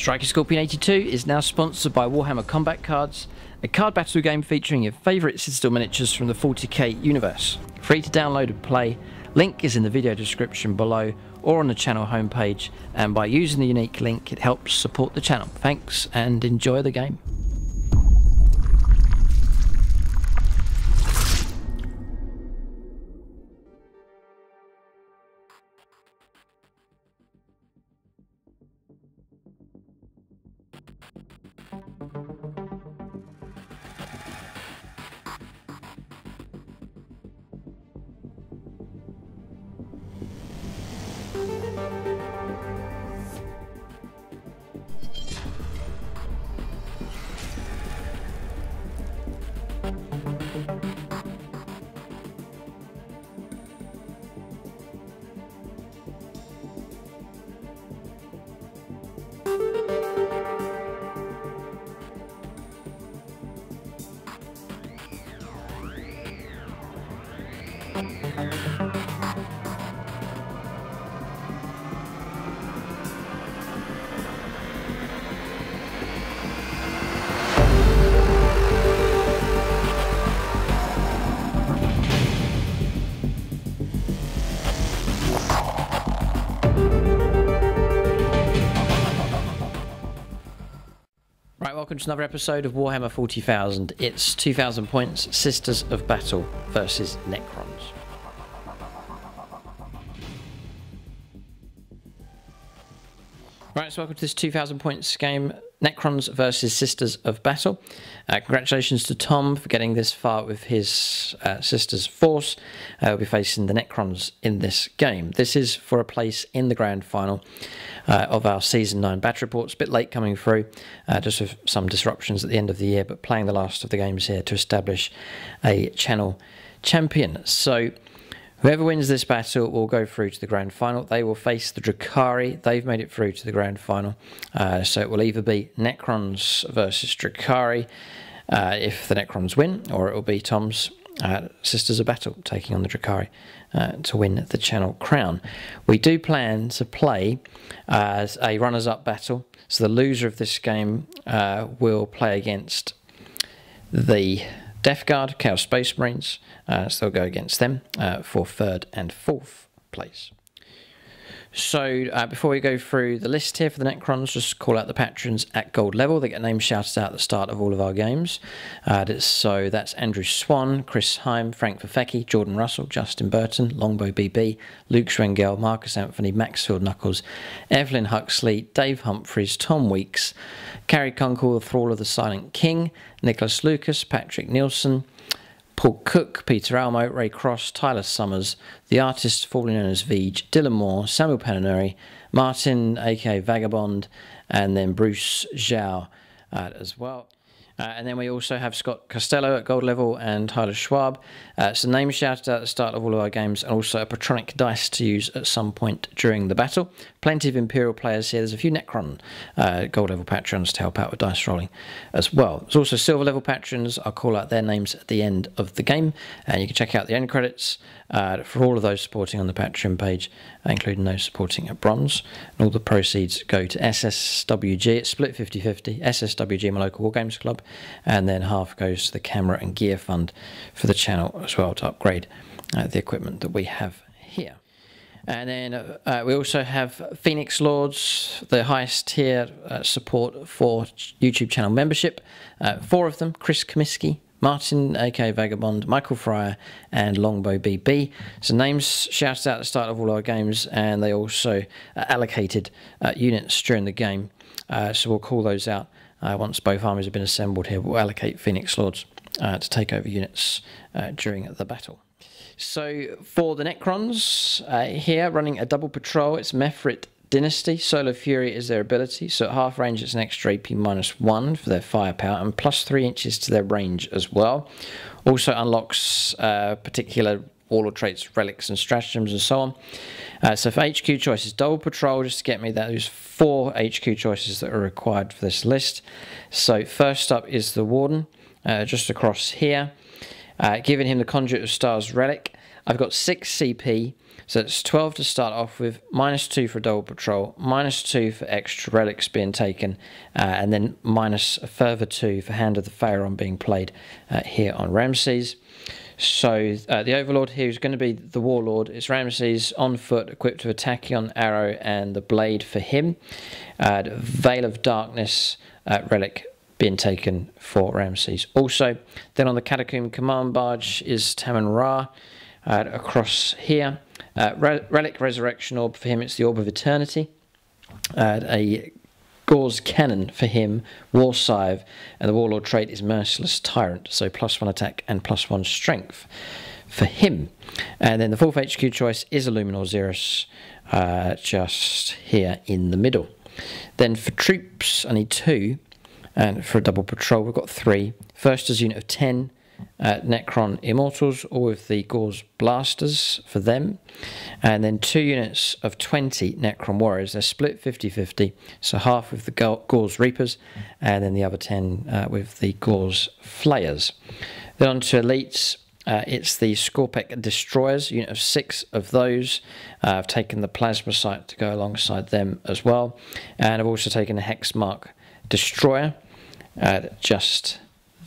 Striker Scorpion 82 is now sponsored by Warhammer Combat Cards, a card battle game featuring your favourite Citadel miniatures from the 40k universe. Free to download and play, link is in the video description below or on the channel homepage, and by using the unique link it helps support the channel. Thanks and enjoy the game. Welcome to another episode of Warhammer 40,000. It's 2,000 points, Sisters of Battle versus Necrons. Right, so welcome to this 2,000 points game, Necrons versus Sisters of Battle. Congratulations to Tom for getting this far with his Sisters force. We'll be facing the Necrons in this game. This is for a place in the grand final of our Season 9 batch reports. A bit late coming through, just with some disruptions at the end of the year, but playing the last of the games here to establish a channel champion. So whoever wins this battle will go through to the grand final. They will face the Drukhari. They've made it through to the grand final. So it will either be Necrons versus Drukhari if the Necrons win, or it will be Tom's Sisters of Battle taking on the Drukhari to win the channel crown. We do plan to play as a runners-up battle. So the loser of this game will play against the Death Guard, Chaos Space Marines, so they'll go against them for third and fourth place. So before we go through the list here for the Necrons, just call out the patrons at gold level. They get names shouted out at the start of all of our games. So that's Andrew Swan, Chris Heim, Frank Fafecki, Jordan Russell, Justin Burton, Longbow BB, Luke Schwengel, Marcus Anthony, Maxfield Knuckles, Evelyn Huxley, Dave Humphreys, Tom Weeks, Carrie Kunkel, the Thrall of the Silent King, Nicholas Lucas, Patrick Nielsen, Paul Cook, Peter Almo, Ray Cross, Tyler Summers, the artist formerly known as Veej, Dylan Moore, Samuel Pananuri, Martin, aka Vagabond, and then Bruce Zhao as well. And then we also have Scott Costello at gold level and Tyler Schwab. So names shouted out at the start of all of our games, and also a Patronic dice to use at some point during the battle. Plenty of Imperial players here. There's a few Necron gold level patrons to help out with dice rolling as well. There's also silver level patrons. I'll call out their names at the end of the game, and you can check out the end credits for all of those supporting on the Patreon page, including those supporting at bronze. And all the proceeds go to SSWG. It's split 50-50. SSWG, my local War Games Club. And then half goes to the camera and gear fund for the channel as well, to upgrade the equipment that we have here. And then we also have Phoenix Lords, the highest tier support for YouTube channel membership. Four of them: Chris Comiskey, Martin, aka Vagabond, Michael Fryer, and Longbow BB. So names shouted out at the start of all our games, and they also allocated units during the game. So we'll call those out. Once both armies have been assembled here, we'll allocate Phoenix Lords to take over units during the battle. So for the Necrons here, running a double patrol, it's Mephrit Dynasty. Solar Fury is their ability, so at half range it's an extra AP -1 for their firepower and +3 inches to their range as well. Also unlocks particular warlord traits, relics and stratagems and so on. So for HQ choices, double patrol, just to get me those 4 HQ choices that are required for this list. So first up is the Warden, just across here. Giving him the Conduit of Stars relic. I've got 6 CP, So it's 12 to start off with, -2 for double patrol, -2 for extra relics being taken, and then minus a further 2 for Hand of the Pharaoh being played here on Ramses. So the Overlord here is going to be the Warlord. It's Ramses on foot, equipped with a Tachyon Arrow and the Blade for him. The Veil of Darkness relic being taken for Ramses also. Then on the Catacomb Command Barge is Taman Ra across here. Relic Resurrection Orb for him, it's the Orb of Eternity. A Gauss Cannon for him, War Scythe, and the Warlord trait is Merciless Tyrant, so +1 attack and +1 strength for him. And then the fourth HQ choice is Illuminor Szeras, just here in the middle. Then for troops, I need 2, and for a double patrol, we've got 3. First is unit of 10. Necron Immortals, all with the Gauss Blasters for them, and then 2 units of 20 Necron Warriors. They're split 50-50, so half with the Gauss Reapers and then the other 10 with the Gauss Flayers. Then on to elites, it's the Skorpekh Destroyers, unit of 6 of those. I've taken the Plasma Sight to go alongside them as well, and I've also taken a Hexmark Destroyer just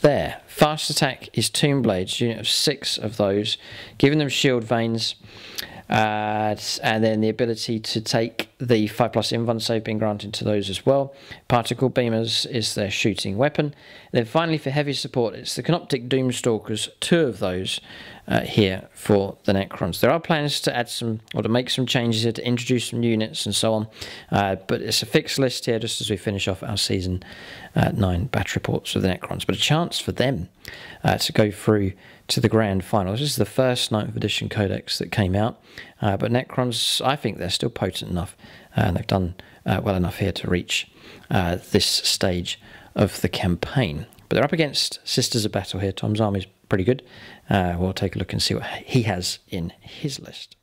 there. Fast attack is Tomb Blades, unit of 6 of those, giving them shield veins, and then the ability to take the 5+ invuln save being granted to those as well. Particle Beamers is their shooting weapon. And then finally for heavy support, it's the Canoptic Doomstalkers, 2 of those here for the Necrons. There are plans to add some, or to make some changes here, to introduce some units and so on, but it's a fixed list here just as we finish off our Season 9 batch reports with the Necrons. But a chance for them to go through to the grand finals. This is the first 9th edition codex that came out, but Necrons, I think they're still potent enough, and they've done well enough here to reach this stage of the campaign. But they're up against Sisters of Battle here. Tom's army's pretty good. We'll take a look and see what he has in his list.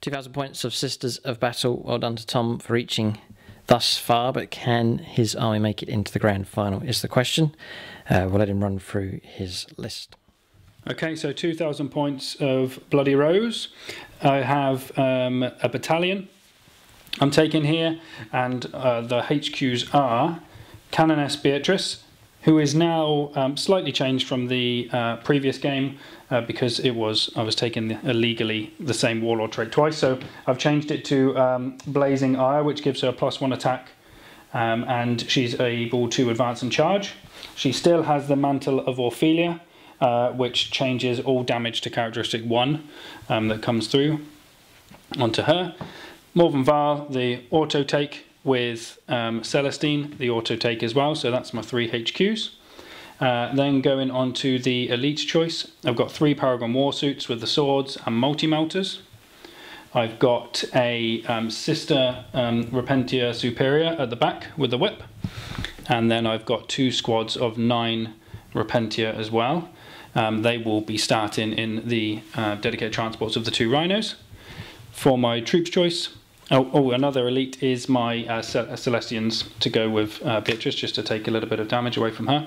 £2,000 of Sisters of Battle. Well done to Tom for reaching thus far, but can his army make it into the grand final is the question. We'll let him run through his list. Okay, so 2,000 points of Bloody Rose. I have a battalion I'm taking here, and the HQs are Canoness Beatrice, who is now slightly changed from the previous game, because I was taking illegally the same Warlord trait twice, so I've changed it to Blazing Ire, which gives her a +1 attack, and she's able to advance and charge. She still has the Mantle of Orphelia, which changes all damage to characteristic 1 that comes through onto her. Morvenn Vahl, the auto take, with Celestine, the auto take as well, so that's my 3 HQs. Then going on to the elite choice, I've got 3 Paragon Warsuits with the swords and multi-melters. I've got a Sister Repentia Superior at the back with the whip, and then I've got 2 squads of 9 Repentia as well. They will be starting in the dedicated transports of the 2 rhinos. For my troops choice, another elite is my Celestians to go with Beatrice, just to take a little bit of damage away from her.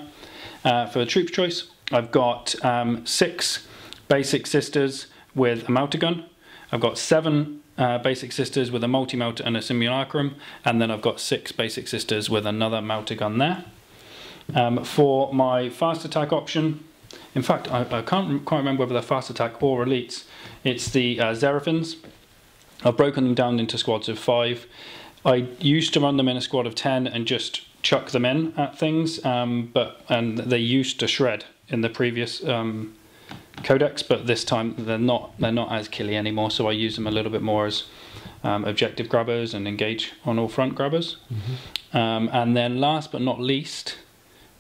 For the troops choice, I've got 6 basic sisters with a melter gun. I've got 7 basic sisters with a multi-melter and a simulacrum, and then I've got 6 basic sisters with another melter gun there. For my fast attack option, in fact, I can't quite remember whether they're fast attack or elites. It's the Zeraphins. I've broken them down into squads of 5. I used to run them in a squad of 10 and just chuck them in at things, and they used to shred in the previous codex, but this time they're not as killy anymore. So I use them a little bit more as objective grabbers and engage on all front grabbers. Mm-hmm. And then last but not least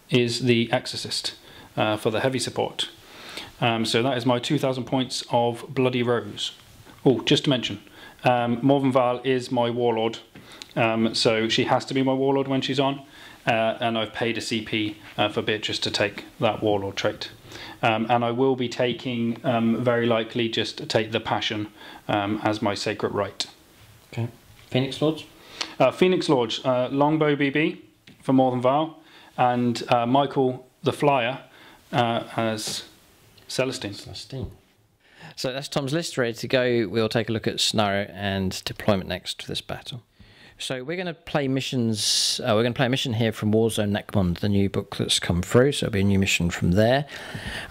is the Exorcist for the heavy support. So that is my 2,000 points of Bloody Rose. Oh, just to mention, Morvenn Vahl is my Warlord, so she has to be my Warlord when she's on, and I've paid a CP for Beatrice to take that Warlord trait. And I will be taking, very likely, just take the Passion as my Sacred Rite. Okay. Phoenix Lords? Phoenix Lords, Longbow BB for Morvenn Vahl, and Michael the Flyer as Celestine. So that's Tom's list ready to go. We'll take a look at scenario and deployment next for this battle. So we're going to play missions. We're going to play a mission here from Warzone Nachmund, the new book that's come through. So it'll be a new mission from there.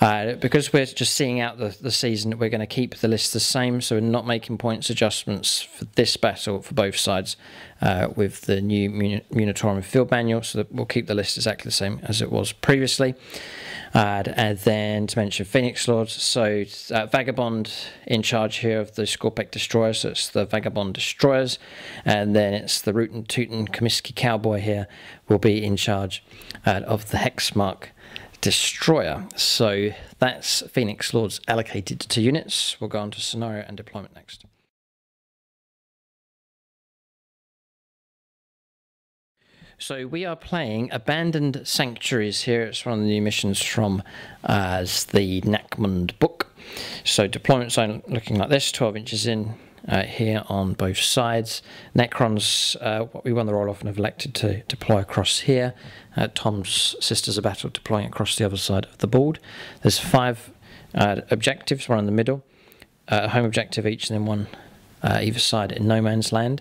Because we're just seeing out the season, we're going to keep the list the same. So we're not making points adjustments for this battle for both sides with the new Munitorum field manual. So that we'll keep the list exactly the same as it was previously. And then to mention Phoenix Lords, so Vagabond in charge here of the Skorpekh Destroyers, so it's the Vagabond Destroyers, and then it's the Rootin' Tootin' Comiskey Cowboy here will be in charge of the Hexmark Destroyer. So that's Phoenix Lords allocated to units. We'll go on to scenario and deployment next. So we are playing Abandoned Sanctuaries here. It's one of the new missions from the Nachmund book. So deployment zone looking like this, 12 inches in here on both sides. Necrons, we won the roll-off and have elected to deploy across here. Tom's Sisters of Battle deploying across the other side of the board. There's 5 objectives, one in the middle, a home objective each, and then one either side in no man's land.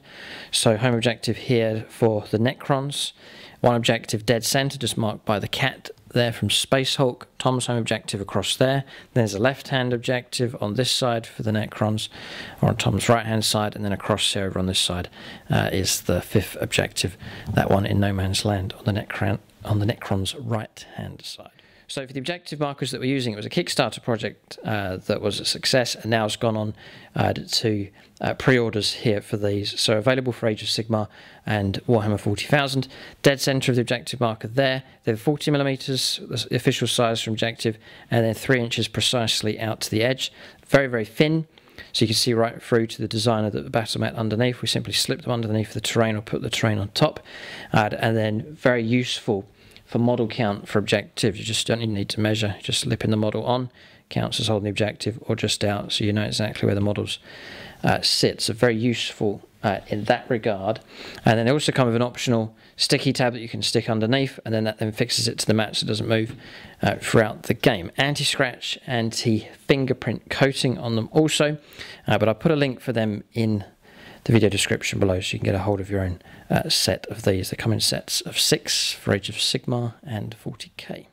So home objective here for the Necrons, one objective dead center just marked by the cat there from Space Hulk. Tom's home objective across there, there's a left hand objective on this side for the Necrons, or on Tom's right hand side, and then across here over on this side is the 5th objective, that one in no man's land on the Necron's right hand side. So for the objective markers that we're using, it was a Kickstarter project that was a success, and now it's gone on to pre-orders here for these. So available for Age of Sigmar and Warhammer 40,000. Dead center of the objective marker there. They're 40mm, the official size for objective, and then 3 inches precisely out to the edge. Very, very thin. So you can see right through to the designer that the battle mat underneath. We simply slip them underneath the terrain or put the terrain on top. And then very useful for model count for objectives. You just don't even need to measure, just slipping the model on counts as holding the objective, or just out, so you know exactly where the models sit. So very useful in that regard. And then they also come with an optional sticky tab that you can stick underneath, and then that then fixes it to the mat so it doesn't move throughout the game. Anti-scratch, anti-fingerprint coating on them also, but I'll put a link for them in the video description below so you can get a hold of your own set of these. They come in sets of 6 for Age of Sigmar and 40k.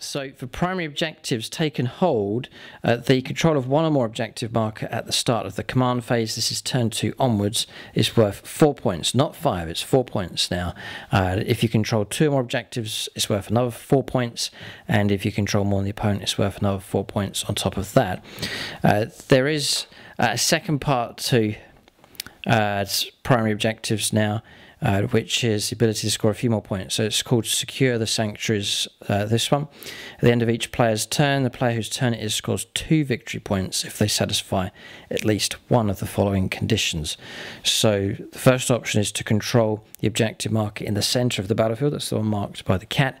So for primary objectives taken hold, the control of one or more objective marker at the start of the command phase, this is turn 2 onwards, is worth 4 points, not 5, it's 4 points now. If you control 2 or more objectives, it's worth another 4 points, and if you control more than the opponent, it's worth another 4 points on top of that. There is a second part to it's primary objectives now, which is the ability to score a few more points. So it's called Secure the Sanctuaries, this one. At the end of each player's turn, the player whose turn it is scores 2 victory points if they satisfy at least one of the following conditions. So the first option is to control the objective marker in the center of the battlefield, that's the one marked by the cat,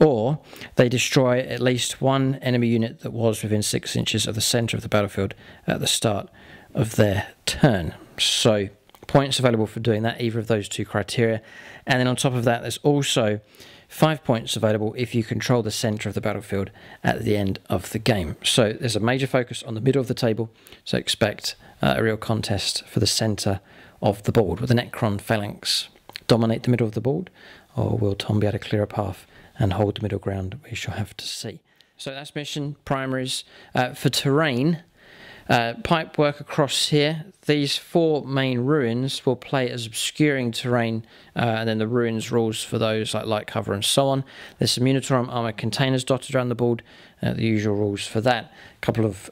or they destroy at least one enemy unit that was within 6 inches of the center of the battlefield at the start of their turn. So points available for doing that, either of those 2 criteria. And then on top of that, there's also 5 points available if you control the center of the battlefield at the end of the game. So there's a major focus on the middle of the table, so expect a real contest for the center of the board. Will the Necron phalanx dominate the middle of the board, or will Tom be able to clear a path and hold the middle ground? We shall have to see. So that's mission primaries. For terrain, pipe work across here. These 4 main ruins will play as obscuring terrain, and then the ruins rules for those like light cover and so on. There's some Munitorum armor containers dotted around the board, the usual rules for that. A couple of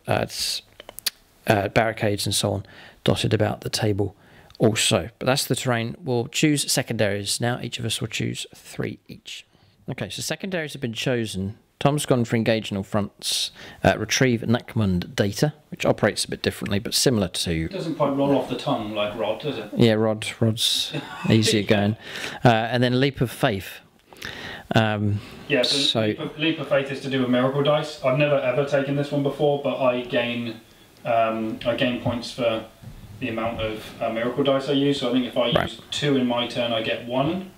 barricades and so on dotted about the table also. But that's the terrain. We'll choose secondaries now. Each of us will choose 3 each. Okay, so secondaries have been chosen. Tom's gone for engage on all fronts, retrieve Nachmund data, which operates a bit differently, but similar to... It doesn't quite roll off the tongue like Rod, does it? Yeah, Rod's easier going. And then Leap of Faith. Yeah, so Leap of Faith is to do with miracle dice. I've never ever taken this one before, but I gain points for the amount of miracle dice I use. So I think if I use 2 in my turn, I get 1.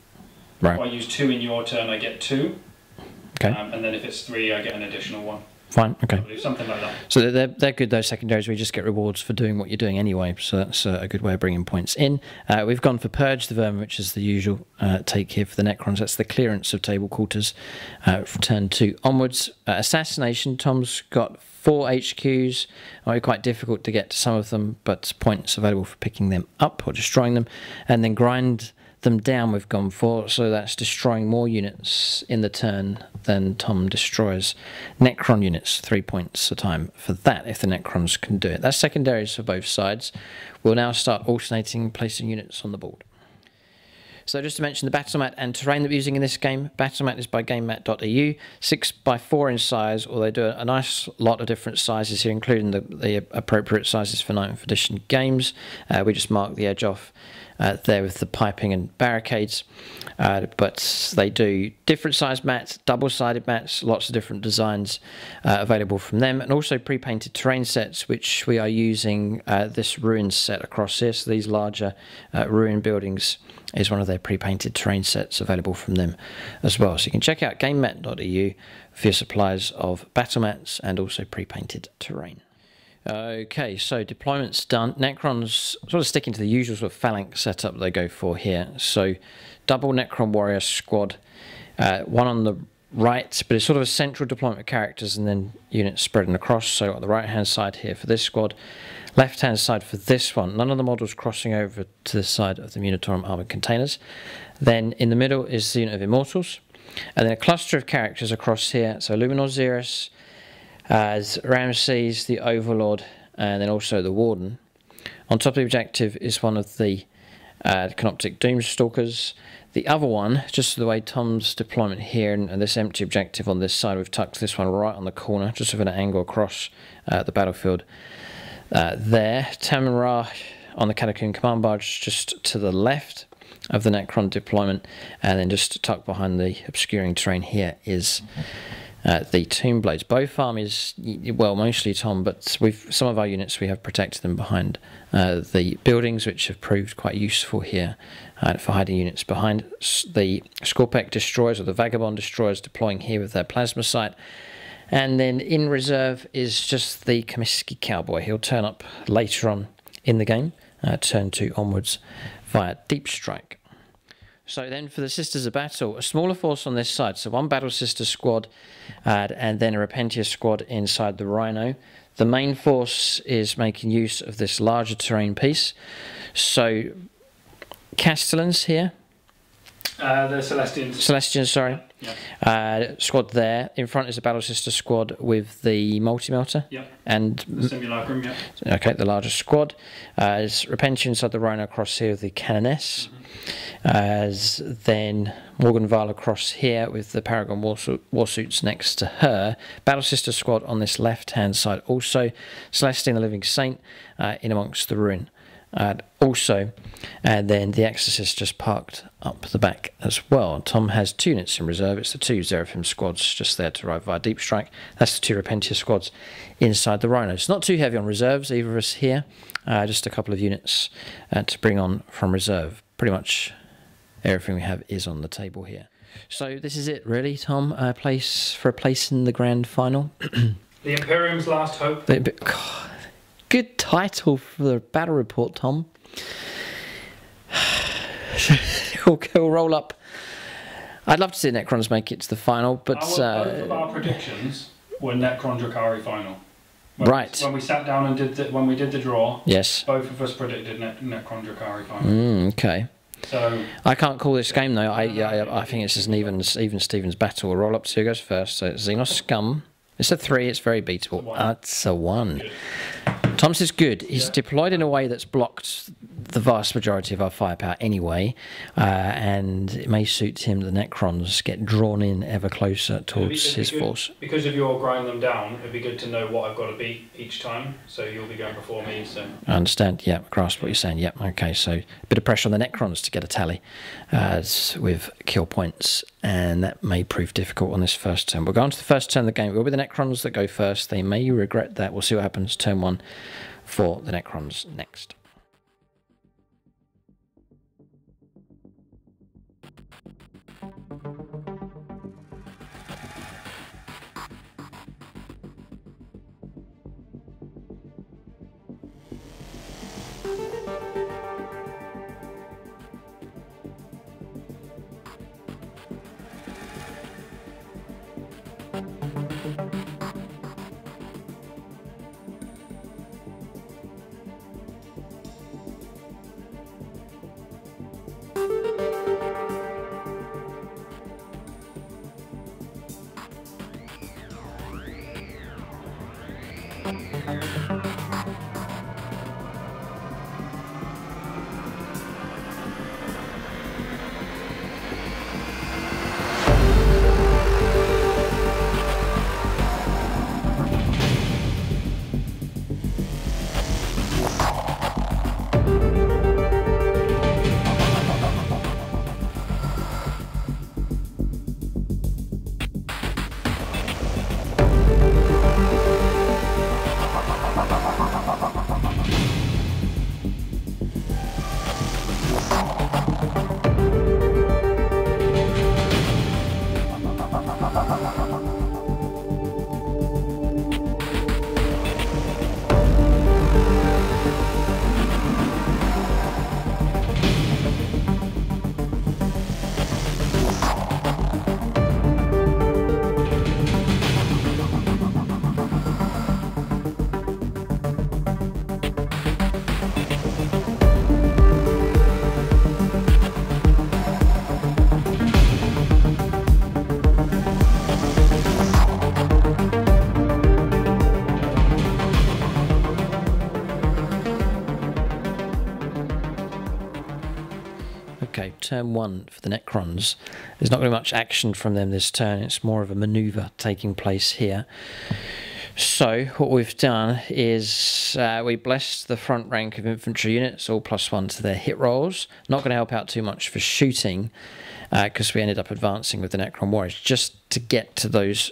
Right. If I use 2 in your turn, I get 2. Okay. And then if it's 3, I get an additional 1. Fine, okay. Something like that. So they're good, those secondaries. We just get rewards for doing what you're doing anyway, so that's a good way of bringing points in. We've gone for Purge the Vermin, which is the usual take here for the Necrons. That's the clearance of table quarters from turn 2 onwards. Assassination, Tom's got 4 HQs. Are quite difficult to get to some of them, but points available for picking them up or destroying them. And then Grind them down we've gone for, so that's destroying more units in the turn than Tom destroys Necron units, 3 points a time for that if the Necrons can do it. That's secondaries for both sides. We'll now start alternating placing units on the board. So just to mention the battle mat and terrain that we're using in this game, battle mat is by gamemat.eu, 6x4 in size, although they do a nice lot of different sizes here, including the appropriate sizes for 9th edition games. We just mark the edge off there with the piping and barricades, but they do different size mats, double-sided mats, lots of different designs available from them, and also pre-painted terrain sets, which we are using this ruin set across here. So these larger ruin buildings is one of their pre-painted terrain sets available from them as well. So you can check out gamemat.eu for your supplies of battle mats and also pre-painted terrain. Okay, so deployment's done. Necrons sort of sticking to the usual sort of phalanx setup they go for here. So double Necron Warrior squad, one on the right, but it's sort of a central deployment of characters and then units spreading across. So on the right-hand side here for this squad, left-hand side for this one. None of the models crossing over to the side of the Munitorum armored containers. Then in the middle is the unit of Immortals. And then a cluster of characters across here. So Illuminor Szeras, as Ramses, the Overlord, and then also the Warden. On top of the objective is one of the Canoptic Doomstalkers. The other one, just the way Tom's deployment here and this empty objective on this side, we've tucked this one right on the corner, just with an angle across the battlefield there. Taman Ra on the Catacomb Command Barge, just to the left of the Necron deployment, and then just tucked behind the obscuring terrain here is... the Tomb Blades. Both armies, well, mostly Tom, but with some of our units we have protected them behind the buildings, which have proved quite useful here for hiding units behind. The Skorpekh Destroyers, or the Vagabond Destroyers, deploying here with their Plasma Sight. And then in reserve is just the Comiskey Cowboy. He'll turn up later on in the game, turn 2 onwards via Deep Strike. So then for the Sisters of Battle, a smaller force on this side. So one Battle Sister squad and then a Repentia squad inside the Rhino. The main force is making use of this larger terrain piece. So Castellans here. The Celestians. Celestians, sorry. Yeah. Squad there. In front is the Battle Sister squad with the Multi-melter. Yeah. And the Simulacrum, yeah. Okay, the larger squad. There's Repentia inside the Rhino across here with the Canoness. As then Morvenn Vahl across here with the Paragon Warsuits next to her. Battle Sister squad on this left-hand side also. Celestine the Living Saint in amongst the ruin also. And then the Exorcist just parked up the back as well. Tom has 2 units in reserve. It's the 2 Seraphim squads just there to arrive via Deep Strike. That's the 2 Repentia squads inside the Rhino. It's not too heavy on reserves, either of us here. Just a couple of units to bring on from reserve. Pretty much everything we have is on the table here. So this is it really, Tom, a place in the grand final. The Imperium's last hope. God, good title for the battle report, Tom. We'll roll up. I'd love to see Necrons make it to the final, but... both of our predictions were Necron Drukhari final. When we sat down and did when we did the draw, yes, both of us predicted Necron Drukhari final. Okay. So I can't call this game though. I think it's just an even Stevens battle. We'll roll up to who goes first. So Xenos Scum. It's a 3. It's very beatable. That's a 1. Tom's is good. He's deployed in a way that's blocked the vast majority of our firepower anyway, and it may suit him the Necrons get drawn in ever closer towards his force. Because of your grind them down, it'd be good to know what I've got to beat each time, so you'll be going before me. So I understand, yeah, grasp what you're saying, yeah, okay, so a bit of pressure on the Necrons to get a tally with kill points, and that may prove difficult on this first turn. We'll go on to the first turn of the game. It will be the Necrons that go first. They may regret that. We'll see what happens turn 1 for the Necrons next. Okay, turn one for the Necrons. There's not really much action from them this turn. It's more of a maneuver taking place here. So what we've done is we blessed the front rank of infantry units, all +1 to their hit rolls. Not going to help out too much for shooting, because we ended up advancing with the Necron Warriors just to get to those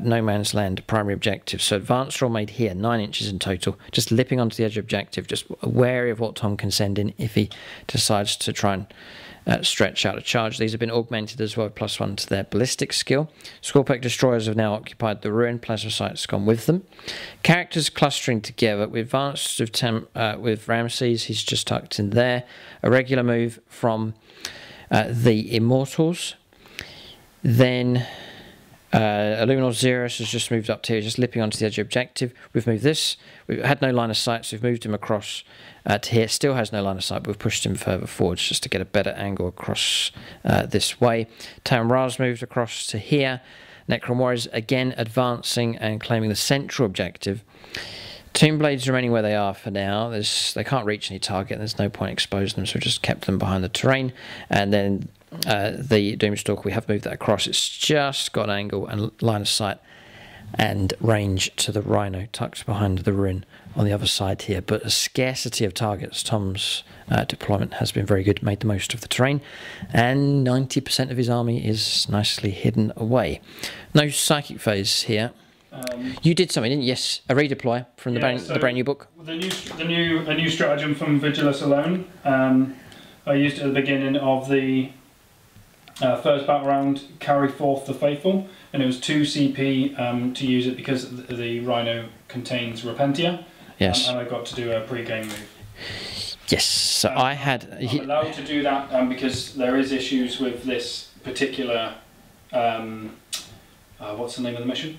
no man's land primary objectives. So advance roll made here, 9 inches in total, just lipping onto the edge of objective, just wary of what Tom can send in if he decides to try and stretch out a charge. These have been augmented as well, +1 to their ballistic skill. Skorpekh Destroyers have now occupied the ruin. Plasma Sight's gone with them. Characters clustering together. We advanced with Ramses. He's just tucked in there. A regular move from the Immortals. Then Illuminor Szeras has just moved up to here, just lipping onto the edge of objective. We've moved this. We've had no line of sight, so we've moved him across to here. Still has no line of sight, but we've pushed him further forwards just to get a better angle across this way. Taman Ra's moved across to here. Necron Warriors again advancing and claiming the central objective. Tomb Blades remaining where they are for now. They can't reach any target, and there's no point exposing them, so we just kept them behind the terrain. And then the Doomstalker, we have moved that across. It's just got an angle and line of sight and range to the Rhino tucked behind the ruin on the other side here, but a scarcity of targets. Tom's deployment has been very good, made the most of the terrain, and 90% of his army is nicely hidden away. No psychic phase here. You did something, didn't you? Yes, a redeploy from the brand new book. A new stratagem from Vigilus Alone. I used it at the beginning of the first battle round, Carry Forth the Faithful, and it was 2 CP to use it because the Rhino contains Repentia. Yes. And I got to do a pre-game move. Yes, so I had... I'm allowed to do that because there is issues with this particular... what's the name of the mission?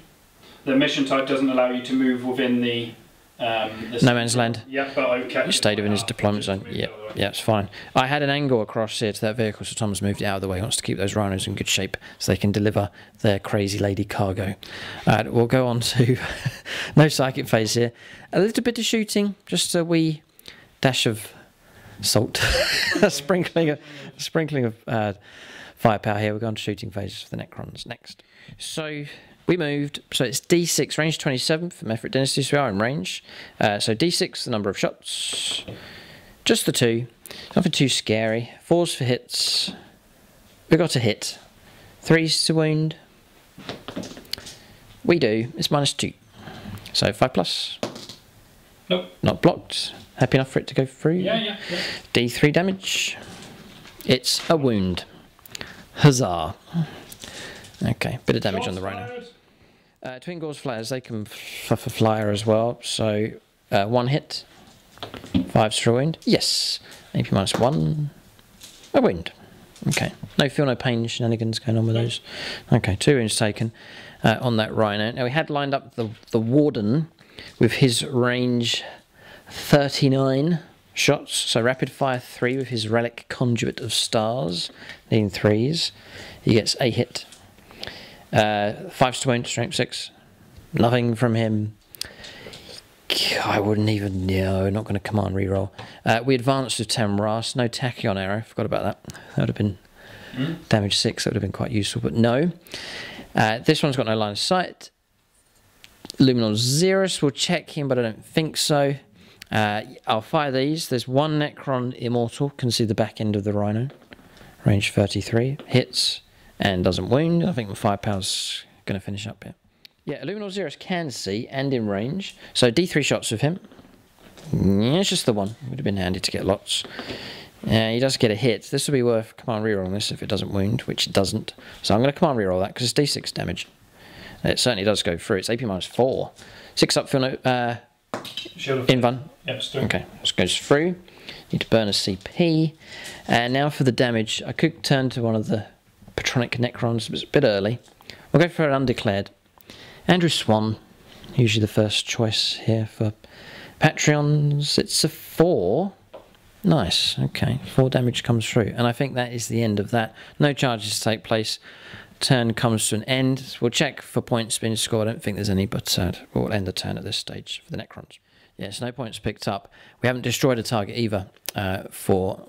The mission type doesn't allow you to move within the... no man's land. Yeah, but I kept stayed within his deployment zone. Yeah, yeah, it's fine. I had an angle across here to that vehicle, so Tom's moved it out of the way. He wants to keep those Rhinos in good shape so they can deliver their crazy lady cargo. We'll go on to no psychic phase here. A little bit of shooting, just a wee dash of salt, a sprinkling of firepower here. We're going to shooting phases for the Necrons next. So. We moved, so it's D6, range 27 for Mephrit Dynasty, so we are in range. So D6, the number of shots. Just the two. Nothing too scary. 4s for hits. We got a hit. 3s to wound. We do. It's -2. So 5+. Nope. Not blocked. Happy enough for it to go through? Yeah. D3 damage. It's a wound. Huzzah. Okay, bit of damage on the Rhino. Twin Gauss Flayers, they can flyer as well, so 1 hit, 5s for a wound, yes, AP -1, a wound, okay, no feel, no pain shenanigans going on with those, okay, 2 wounds taken on that Rhino. Now we had lined up the Warden with his range 39 shots, so rapid fire 3 with his relic Conduit of Stars, needing 3s, he gets a hit. 5s to wound, strength 6. Nothing from him. I wouldn't even... No, not going to command reroll. We advanced with Taman Ra. No Tachyon Arrow. Forgot about that. That would have been damage 6. That would have been quite useful, but no. This one's got no line of sight. Illuminor Szeras will check him, but I don't think so. I'll fire these. There's one Necron Immortal. Can see the back end of the Rhino. Range 33. Hits. And doesn't wound. I think the firepower's going to finish up here. Yeah, Illuminor Szeras can see and in range. So D3 shots with him. Yeah, it's just the one. Would have been handy to get lots. He does get a hit. This will be worth command rerolling this if it doesn't wound, which it doesn't. So I'm going to command reroll that because it's D6 damage. And it certainly does go through. It's AP -4. 6 up for no... Invan. Yep, still. Okay, this goes through. Need to burn a CP. And now for the damage. I could turn to one of the... Patronic Necrons, but it's a bit early. We'll go for an undeclared. Andrew Swan, usually the first choice here for Patreons. It's a 4. Nice, okay. 4 damage comes through, and I think that is the end of that. No charges take place. Turn comes to an end. We'll check for points being scored. I don't think there's any, but we'll end the turn at this stage for the Necrons. Yes, no points picked up. We haven't destroyed a target either for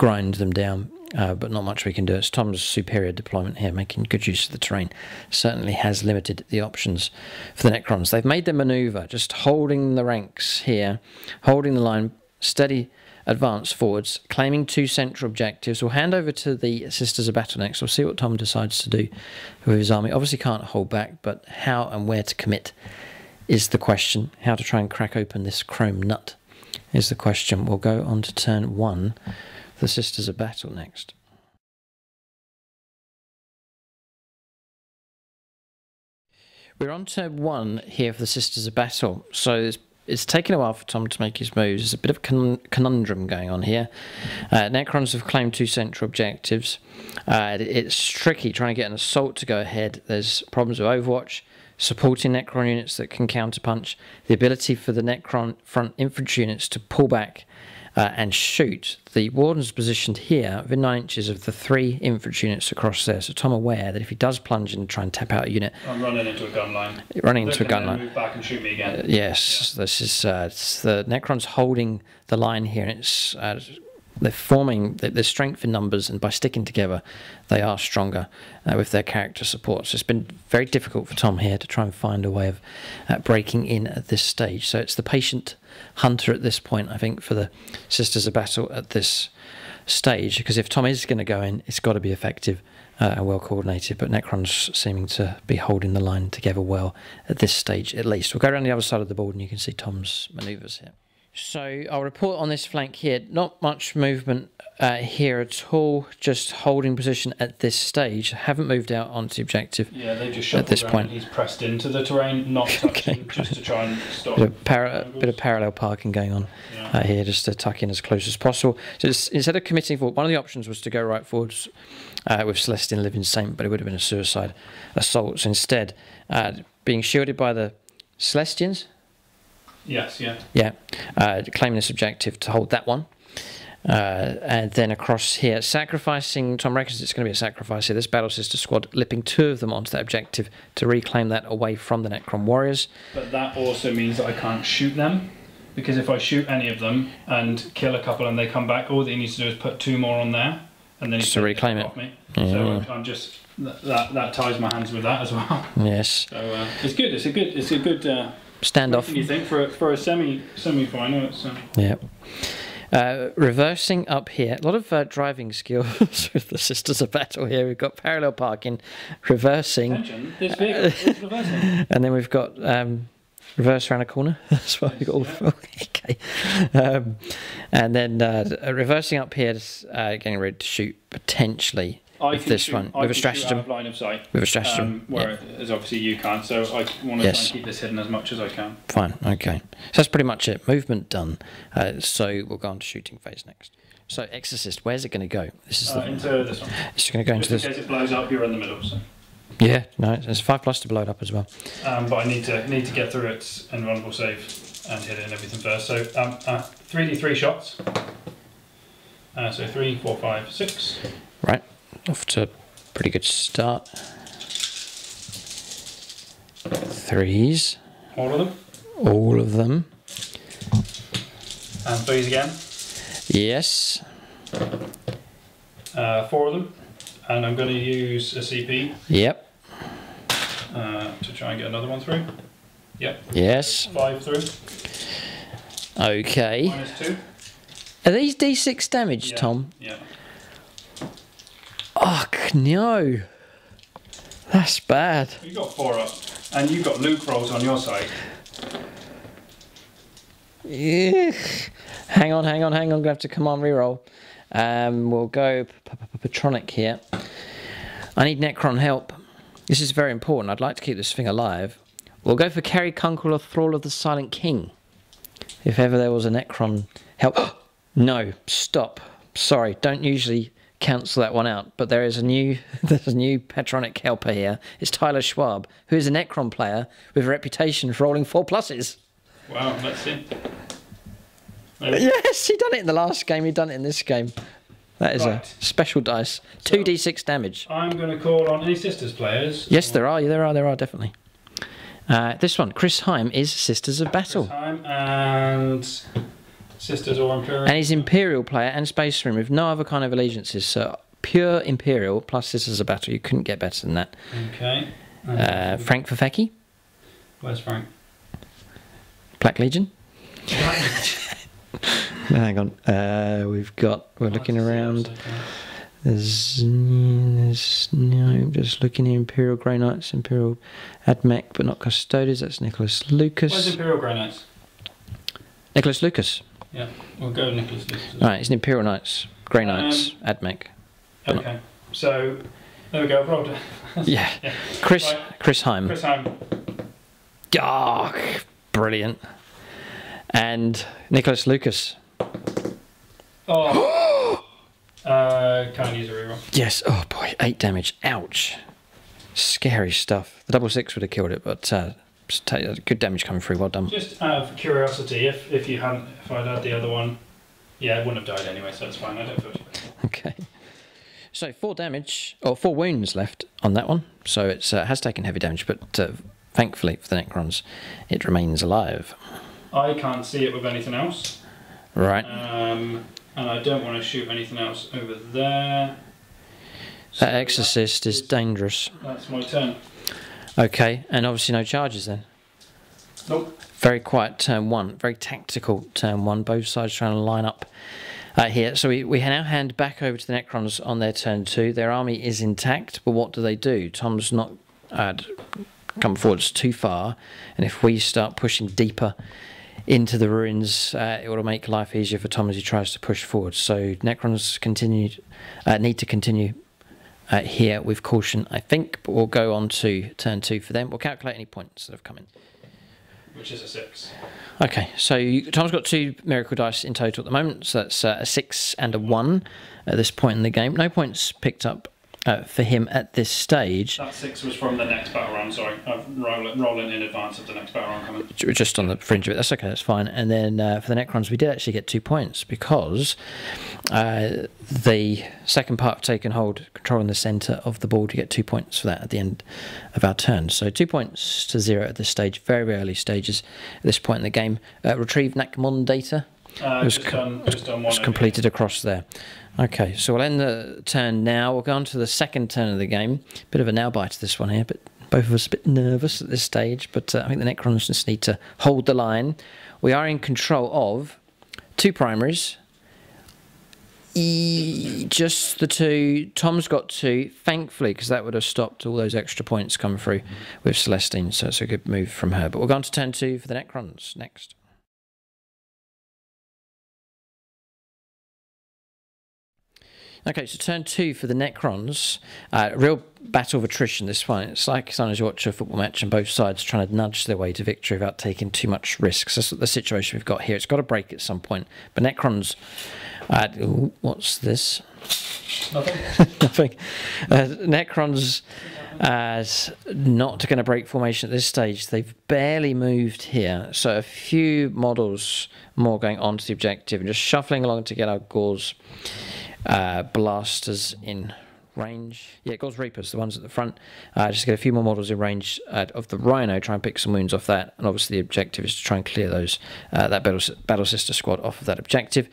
grind them down, but not much we can do. It's Tom's superior deployment here, making good use of the terrain. Certainly has limited the options for the Necrons. They've made their manoeuvre, just holding the ranks here, holding the line, steady advance forwards, claiming two central objectives. We'll hand over to the Sisters of Battle next. We'll see what Tom decides to do with his army. Obviously can't hold back, but how and where to commit is the question. How to try and crack open this chrome nut is the question. We'll go on to turn one, the Sisters of Battle next. We're on turn one here for the Sisters of Battle. So it's taken a while for Tom to make his moves. There's a bit of a conundrum going on here. Necrons have claimed two central objectives. It's tricky trying to get an assault to go ahead. There's problems with Overwatch, supporting Necron units that can counterpunch, the ability for the Necron front infantry units to pull back and shoot. The Warden's positioned here within 9 inches of the three infantry units across there, so Tom aware that if he does plunge in and try and tap out a unit... I'm running into a gun line. Running into a gun line. Move back and shoot me again. Yes, yeah. This is it's the Necron's holding the line here, and it's they're forming their strength in numbers, and by sticking together they are stronger with their character support. So it's been very difficult for Tom here to try and find a way of breaking in at this stage. So it's the patient hunter at this point, I think, for the Sisters of Battle at this stage, because if Tom is going to go in, it's got to be effective and well coordinated. But Necron's seeming to be holding the line together well at this stage, at least. We'll go around the other side of the board and you can see Tom's manoeuvres here. So I'll report on this flank here. Not much movement here at all, just holding position at this stage. Haven't moved out onto the objective. Yeah, they just shot at this point. He's pressed into the terrain, not touching, just to try and stop. A bit of parallel parking going on here, just to tuck in as close as possible. So instead of committing forward, one of the options was to go right forwards with Celestine Living Saint, but it would have been a suicide assault. So instead, being shielded by the Celestians. Yes, yeah. Yeah, claiming this objective to hold that one. And then across here, sacrificing, Tom reckons it's going to be a sacrifice here, this Battle Sister squad, lipping two of them onto that objective to reclaim that away from the Necron Warriors. But that also means that I can't shoot them, because if I shoot any of them and kill a couple and they come back, all that he needs to do is put two more on there. And then just to reclaim it. Yeah. So I'm just... That ties my hands with that as well. Yes. So it's good, it's a good... Standoff. You think for a semi-final? It's, yeah. Reversing up here, a lot of driving skills with the Sisters of Battle here. We've got parallel parking, reversing, this vehicle, reversing. And then we've got reverse around a corner. That's why we got all four. Okay. And then reversing up here, getting ready to shoot potentially. With a stratagem. Whereas obviously you can't, so I want to try and keep this hidden as much as I can. Fine, okay. So that's pretty much it. Movement done. So we'll go on to shooting phase next. So Exorcist, where's it going to go? This is into this one. It's going to go into this. In case it blows up, you're in the middle. So. Yeah, no, it's 5+ to blow it up as well. But I need to get through its invulnerable save and hit it and everything first. So 3d3 shots. So 3, 4, 5, 6. Right. Off to a pretty good start. 3s. All of them? All of them. And 3s again? Yes. 4 of them. And I'm going to use a CP. Yep. To try and get another one through. Yep. Yes. 5 through. Okay. -2. Are these D6 damage, Tom? Yeah. Oh, no. That's bad. You got 4 up, and you got Luke rolls on your side. Eww. Hang on. I'm going to have to command reroll. We'll go Patronic here. I need Necron help. This is very important. I'd like to keep this thing alive. We'll go for Kerry Kunkel or Thrall of the Silent King. If ever there was a Necron help. No, stop. Sorry, don't usually... cancel that one out, but there is a new patronic helper here. It's Tyler Schwab, who is a Necron player with a reputation for rolling 4+. Wow, that's him. Yes, he done it in the last game, he done it in this game. That is right. A special dice. So 2d6 damage. I'm going to call on any Sisters players. Yes, there are definitely. This one, Chris Heim is Sisters of Battle. Chris Heim and Sisters or Imperial. And he's Imperial player and Space Marine with no other kind of allegiances. So pure Imperial plus Sisters of Battle. You couldn't get better than that. Okay. Frank Fafeki. Where's Frank? Black Legion. No, hang on. We've got. We're looking around. There's no. Just looking at Imperial Grey Knights, Imperial Admech, but not Custodes. That's Nicholas Lucas. Where's Imperial Grey Knights? Nicholas Lucas. Yeah, we'll go with Nicholas Lucas. All right, it's an Imperial Knights, Grey Knights, Admech. Okay, so there we go. I've rolled it. Yeah. Chris. Right. Chris Heim. Chris Heim. Dark. Brilliant. And Nicholas Lucas. Oh. Can't use a reroll. Yes. Oh boy. 8 damage. Ouch. Scary stuff. The 6 would have killed it, but good damage coming through. Well done. Just out of curiosity, if you hadn't, if I'd had the other one, yeah, it wouldn't have died anyway, so it's fine. I don't feel too bad. Okay. So 4 damage or 4 wounds left on that one. So it has taken heavy damage, but thankfully for the Necrons, it remains alive. I can't see it with anything else. Right. And I don't want to shoot anything else over there. So that Exorcist is dangerous. That's my turn. Okay, and obviously no charges then? Nope. Very quiet turn one, very tactical turn one, both sides trying to line up here. So we now hand back over to the Necrons on their turn two. Their army is intact, but what do they do? Tom's not come forwards too far, and if we start pushing deeper into the ruins, it will make life easier for Tom as he tries to push forward. So Necrons need to continue here with caution, I think, but we'll go on to turn two for them. We'll calculate any points that have come in. Which is a 6. Okay, so Tom's got 2 miracle dice in total at the moment, so that's a 6 and a 1 at this point in the game. No points picked up for him at this stage. That 6 was from the next battle round, sorry. I'm rolling in advance of the next battle round coming. Just on the fringe of it, that's okay, that's fine. And then for the Necrons, we did actually get 2 points because the second part of Taken Hold, controlling the centre of the board, you get 2 points for that at the end of our turn. So 2 points to 0 at this stage, very early stages at this point in the game. Retrieve Nachmund data. It was completed across there. Okay, so we'll end the turn now. We'll go on to the second turn of the game. Bit of a nail biter this one here, but both of us a bit nervous at this stage. But I think the Necrons just need to hold the line. We are in control of 2 primaries. Just the 2. Tom's got 2, thankfully, because that would have stopped all those extra points coming through with Celestine. So it's a good move from her. But we'll go on to turn 2 for the Necrons next. Okay, so turn 2 for the Necrons. Real battle of attrition, this one. It's like sometimes you watch a football match and both sides trying to nudge their way to victory without taking too much risk. So that's the situation we've got here. It's got to break at some point. But Necrons... what's this? Nothing. Nothing. Necrons not going to break formation at this stage. They've barely moved here. So a few models more going on to the objective and just shuffling along to get our Gauss... blasters in range. Yeah, Gauss Reapers, the ones at the front. Just get a few more models in range of the Rhino, try and pick some wounds off that, and obviously the objective is to try and clear those that Battle Sister squad off of that objective.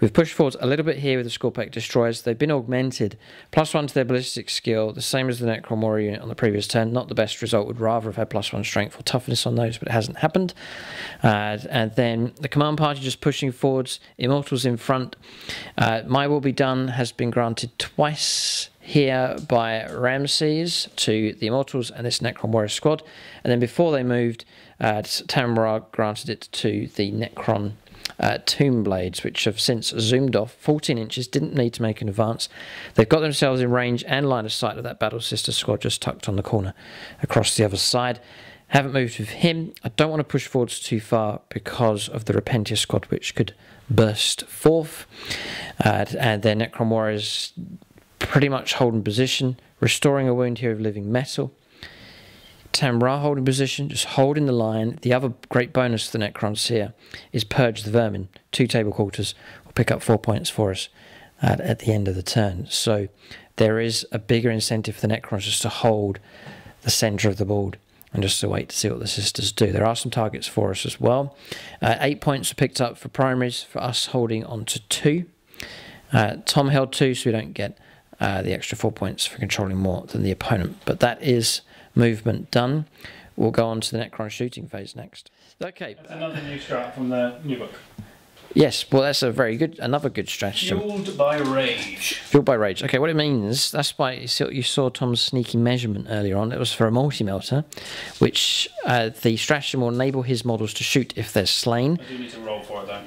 We've pushed forwards a little bit here with the Skorpekh Destroyers. They've been augmented. +1 to their ballistic skill, the same as the Necron Warrior unit on the previous turn. Not the best result. Would rather have had +1 strength or toughness on those, but it hasn't happened. And then the command party just pushing forwards. Immortals in front. My Will Be Done has been granted twice here by Ramses to the Immortals and this Necron Warrior squad, and then before they moved, Taman Ra granted it to the Necron Tomb Blades, which have since zoomed off 14 inches, didn't need to make an advance. They've got themselves in range and line of sight of that Battle Sister squad just tucked on the corner across the other side. Haven't moved with him. I don't want to push forwards too far because of the Repentia squad, which could burst forth, and their Necron Warriors pretty much holding position, restoring a wound here of living metal. Taman Ra holding position, just holding the line. The other great bonus for the Necrons here is Purge the Vermin. 2 table quarters will pick up 4 points for us at the end of the turn. So there is a bigger incentive for the Necrons just to hold the centre of the board and just to wait to see what the sisters do. There are some targets for us as well. 8 points were picked up for primaries, for us holding on to 2. Tom held 2, so we don't get the extra 4 points for controlling more than the opponent. But that is movement done. We'll go on to the Necron shooting phase next. Okay. That's another new strat from the new book. Yes, well, that's a very good, another good strategy. Fueled by rage. Fueled by rage. Okay, what it means, that's why you saw Tom's sneaky measurement earlier on. It was for a multi-melter, which the stratagem will enable his models to shoot if they're slain. I do need to roll for it, though.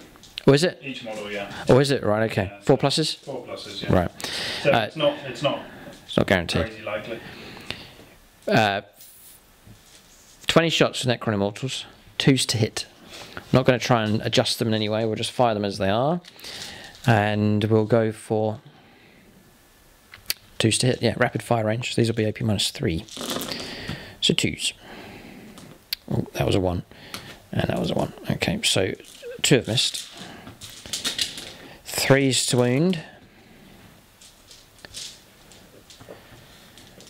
Oh, is it? Each model, yeah. Oh, is it? Right, okay. Yeah, 4 pluses? 4 pluses, yeah. Right. So it's not guaranteed. Crazy likely. 20 shots with Necron Immortals. 2s to hit. I'm not going to try and adjust them in any way. We'll just fire them as they are. And we'll go for 2s to hit. Yeah, rapid fire range. These will be AP minus 3. So 2s. Oh, that was a 1. And that was a 1. Okay, so 2 have missed. 3s to wound.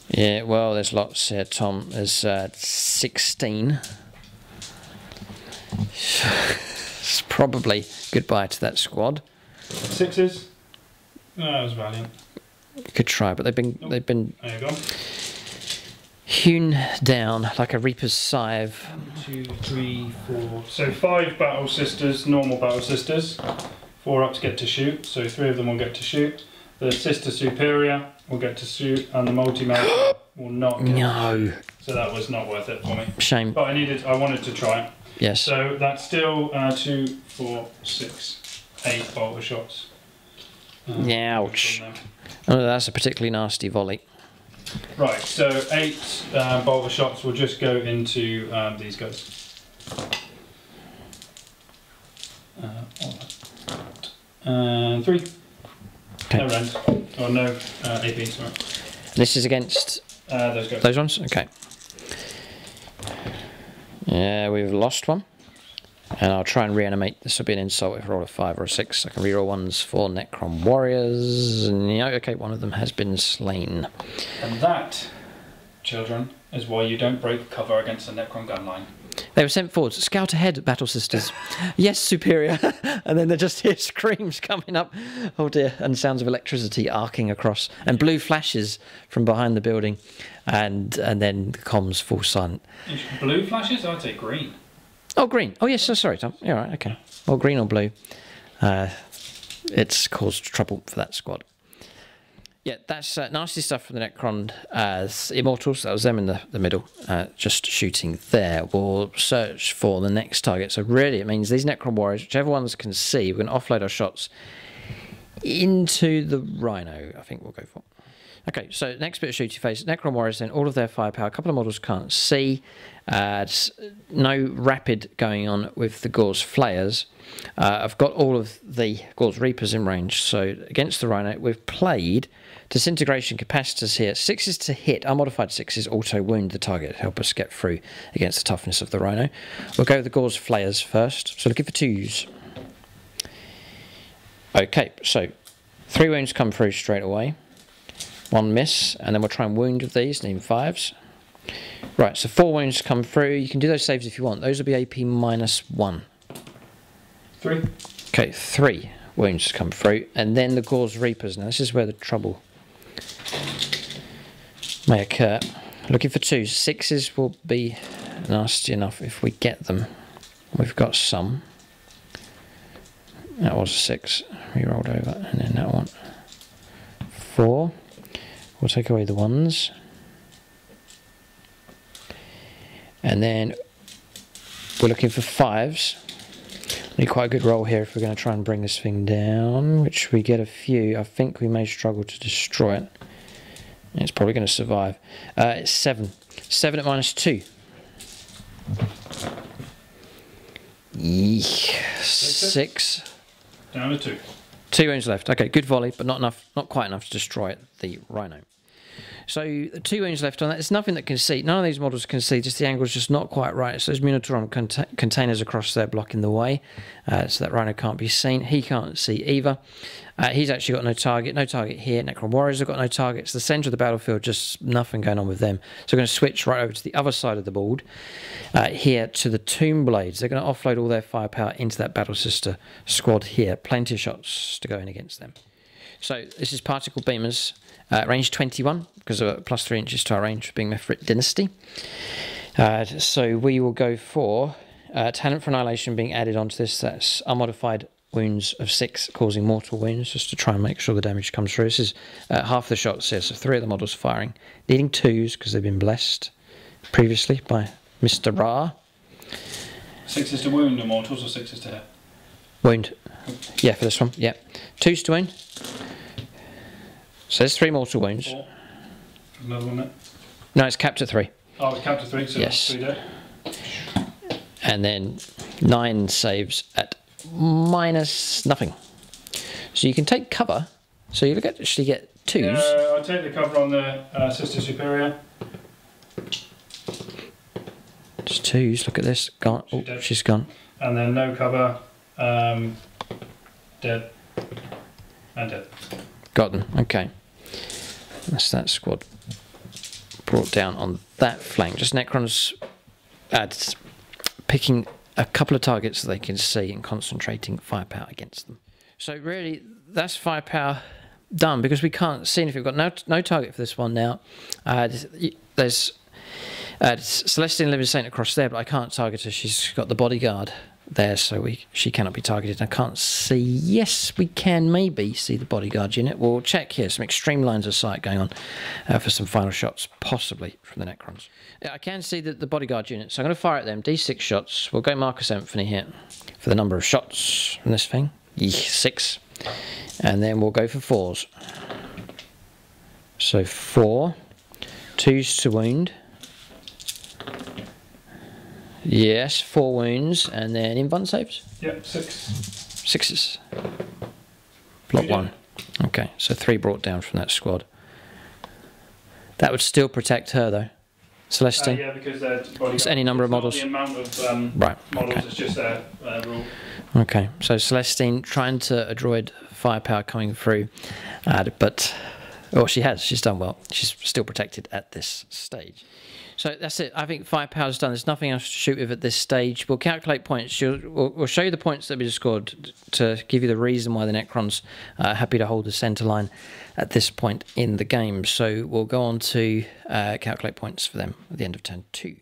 Yeah, well, there's lots here, Tom. There's 16. It's probably goodbye to that squad. 6s. No, that was valiant. You could try, but they've been there you go. Hewn down like a reaper's scythe. 1, 2, 3, 4. So 5 battle sisters, normal battle sisters. 4 ups get to shoot, so 3 of them will get to shoot. The sister superior will get to shoot, and the multi-melter will not get to shoot. So that was not worth it for me. Shame. But I wanted to try. Yes. So that's still 2, 4, 6, 8 bolter shots. Ouch. Oh, that's a particularly nasty volley. Right, so 8 bolter shots will just go into these guys. And 3. Okay. No rend. Or no AP, sorry. This is against those guys. Those ones? Okay. Yeah, we've lost one. And I'll try and reanimate. This would be an insult if I roll a 5 or a 6. I can reroll ones for Necron Warriors. No, okay, one of them has been slain. And that, children, is why you don't break cover against the Necron gunline. They were sent forward. Scout ahead, Battle Sisters. Yes, superior. And then they just hear screams coming up. Oh dear. And sounds of electricity arcing across. And blue flashes from behind the building. And then the comms fall silent. Blue flashes? I'd say green. Oh, green. Oh, yes. Oh, sorry, Tom. You're right. Okay. Well, green or blue. It's caused trouble for that squad. Yeah, that's nasty stuff from the Necron Immortals. That was them in the middle, just shooting there. We'll search for the next target. So really it means these Necron Warriors, whichever ones can see, we're going to offload our shots into the Rhino, I think we'll go for. Okay, so next bit of shooting phase, Necron Warriors then, all of their firepower, a couple of models can't see, no rapid going on with the Gauss Flayers. I've got all of the Gauss Reapers in range, so against the Rhino we've played disintegration capacitors here. 6s to hit, unmodified 6s auto wound the target, help us get through against the toughness of the Rhino. We'll go with the Gauss Flayers first, so looking for 2s. Okay, so 3 wounds come through straight away, 1 miss, and then we'll try and wound with these, need 5s. Right, so 4 wounds come through, you can do those saves if you want, those will be AP minus 1. 3. Okay, 3 wounds come through, and then the Gauss Reapers, now this is where the trouble may occur. Looking for 2s. 6s will be nasty enough if we get them. We've got some. That was a 6. We rolled over, and then that one. 4. We'll take away the 1s. And then we're looking for 5s. Need quite a good roll here if we're going to try and bring this thing down, which we get a few. I think we may struggle to destroy it. It's probably going to survive. It's 7. 7 at minus 2. Eek. 6. Down to 2. 2 wounds left. Okay, good volley, but not enough, not quite enough to destroy the Rhino. So two wounds left on that. It's nothing that can see. None of these models can see. Just the angle's just not quite right. So there's Munitorum containers across there blocking the way. So that Rhino can't be seen. He can't see either. He's actually got no target. No target here. Necron Warriors have got no targets. The centre of the battlefield, just nothing going on with them. So we're going to switch right over to the other side of the board here to the Tomb Blades. They're going to offload all their firepower into that Battle Sister squad here. Plenty of shots to go in against them. So this is Particle Beamers, range 21, because of plus 3 inches to our range for being Mephrit Dynasty. So we will go for Talent for Annihilation being added onto this. That's unmodified wounds of 6, causing mortal wounds, just to try and make sure the damage comes through. This is half the shots here, so 3 of the models firing. Needing 2s, because they've been blessed previously by Mr. Ra. 6 is to wound the mortals, or 6 is to hit? Wound. Yeah, for this one, yeah. 2s to wound. So there's 3 mortal wounds. 4. Another one there? No, it's capped at 3. Oh, it's capped at 3, so yes. 3 dead. And then 9 saves at minus nothing. So you can take cover. So you actually get 2s. Yeah, I'll take the cover on the Sister Superior. It's 2s, look at this. Gone. She's, oh, she's gone. And then no cover. Dead. And dead. Got them, okay. That's that squad brought down on that flank. Just Necrons picking a couple of targets that they can see and concentrating firepower against them. So really, that's firepower done, because we can't see anything. We've got no target for this one now. There's Celestine Living Saint across there, but I can't target her. She's got the bodyguard there, so she cannot be targeted. I can't see. Yes, we can maybe see the bodyguard unit. We'll check here. Some extreme lines of sight going on for some final shots, possibly from the Necrons. Yeah, I can see the bodyguard unit, so I'm going to fire at them. D6 shots. We'll go Marcus Anthony here for the number of shots from this thing. 6. And then we'll go for 4s. So 4. 2s to wound. Yes, 4 wounds, and then invuln saves? Yep, 6. 6s. Block 1. Okay, so 3 brought down from that squad. That would still protect her, though. Celestine? Yeah, because it's any number of models. The amount of right, models, okay. It's just their rule. Okay, so Celestine trying to avoid firepower coming through, but... Oh, she has. She's done well. She's still protected at this stage. So that's it. I think firepower's done. There's nothing else to shoot with at this stage. We'll calculate points. We'll show you the points that we just scored to give you the reason why the Necrons are happy to hold the centre line at this point in the game. So we'll go on to calculate points for them at the end of turn 2.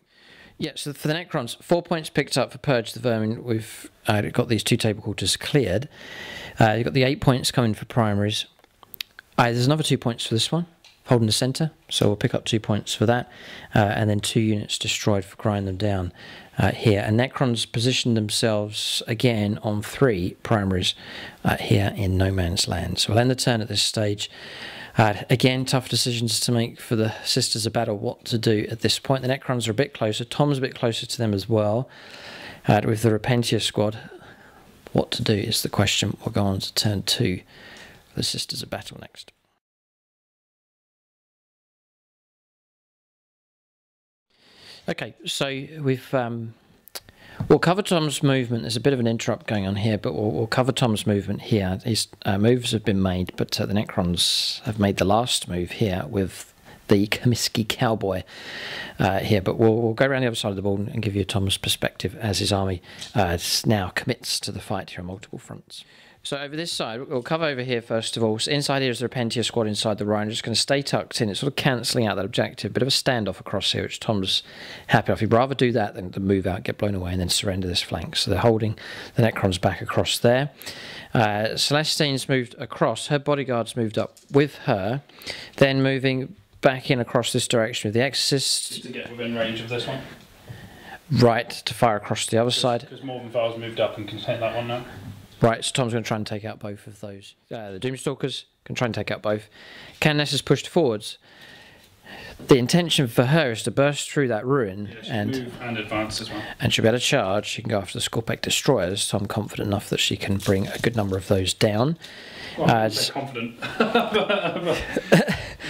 Yeah, so for the Necrons, 4 points picked up for Purge the Vermin. We've got these 2 table quarters cleared. You've got the 8 points coming for primaries. There's another 2 points for this one, holding the centre, so we'll pick up 2 points for that, and then 2 units destroyed for Grind Them Down here. And Necrons positioned themselves again on 3 primaries here in No Man's Land. So we'll end the turn at this stage. Again, tough decisions to make for the Sisters of Battle, what to do at this point. The Necrons are a bit closer, Tom's a bit closer to them as well, with the Repentia squad. What to do is the question. We'll go on to turn 2. The Sisters of Battle next. Okay, so we'll cover Tom's movement. There's a bit of an interrupt going on here, but we'll cover Tom's movement here. His moves have been made, but the Necrons have made the last move here with the Comiskey Cowboy here. But we'll go around the other side of the board and give you Tom's perspective as his army now commits to the fight here on multiple fronts. So over this side, we'll cover over here first of all. So inside here is the Repentia squad inside the Rhino. Just going to stay tucked in. It's sort of cancelling out that objective. Bit of a standoff across here, which Tom's happy off. He'd rather do that than to move out, get blown away, and then surrender this flank. So they're holding the Necrons back across there. Celestine's moved across. Her bodyguard's moved up with her. Then moving back in across this direction with the Exorcist. Just to get within range of this one. Right, to fire across the other side. Because Morvenn Vahl's moved up and can take that one now. Right, so Tom's going to try and take out both of those. The Doomstalkers can try and take out both. Canoness is pushed forwards. The intention for her is to burst through that ruin, yeah, and advance as well. And she'll be able to charge. She can go after the Skorpekh Destroyers, so I'm confident enough that she can bring a good number of those down. Well, I'm confident.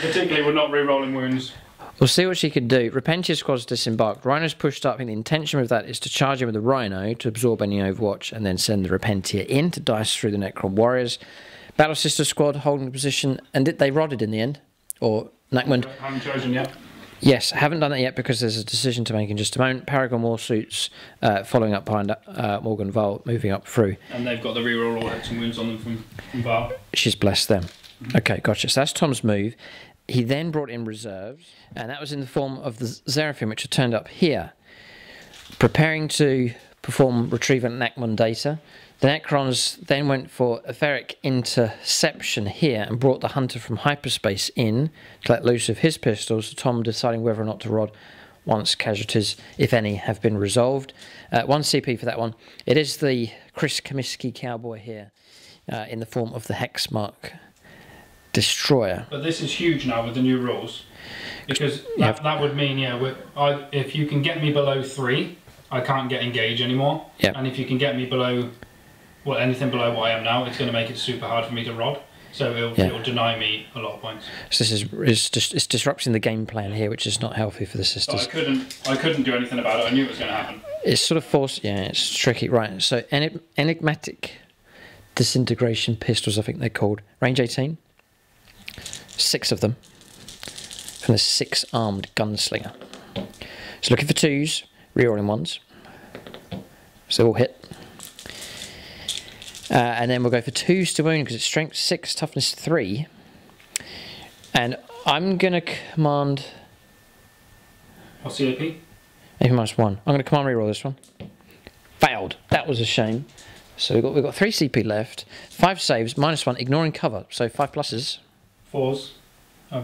Particularly, we're not re-rolling wounds. We'll see what she can do. Repentia's squad's disembarked. Rhino's pushed up, and the intention of that is to charge in with a Rhino to absorb any Overwatch and then send the Repentia in to dice through the Necron Warriors. Battle Sister squad holding the position, and they rotted in the end. Or Nachmund. Haven't chosen yet. Yes, haven't done that yet because there's a decision to make in just a moment. Paragon Warsuits following up behind Morvenn Vahl, moving up through. And they've got the reroll all and wounds on them from Vahl. She's blessed them. Mm-hmm. Okay, gotcha. So that's Tom's move. He then brought in reserves, and that was in the form of the Xeraphim, which are turned up here. Preparing to perform Retrieve Nachmund data, the Necrons then went for Etheric Interception here and brought the Hunter from hyperspace in to let loose of his pistols, Tom deciding whether or not to rod once casualties, if any, have been resolved. 1 CP for that one. It is the Chris Comiskey Cowboy here in the form of the Hexmark Destroyer. But this is huge now with the new rules, because that would mean, yeah, if you can get me below 3, I can't get engaged anymore. Yep. And if you can get me below, well, anything below what I am now, it's going to make it super hard for me to rod. So it'll deny me a lot of points. So this is just, it's disrupting the game plan here, which is not healthy for the sisters. But I couldn't do anything about it. I knew it was going to happen. It's sort of forced. Yeah, it's tricky, right? So enigmatic disintegration pistols, I think they're called. Range 18. 6 of them from the 6 armed gunslinger. So looking for 2s, rerolling 1s. So all hit. And then we'll go for 2s to wound because it's strength 6, toughness 3. And I'm going to command... What's the AP? AP minus 1. I'm going to command reroll this one. Failed. That was a shame. So we've got 3 CP left, 5 saves, minus 1, ignoring cover. So 5 pluses. 4s.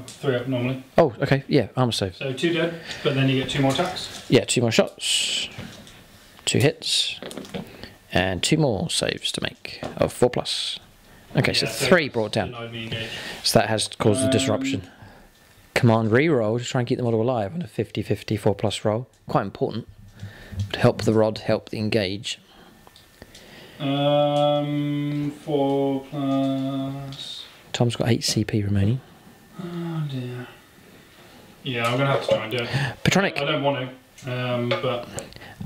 3 up normally. Oh, okay. Yeah, armor save. So 2 dead, but then you get 2 more attacks. Yeah, 2 more shots. 2 hits. And 2 more saves to make of 4 plus. Okay, yeah, so 3 brought down. So that has caused the disruption. Command reroll to try and keep the model alive on a 50-50 4 plus roll. Quite important. To help the rod, help the engage. 4 plus... Tom's got 8 CP remaining. Oh dear. Yeah, I'm going to have to try and do it. Patronic. I don't want to, but...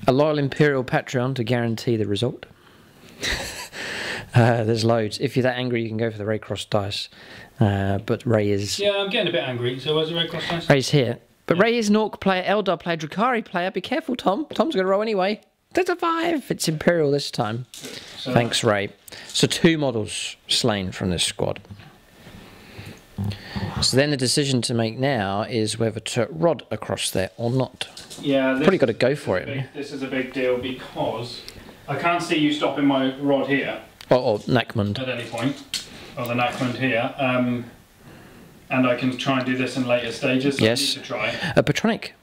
A loyal Imperial Patreon to guarantee the result. There's loads. If you're that angry, you can go for the Ray Cross dice. But Ray is... Yeah, I'm getting a bit angry. So where's the Ray Cross dice? Ray's here. But yeah. Ray is Nork player, Eldar player, Drukhari player. Be careful, Tom. Tom's going to roll anyway. That's a 5. It's Imperial this time. So, thanks, Ray. So 2 models slain from this squad. So then the decision to make now is whether to rod across there or not. Yeah, probably got to go for it. This is a big deal because I can't see you stopping my rod here. Or Nachmund. At any point. Or the Nachmund here. And I can try and do this in later stages. So yes. I need to try. A Patronic.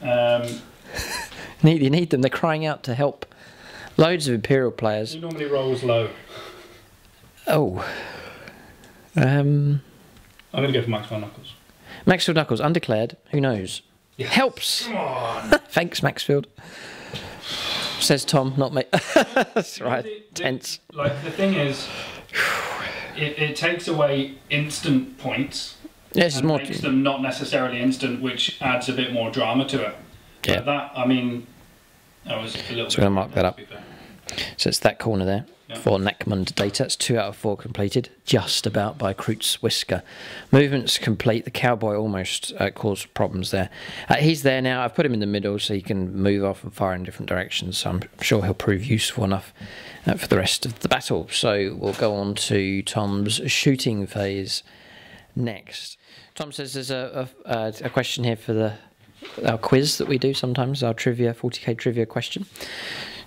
You need them. They're crying out to help. Loads of Imperial players. Who normally rolls low? Oh. I'm going to go for Maxwell Knuckles. Maxwell Knuckles, undeclared. Who knows? Yes. Helps. Come on. Thanks, Maxfield. Says Tom, not me. That's right. Tense. The thing is, it takes away instant points. Yes, and makes them not necessarily instant, which adds a bit more drama to it. Yeah. But that, I mean, that was a little. So we're going to mark that up. So it's that corner there. Yeah. For Nachmund data, it's 2 out of 4 completed, just about by Kroot's whisker. Movement's complete. The cowboy almost caused problems there. He's there now. I've put him in the middle so he can move off and fire in different directions. So I'm sure he'll prove useful enough for the rest of the battle. So we'll go on to Tom's shooting phase next. Tom says there's a question here for our quiz that we do sometimes, our trivia, 40k trivia question.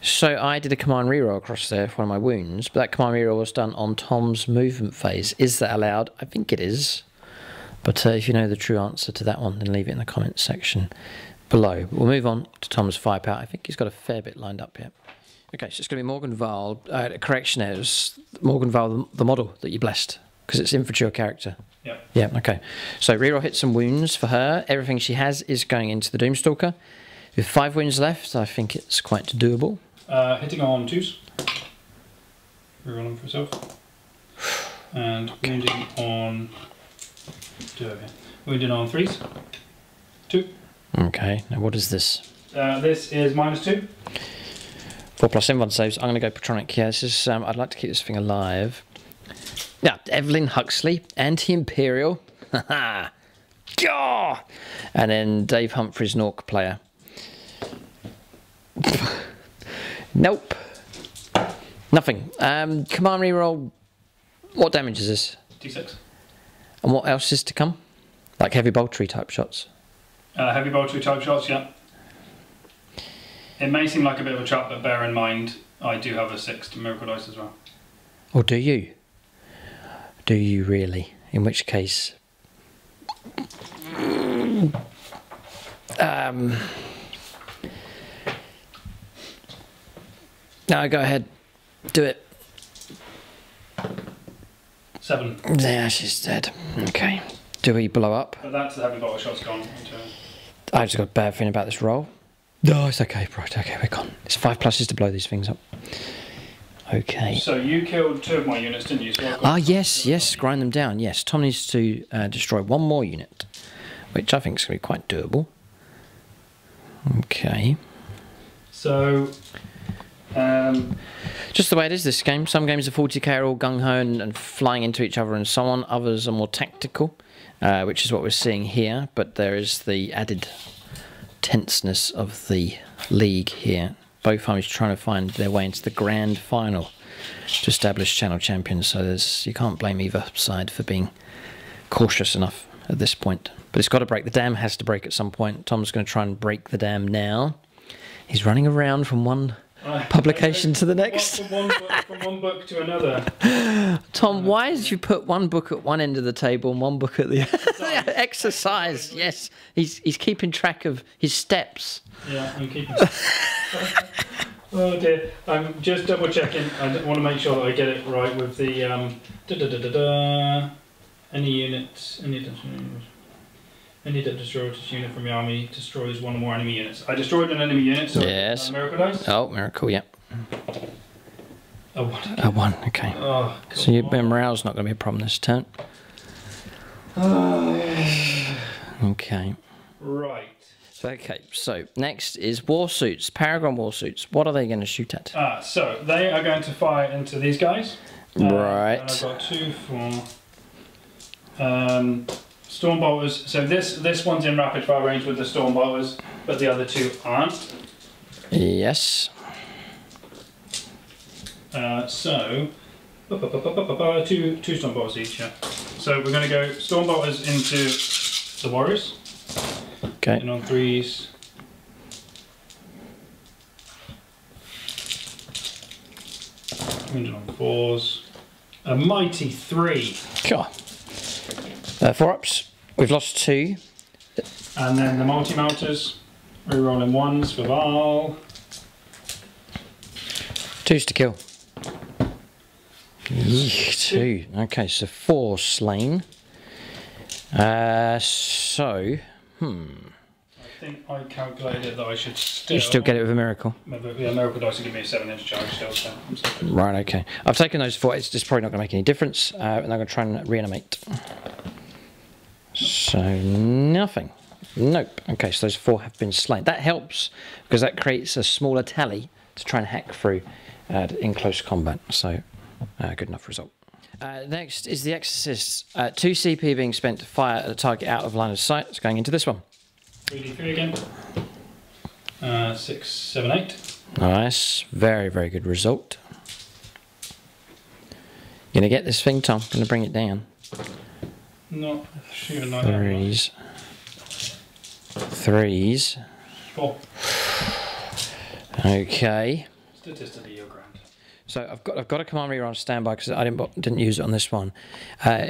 So I did a command reroll across there for one of my wounds, but that command reroll was done on Tom's movement phase. Is that allowed? I think it is. But if you know the true answer to that one, then leave it in the comments section below. We'll move on to Tom's firepower. I think he's got a fair bit lined up here. Okay, so it's going to be Morvenn Vahl. Correction, it was Morvenn Vahl, the model that you blessed, because it's infantry or character. Yeah. Yeah, okay. So reroll hits and wounds for her. Everything she has is going into the Doomstalker. With 5 wounds left, I think it's quite doable. Hitting on 2s. Rerolling for herself. And wounding on Two over here. We're doing on threes. Two. Okay, now what is this? This is -2. 4+1 saves. I'm going to go Patronic. Yeah, this is, I'd like to keep this thing alive. Now, Evelyn Huxley, anti-imperial. Haha. Gah! And then Dave Humphries, Nork player. Nope. Nothing. Command reroll. What damage is this? D6. And what else is to come? Like heavy boltry type shots. Heavy boltry type shots, yeah. It may seem like a bit of a trap, but bear in mind, I do have a 6 to Miracle Dice as well. Or do you? Do you really? In which case... No, go ahead. Do it. 7. Yeah, she's dead. Okay. Do we blow up? But that's the heavy bottle shot's gone. I've just got a bad feeling about this roll. No, it's okay, right, okay, we're gone. It's 5 pluses to blow these things up. Okay. So you killed 2 of my units, didn't you? So yes, grind them down, yes. Tom needs to destroy 1 more unit, which I think is going to be quite doable. Okay. So... just the way it is this game. Some games are 40k are all gung-ho and flying into each other and so on. Others are more tactical, which is what we're seeing here, but there is the added... tenseness of the league here. Both armies trying to find their way into the grand final to establish channel champions, so there's, you can't blame either side for being cautious enough at this point. But it's got to break. The dam has to break at some point. Tom's going to try and break the dam now. He's running around from one publication to the next. From one book to another. Tom, why did you put one book at one end of the table and one book at the other? Exercise, yes. He's keeping track of his steps. Yeah, I'm keeping track. Oh dear. I'm just double checking. I want to make sure that I get it right with the... Any unit... Any that destroys this unit from your army destroys 1 or more enemy units. I destroyed an enemy unit, so yes. Miracle dice? Oh, miracle, yep. A 1. A 1, okay. Oh, so your morale's not going to be a problem this turn. Okay. Right. Okay, so next is Warsuits, Paragon Warsuits. What are they going to shoot at? So they are going to fire into these guys. Right. I've got 2, 4... Stormbolters, so this one's in rapid fire range with the Stormbolters, but the other 2 aren't. Yes. So, 2 Stormbolters each, yeah. So we're going to go Stormbolters into the Warriors. Okay. And on 3s. And on 4s. A mighty 3. Sure. 4 ups. We've lost 2. And then the multi-melters. Rerolling 1s for Vahl. 2s to kill. 2. Okay, so 4 slain. I think I calculated that I should still... You still get it with a miracle. Yeah, miracle dice will give me a 7-inch charge still, so I'm still... Right, okay. I've taken those 4. It's probably not going to make any difference. And I'm going to try and reanimate. So nothing. Nope. Okay, so those 4 have been slain. That helps because that creates a smaller tally to try and hack through in close combat. So good enough result. Next is the Exorcist. 2 CP being spent to fire at a target out of line of sight. It's going into this one. 3d3 again. 6, 7, 8. Nice. Very, very good result. You're going to get this thing, Tom. I'm going to bring it down. No, shooting like 3s. That 3s. 4. Okay. Statistically, you're grand. So I've got a command reroll on standby because I didn't use it on this one.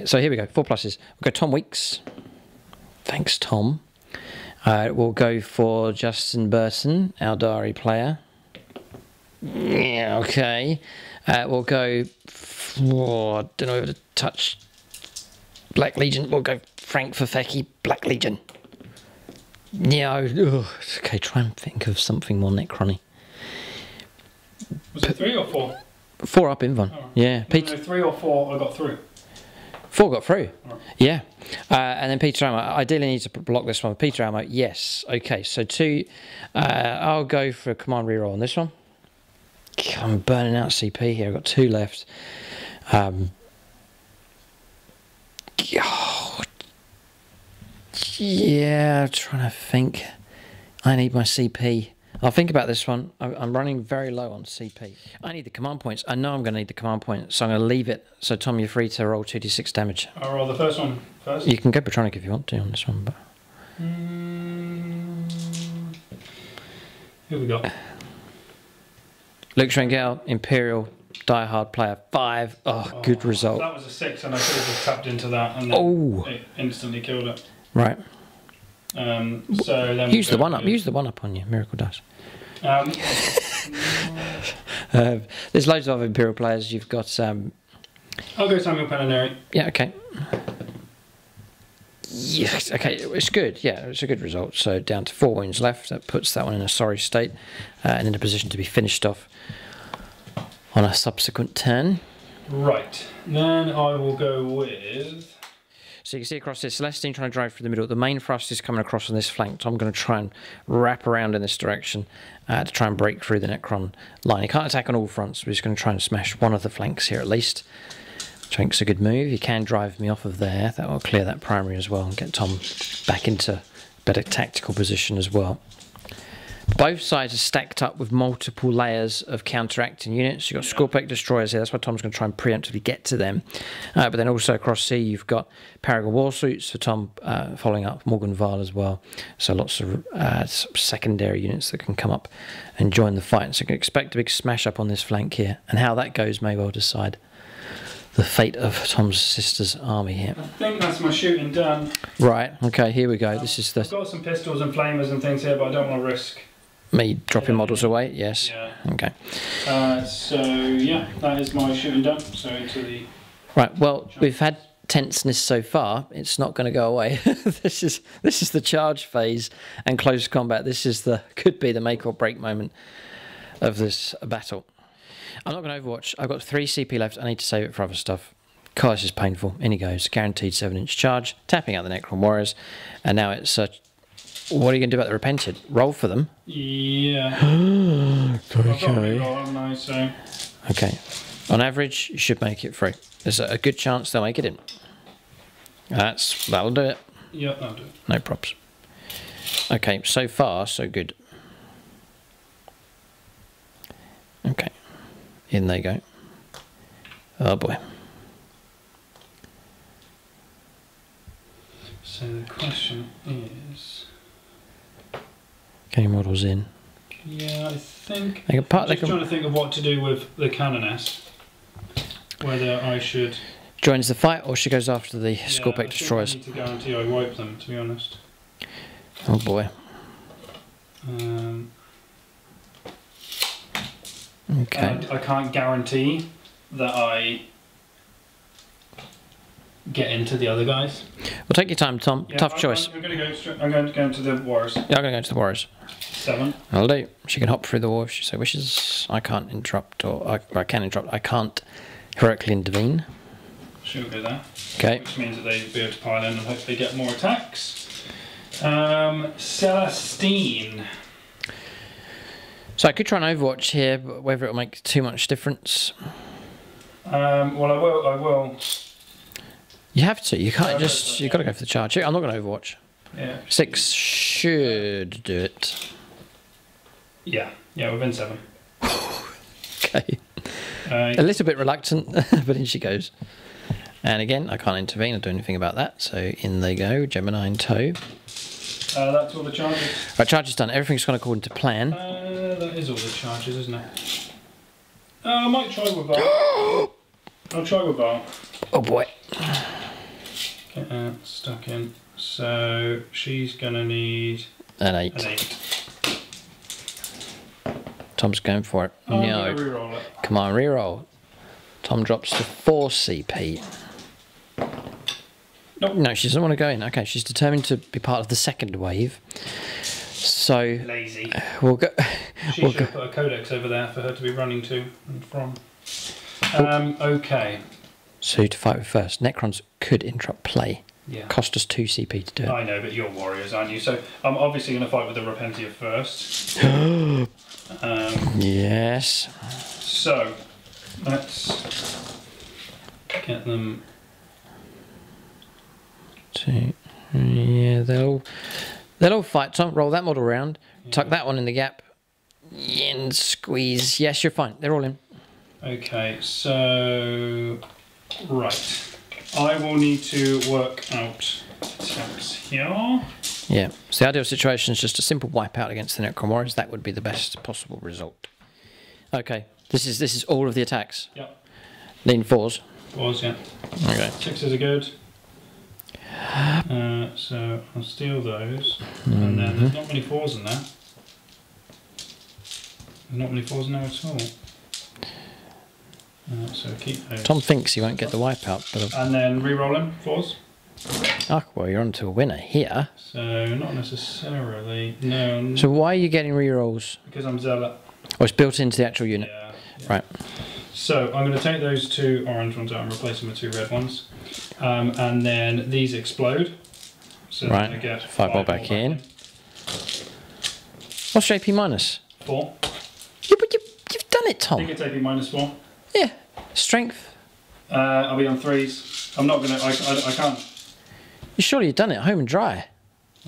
So here we go. 4 pluses. We'll go Tom Weeks. Thanks, Tom. We'll go for Justin Burton, our Dari player. Yeah. Okay. We'll go for. I don't know if it's a touch. Black Legion, we'll go Frank Fafeki, Black Legion. Yeah, okay, try and think of something more Necron-y. Was it 3 or 4? 4 up, Invon. Oh. Yeah. No, Pete. No, 3 or 4, I got through. Four got through. Right. Yeah. And then Peter Ammo. I ideally need to block this one. Peter Ammo, yes. Okay, so two. I'll go for a command reroll on this one. I'm burning out CP here. I've got two left. Yeah, I'm trying to think. I need my CP. I'll think about this one. I'm running very low on CP. I need the command points. I know I'm going to need the command points, so I'm going to leave it. So, Tom, you're free to roll 2d6 damage. I'll roll the first one first. You can go Patronic if you want to on this one. But... Here we go. Luke Schwengel, Imperial, diehard player, 5. Oh, good result. That was a 6, and I could have just tapped into that, and then it instantly killed it. Right. So then use the one up. Use the one up on you. Miracle dice. There's loads of Imperial players. You've got. I'll go Samuel Pananeri. Yeah. Okay. Yes. Okay. It's good. Yeah. It's a good result. So down to 4 wounds left. That puts that one in a sorry state, and in a position to be finished off on a subsequent turn. Right. Then I will go with. So you can see across this, Celestine trying to drive through the middle. The main thrust is coming across on this flank. So I'm going to try and wrap around in this direction to try and break through the Necron line. He can't attack on all fronts. We're just going to try and smash one of the flanks here at least. Which I think is a good move. He can drive me off of there. That will clear that primary as well and get Tom back into better tactical position as well. Both sides are stacked up with multiple layers of counteracting units. You've got Skorpekh Destroyers here. That's why Tom's going to try and preemptively get to them. But then also across sea, you've got Paragon Warsuits for Tom, following up Morvenn Vahl as well. So lots of secondary units that can come up and join the fight. So you can expect a big smash up on this flank here. And how that goes may well decide the fate of Tom's sister's army here. I think that's my shooting done. Right, okay, here we go. This is the... I've got some pistols and flamers and things here, but I don't want to risk... Me dropping models away, yes. Yeah. Okay. So, yeah, that is my shooting done. So, into the. Right, well, we've had tenseness so far. It's not going to go away. This is the charge phase and close combat. This is could be the make or break moment of this battle. I'm not going to overwatch. I've got 3 CP left. I need to save it for other stuff. God, this is painful. In he goes. Guaranteed 7-inch charge, tapping out the Necron Warriors. And now it's. What are you going to do about the Repentia? Roll for them? Yeah. Okay. Okay. On average, you should make it through. There's a good chance they'll make it in. That'll do it. Yeah, that'll do it. No props. Okay, so far, so good. Okay. In they go. Oh, boy. So the question is... Getting models in. Yeah, I think... I'm trying to think of what to do with the Canoness. Whether I should... Joins the fight or she goes after the Skorpekh Destroyers. I need to guarantee I wipe them, to be honest. Oh boy. Okay. I can't guarantee that I... get into the other guys. Well, take your time, Tom. Yeah, tough choice. I'm going to go into the wars. Yeah, I'm going to go into the wars. 7. I'll do. She can hop through the war if she so wishes. I can't interrupt, or I can interrupt. I can't heroically intervene. She'll go there. Okay. Which means that they'll be able to pile in and hopefully get more attacks. Celestine. So I could try an Overwatch here, but whether it'll make too much difference. Well, I will. You have to. You can't just... You've got to go for the charge. I'm not going to overwatch. Yeah. 6 should do it. Yeah. Yeah, within 7. Okay. A little bit reluctant, but in she goes. And again, I can't intervene or do anything about that. So in they go. Gemini in tow. That's all the charges. Right, charge is done. Everything's gone according to plan. That is all the charges, isn't it? I might try with Vahl. I'll try with Vahl. Oh, boy. Get that stuck in. So she's gonna need an 8. Tom's going for it. Oh, no. Re-roll it. Come on, reroll. Tom drops to 4 CP. Nope. No, she doesn't want to go in. Okay, she's determined to be part of the second wave. So lazy. We'll go. She should put a codex over there for her to be running to and from. Okay. So to fight with first, Necrons could interrupt play. Yeah. Cost us 2 CP to do it. I know, but you're warriors, aren't you? So I'm obviously going to fight with the Repentia first. Yes. So let's get them. Two. Yeah, they'll all fight. Tom, roll that model round. Yeah. Tuck that one in the gap. And squeeze. Yes, you're fine. They're all in. Okay, so right. I will need to work out attacks here. Yeah, so the ideal situation is just a simple wipeout against the Necron Warriors. That would be the best possible result. Okay, this is all of the attacks. Yep. Need fours. Fours, yeah. Okay. Sixes are good. So I'll steal those. Mm-hmm. And then there's not many fours in there. There's not many fours in there at all. So keep those. Tom thinks he won't get the wipeout, but and then re-roll him fours. Ah, well, you're on to a winner here. So not necessarily. No. So why are you getting re-rolls? Because I'm zealot. Oh, it's built into the actual unit. Yeah, yeah. Right. So I'm going to take those two orange ones out and replace them with two red ones, and then these explode. So right. I get fireball back in. What's JP minus? 4. Yeah, but you've done it, Tom. I think it's JP minus 4. Yeah, strength. I'll be on 3s. I'm not going to... I can't. Surely you've done it home and dry.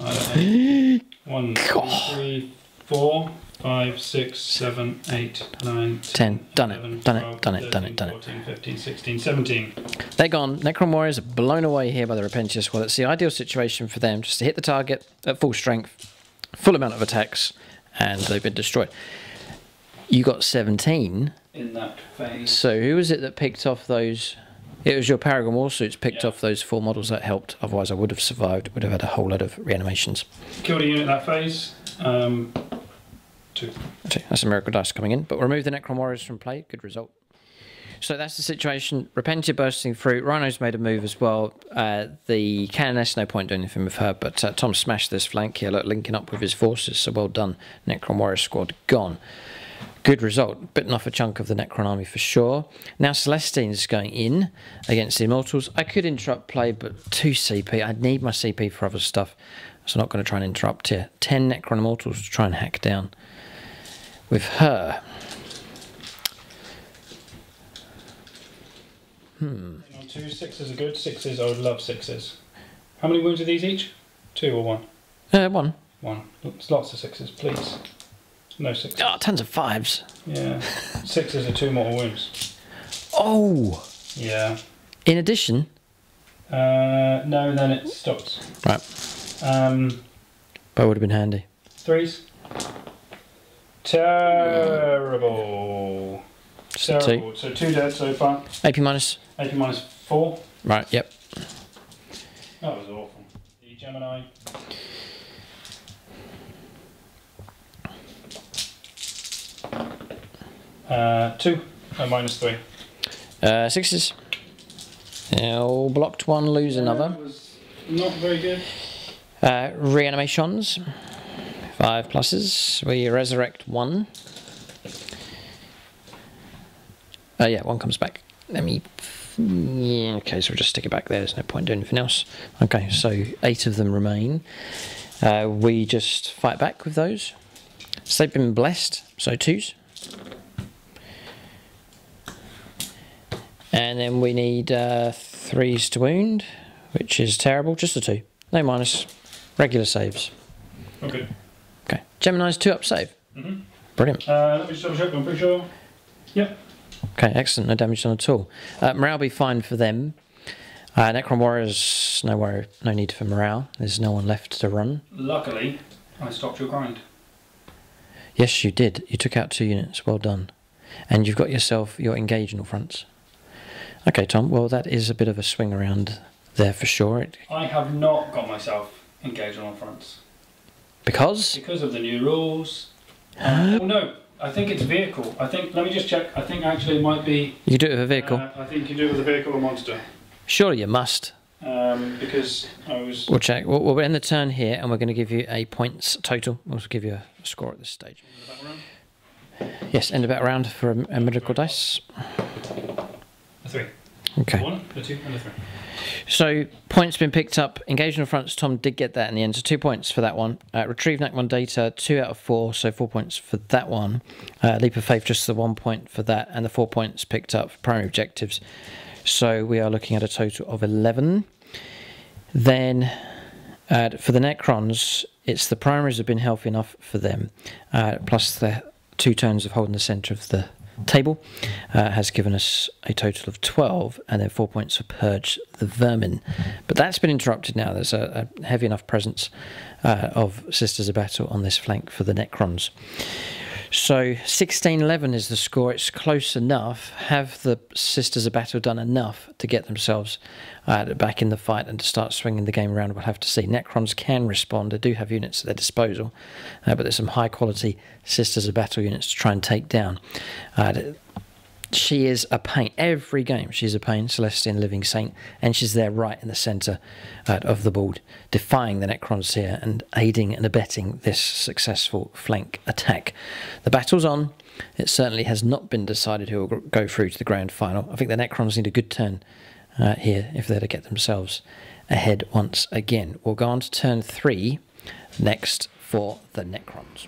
I don't know. 1, 2, 3, 4, 5, 6, 7, 8, 9, 10. Done it, 12, 13, 14, 15, 16, 17. They're gone. Necron Warriors are blown away here by the Repentia squad. That's the ideal situation for them, just to hit the target at full strength, full amount of attacks, and they've been destroyed. You got 17... in that phase. So who was it that picked off those? It was your Paragon Warsuits picked off those 4 models that helped. Otherwise I would have survived, would have had a whole lot of reanimations. Killed a unit that phase. 2. That's a miracle dice coming in. But remove the Necron Warriors from play. Good result. So that's the situation. Repentia bursting through. Rhino's made a move as well. The Canoness, no point doing anything with her, but Tom smashed this flank here, look, linking up with his forces. So well done. Necron Warrior squad gone. Good result. Bitten off a chunk of the Necron army for sure. Now Celestine's going in against the Immortals. I could interrupt play, but 2 CP. I'd need my CP for other stuff, so I'm not going to try and interrupt here. 10 Necron Immortals to try and hack down with her. On 2 6s are good. 6s, I would love 6s. How many wounds are these each? 2 or 1? 1. 1. Lots of 6s, please. No 6s. Oh, tons of 5s. Yeah. 6s are 2 mortal wounds. Oh. Yeah. In addition. No, then it stops. Right. That would have been handy. 3s. Terrible. Terrible. 2. So 2 dead so far. AP minus. AP minus 4. Right. Yep. That was awful. The Gemini. Two, minus 3. 6s. Now blocked one, lose another. That was not very good. Reanimations. 5 pluses. We resurrect 1. Yeah, 1 comes back. Let me... Yeah, okay, so we'll just stick it back there. There's no point doing anything else. Okay, so 8 of them remain. We just fight back with those. So they've been blessed, so 2s. And then we need 3s to wound, which is terrible. Just a 2. No minus. Regular saves. Okay. Okay. Gemini's 2-up save. Mm-hmm. Brilliant. Let me just double check, I'm pretty sure. Yep. Okay, excellent. No damage done at all. Morale be fine for them. Necron Warriors, no need for morale. There's no one left to run. Luckily, I stopped your grind. Yes, you did. You took out 2 units. Well done. And you've got yourself your engage in all fronts. Okay, Tom, well, that is a bit of a swing around there for sure. I have not got myself engaged on all fronts. Because? Because of the new rules. Well, no, I think it's vehicle. Let me just check. I think actually it might be... You do it with a vehicle. I think you do it with a vehicle or monster. Surely you must. Because I was... We'll check. We'll end the turn here, and we're going to give you a points total. We'll also give you a score at this stage. Yes, end of battle round for a medical dice. 3. Okay. One, a two, and a three. So points been picked up. Engagement fronts. Tom did get that in the end, so 2 points for that one. Retrieve Nachmund data, 2 out of 4, so 4 points for that one. Leap of Faith, just the 1 point for that, and the 4 points picked up for primary objectives. So we are looking at a total of 11. Then for the Necrons, it's the primaries have been healthy enough for them, plus the 2 turns of holding the centre of the table has given us a total of 12, and then 4 points for Purge the Vermin. But that's been interrupted now. There's a heavy enough presence of Sisters of Battle on this flank for the Necrons. So 16-11 is the score. It's close enough. Have the Sisters of Battle done enough to get themselves back in the fight and to start swinging the game around? We'll have to see. Necrons can respond. They do have units at their disposal, but there's some high-quality Sisters of Battle units to try and take down. She is a pain. Every game she's a pain, Celestine Living Saint, and she's there right in the centre of the board, defying the Necrons here and aiding and abetting this successful flank attack. The battle's on. It certainly has not been decided who will go through to the grand final. I think the Necrons need a good turn here if they're to get themselves ahead once again. We'll go on to turn 3 next for the Necrons.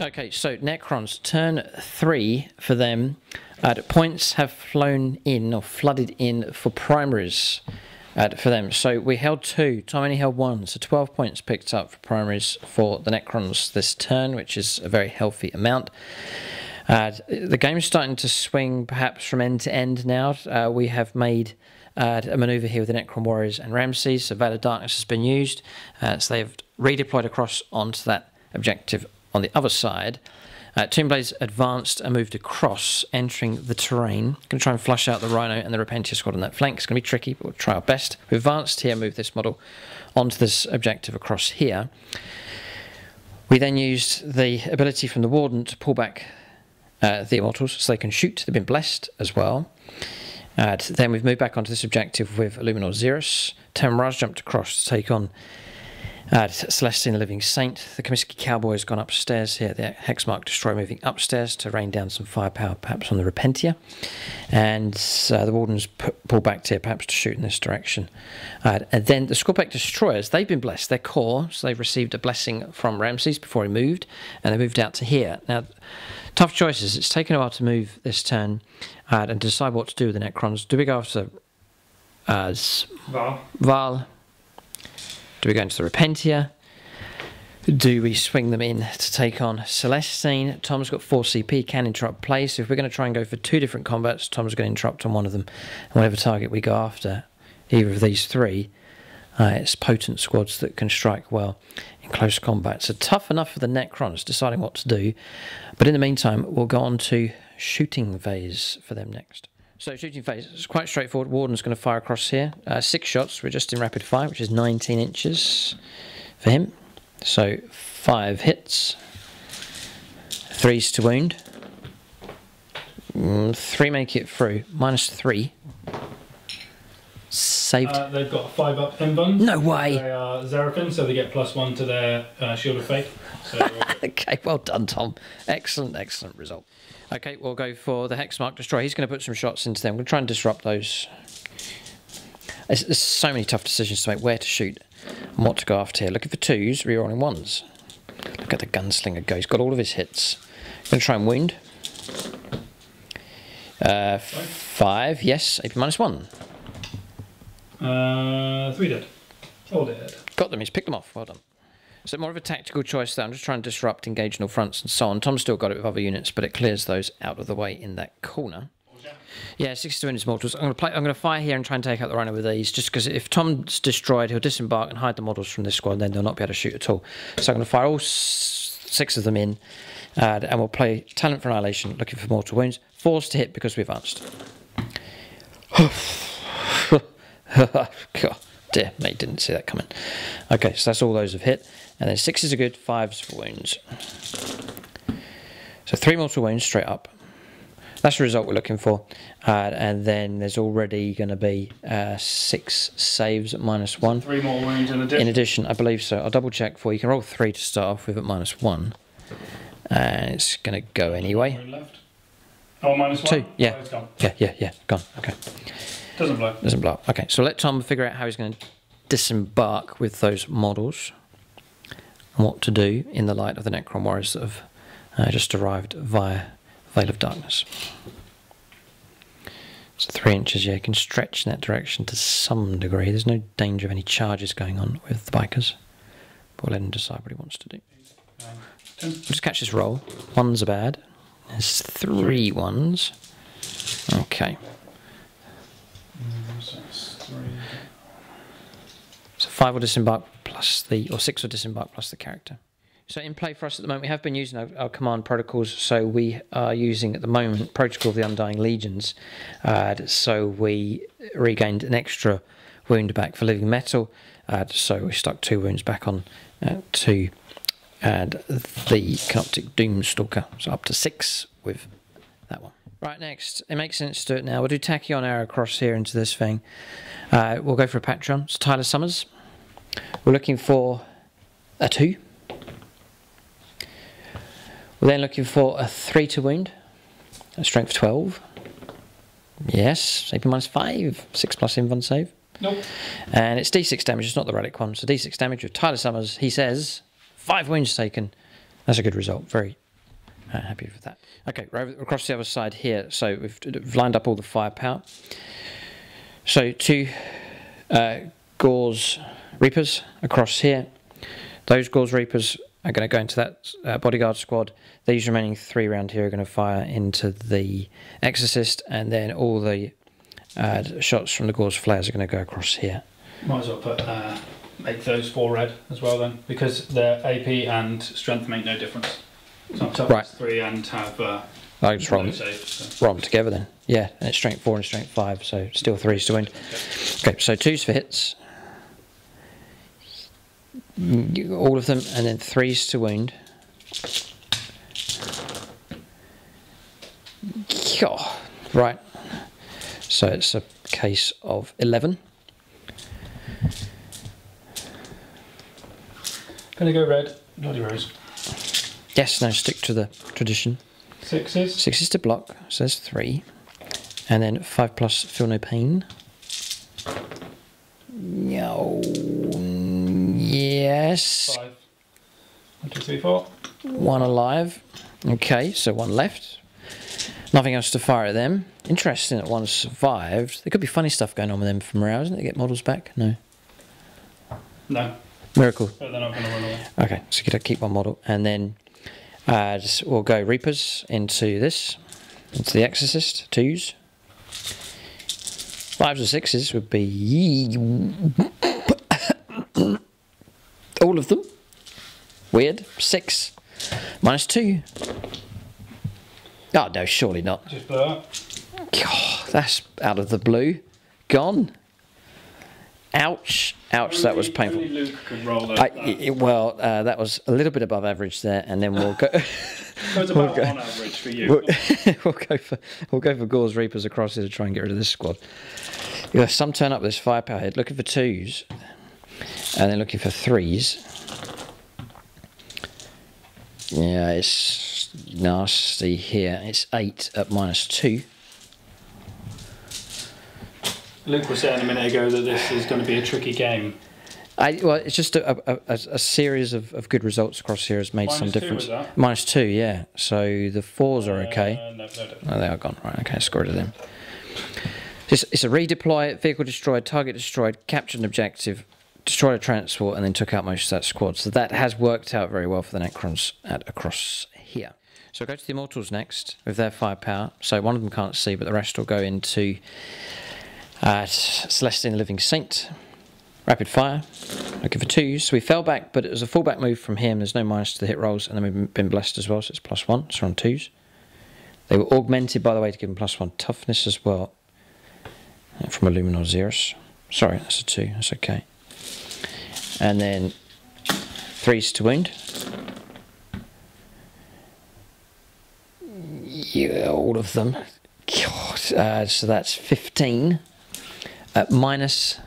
Okay, so Necrons, turn 3 for them. Points have flown in or flooded in for primaries for them. So we held 2, Tom only held 1, so 12 points picked up for primaries for the Necrons this turn, which is a very healthy amount. The game's starting to swing perhaps from end to end now. We have made a manoeuvre here with the Necron Warriors and Ramses, so Veil of Darkness has been used, so they've redeployed across onto that objective. On the other side, Tomb Blades advanced and moved across, entering the terrain. Going to try and flush out the Rhino and the Repentia squad on that flank. It's going to be tricky, but we'll try our best. We've advanced here, moved this model onto this objective across here. We then used the ability from the Warden to pull back the Immortals so they can shoot. They've been blessed as well. Then we've moved back onto this objective with Illuminor Szeras. Taman Ra's jumped across to take on Celestine the Living Saint. The Comiskey Cowboy has gone upstairs here. The Hexmark Destroyer moving upstairs to rain down some firepower perhaps on the Repentia. And the Warden's pulled back here perhaps to shoot in this direction. And then the Skorpekh Destroyers, they've been blessed. They're core, so they've received a blessing from Ramses before he moved. And they moved out to here. Now, tough choices. It's taken a while to move this turn and decide what to do with the Necrons. Do we go after Vahl? Do we go into the Repentia? Do we swing them in to take on Celestine? Tom's got 4 CP, can interrupt play, so if we're going to try and go for 2 different combats, Tom's going to interrupt on one of them. And whatever target we go after, either of these 3, It's potent squads that can strike well in close combat. So tough enough for the Necrons deciding what to do. But in the meantime, we'll go on to shooting phase for them next. So shooting phase is quite straightforward. Warden's going to fire across here. 6 shots. We're just in rapid fire, which is 19 inches for him. So 5 hits. 3s to wound. 3 make it through. -3. Saved. They've got 5+ M-buns. No way. They are Xerathim, so they get +1 to their Shield of Faith. So okay, well done, Tom. Excellent, excellent result. Okay, we'll go for the Hexmark Destroyer. He's going to put some shots into them. We'll try and disrupt those. There's so many tough decisions to make, where to shoot and what to go after here. Looking for 2s, rerolling 1s. Look at the Gunslinger go. He's got all of his hits. I'm going to try and wound. 5, yes, AP -1. 3 dead. All dead. Got them, he's picked them off. Well done. So more of a tactical choice there. I'm just trying to disrupt, engage on all fronts and so on. Tom's still got it with other units, but it clears those out of the way in that corner. Yeah, 62 inch mortals. I'm going to fire here and try and take out the Rhino with these, just because if Tom's destroyed, he'll disembark and hide the models from this squad, and then they'll not be able to shoot at all. So I'm going to fire all 6 of them in, and we'll play Talent for Annihilation, looking for mortal wounds. 4s to hit because we advanced. God, dear mate, didn't see that coming. Okay, so that's all those have hit. And then 6s are good, 5s for wounds. So 3 mortal wounds straight up. That's the result we're looking for. And then there's already going to be 6 saves at -1. 3 more wounds in addition. In addition, I believe so. I'll double check for you. You can roll 3 to start off with at -1. And it's going to go anyway. Oh, -1? 2, yeah. Oh, it's gone. Yeah, gone. Okay. Doesn't blow. Doesn't blow. Okay, so let Tom figure out how he's going to disembark with those models and what to do in the light of the Necron Warriors that have just arrived via Veil of Darkness. So 3 inches, yeah, you can stretch in that direction to some degree. There's no danger of any charges going on with the bikers. But we'll let him decide what he wants to do. We'll just catch this roll. 1s are bad. There's 3 1s. Okay. So 5 will disembark plus the, or 6 will disembark plus the character. So in play for us at the moment, we have been using our command protocols, so we are using at the moment Protocol of the Undying Legions. So we regained an extra wound back for Living Metal, so we stuck 2 wounds back on to the Canoptic Doomstalker, so up to 6 with that one. Right, next. It makes sense to do it now. We'll do Tachyon Arrow across here into this thing. We'll go for a Patreon. It's Tyler Summers. We're looking for a 2. We're then looking for a 3 to wound. A strength 12. Yes. AP -5. 6+ invuln save. Nope. And it's D6 damage. It's not the relic one. So D6 damage with Tyler Summers. He says 5 wounds taken. That's a good result. Very happy with that. Okay, right across the other side here. So we've lined up all the firepower. So 2 Gauss Reapers across here. Those Gauss Reapers are going to go into that bodyguard squad. These remaining 3 around here are going to fire into the Exorcist, and then all the shots from the Gauss Flayers are going to go across here. Might as well put make those 4 red as well then, because their AP and strength make no difference. So I'm top right. 3 and have I just roll them together then. Yeah, and it's strength 4 and strength 5, so still 3s to win. Okay, so 2s for hits. All of them, and then 3s to wound. Oh, right. So it's a case of 11. Gonna go red, Bloody Rose. Yes, no, stick to the tradition. 6s. 6s to block, so there's 3. And then 5+ feel no pain. No. Yes. 5. 1, 2, 3, 4. 1 alive. Okay, so 1 left. Nothing else to fire at them. Interesting that 1 survived. There could be funny stuff going on with them for morale, isn't it? Get models back? No. No. Miracle. But they're not going to run away. Okay, so you gotta keep 1 model, and then. We'll go Reapers into this, into the Exorcist, 2s. 5s or 6s would be all of them. Weird. 6. Minus 2. Oh, no, surely not. Just that. God, that's out of the blue. Gone. Ouch. Ouch, only, that was painful. Only Luke could roll over that. Well, that was a little bit above average there, and then we'll go... we'll go on average for you. We'll go for Gauss Reapers across here to try and get rid of this squad. You have some turn up with this firepower head, looking for 2s, and then looking for 3s. Yeah, it's nasty here. It's 8 at minus 2. Luke was saying a minute ago that this is going to be a tricky game. Well, it's just a series of good results across here has made minus some difference. Minus 2, yeah. So the 4s are okay. No, they are gone. Right, okay, score rid of them. It's a redeploy, vehicle destroyed, target destroyed, captured an objective, destroyed a transport, and then took out most of that squad. So that has worked out very well for the Necrons at across here. So we'll go to the Immortals next with their firepower. So one of them can't see, but the rest will go into Celestine the Living Saint. Rapid fire. Looking for 2s. So we fell back, but it was a fallback move from him. There's no minus to the hit rolls, and then we've been blessed as well, so it's plus 1. So we're on 2s. They were augmented, by the way, to give them plus 1 toughness as well. From Illuminor Szeras. Sorry, that's a 2. That's okay. And then 3s to wound. Yeah, all of them. God, so that's 15 at minus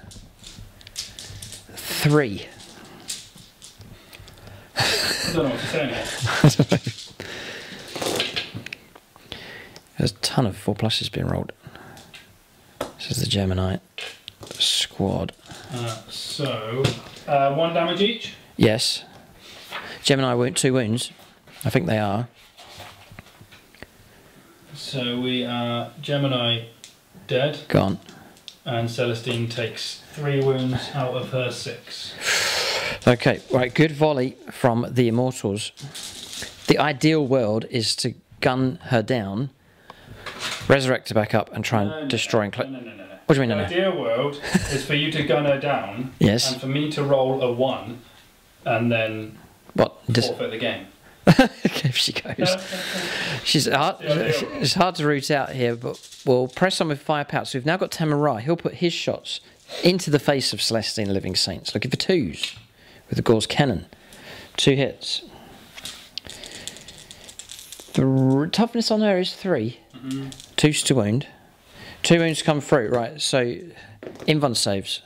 3. I don't know what you're saying. There's a ton of 4 pluses being rolled. This is the Gemini squad. So, 1 damage each? Yes. Gemini wound, 2 wounds. I think they are. So we are Gemini dead. Gone. And Celestine takes 3 wounds out of her 6. Okay, right, good volley from the Immortals. The ideal world is to gun her down, resurrect her back up, and try and destroy and close. No. What do you mean, no? The ideal world is for you to gun her down, yes, and for me to roll a 1, and then forfeit the game. If she goes. It's hard to root out here, but we'll press on with firepower. So we've now got Taman Ra. He'll put his shots into the face of Celestine Living Saints. Looking for 2s with the Gauss Cannon. 2 hits. Toughness on her is 3. Mm-hmm. 2s to wound. 2 wounds come through. Right, so Invuln saves.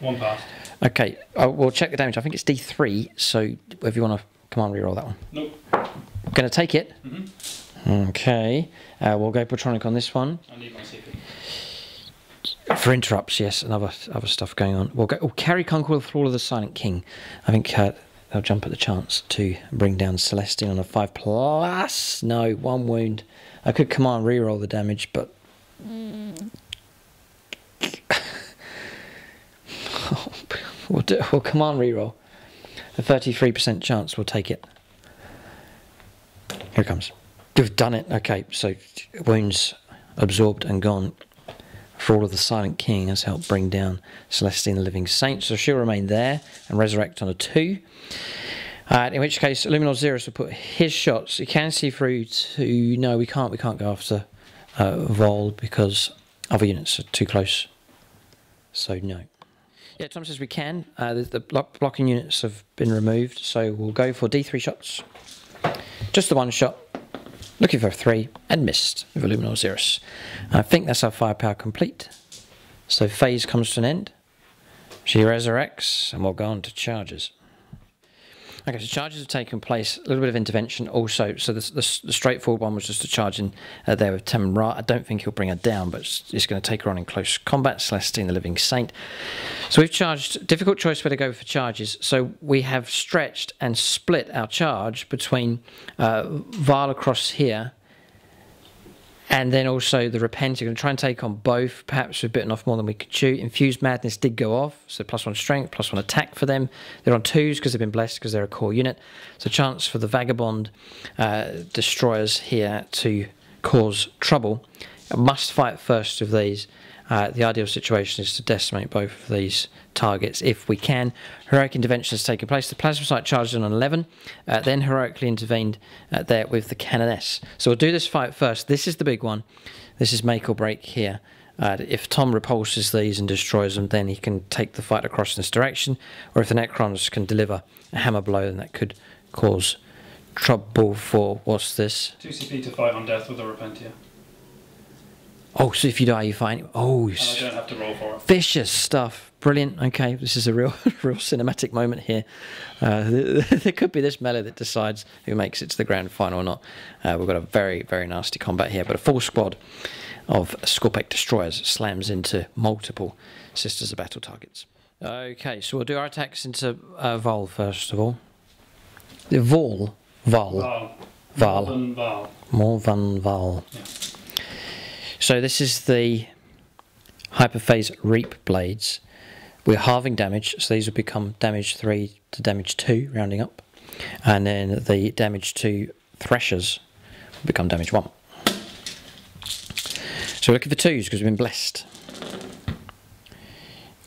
1 pass. Okay, we'll check the damage. I think it's D3, so if you want to... Come on, reroll that one. Nope. I'm going to take it. Mm-hmm. Okay. We'll go Patronic on this one. I need my CP. For interrupts, yes, and other stuff going on. We'll carry Conqueror Thrall of the Silent King. I think they'll jump at the chance to bring down Celestine on a 5+. No, 1 wound. I could command reroll the damage, but... we'll command reroll. A 33% chance, we'll take it. Here it comes. You've done it. Okay, so wounds absorbed and gone. Thrall of the Silent King has helped bring down Celestine the Living Saint, so she'll remain there and resurrect on a 2. In which case, Illuminor Szeras will put his shots. You can see through to... No, we can't go after Vahl because other units are too close. So, no. Yeah, Tom says we can. The blocking units have been removed, so we'll go for D3 shots. Just the 1 shot. Looking for a 3 and missed with Illuminor Szeras. I think that's our firepower complete. So phase comes to an end. She resurrects, and we'll go on to charges. Okay, so charges have taken place. A little bit of intervention also. So the straightforward one was just a charge in there with Taman Ra. I don't think he'll bring her down, but it's going to take her on in close combat. Celestine the Living Saint. So we've charged. Difficult choice where to go for charges. So we have stretched and split our charge between Vahl across here and then also the Repentia. We're going to try and take on both. Perhaps we've bitten off more than we could chew. Infused Madness did go off, so +1 strength, +1 attack for them. They're on 2s because they've been blessed because they're a core unit. So chance for the Vagabond destroyers here to cause trouble. I must fight first of these The ideal situation is to decimate both of these targets if we can. Heroic intervention has taken place. The plasma sight charged in on 11, then heroically intervened there with the Canoness. So we'll do this fight first. This is the big one. This is make or break here. If Tom repulses these and destroys them, then he can take the fight across this direction. Or if the Necrons can deliver a hammer blow, then that could cause trouble for... what's this? 2 CP to fight on death with a Repentia. Oh, so if you die, you fight. Oh, and I don't have to roll for it. Vicious stuff. Brilliant. Okay, this is a real cinematic moment here. There could be this melee that decides who makes it to the grand final or not. We've got a very, very nasty combat here, but a full squad of Skorpekh Destroyers slams into multiple Sisters of Battle targets. Okay, so we'll do our attacks into Vahl first of all. Vahl. Vahl. Morvenn Vahl. Morvenn Vahl. Yeah. So this is the Hyperphase Reap Blades. We're halving damage, so these will become damage 3 to damage 2, rounding up. And then the damage 2 Threshers will become damage 1. So we're looking for 2s because we've been blessed.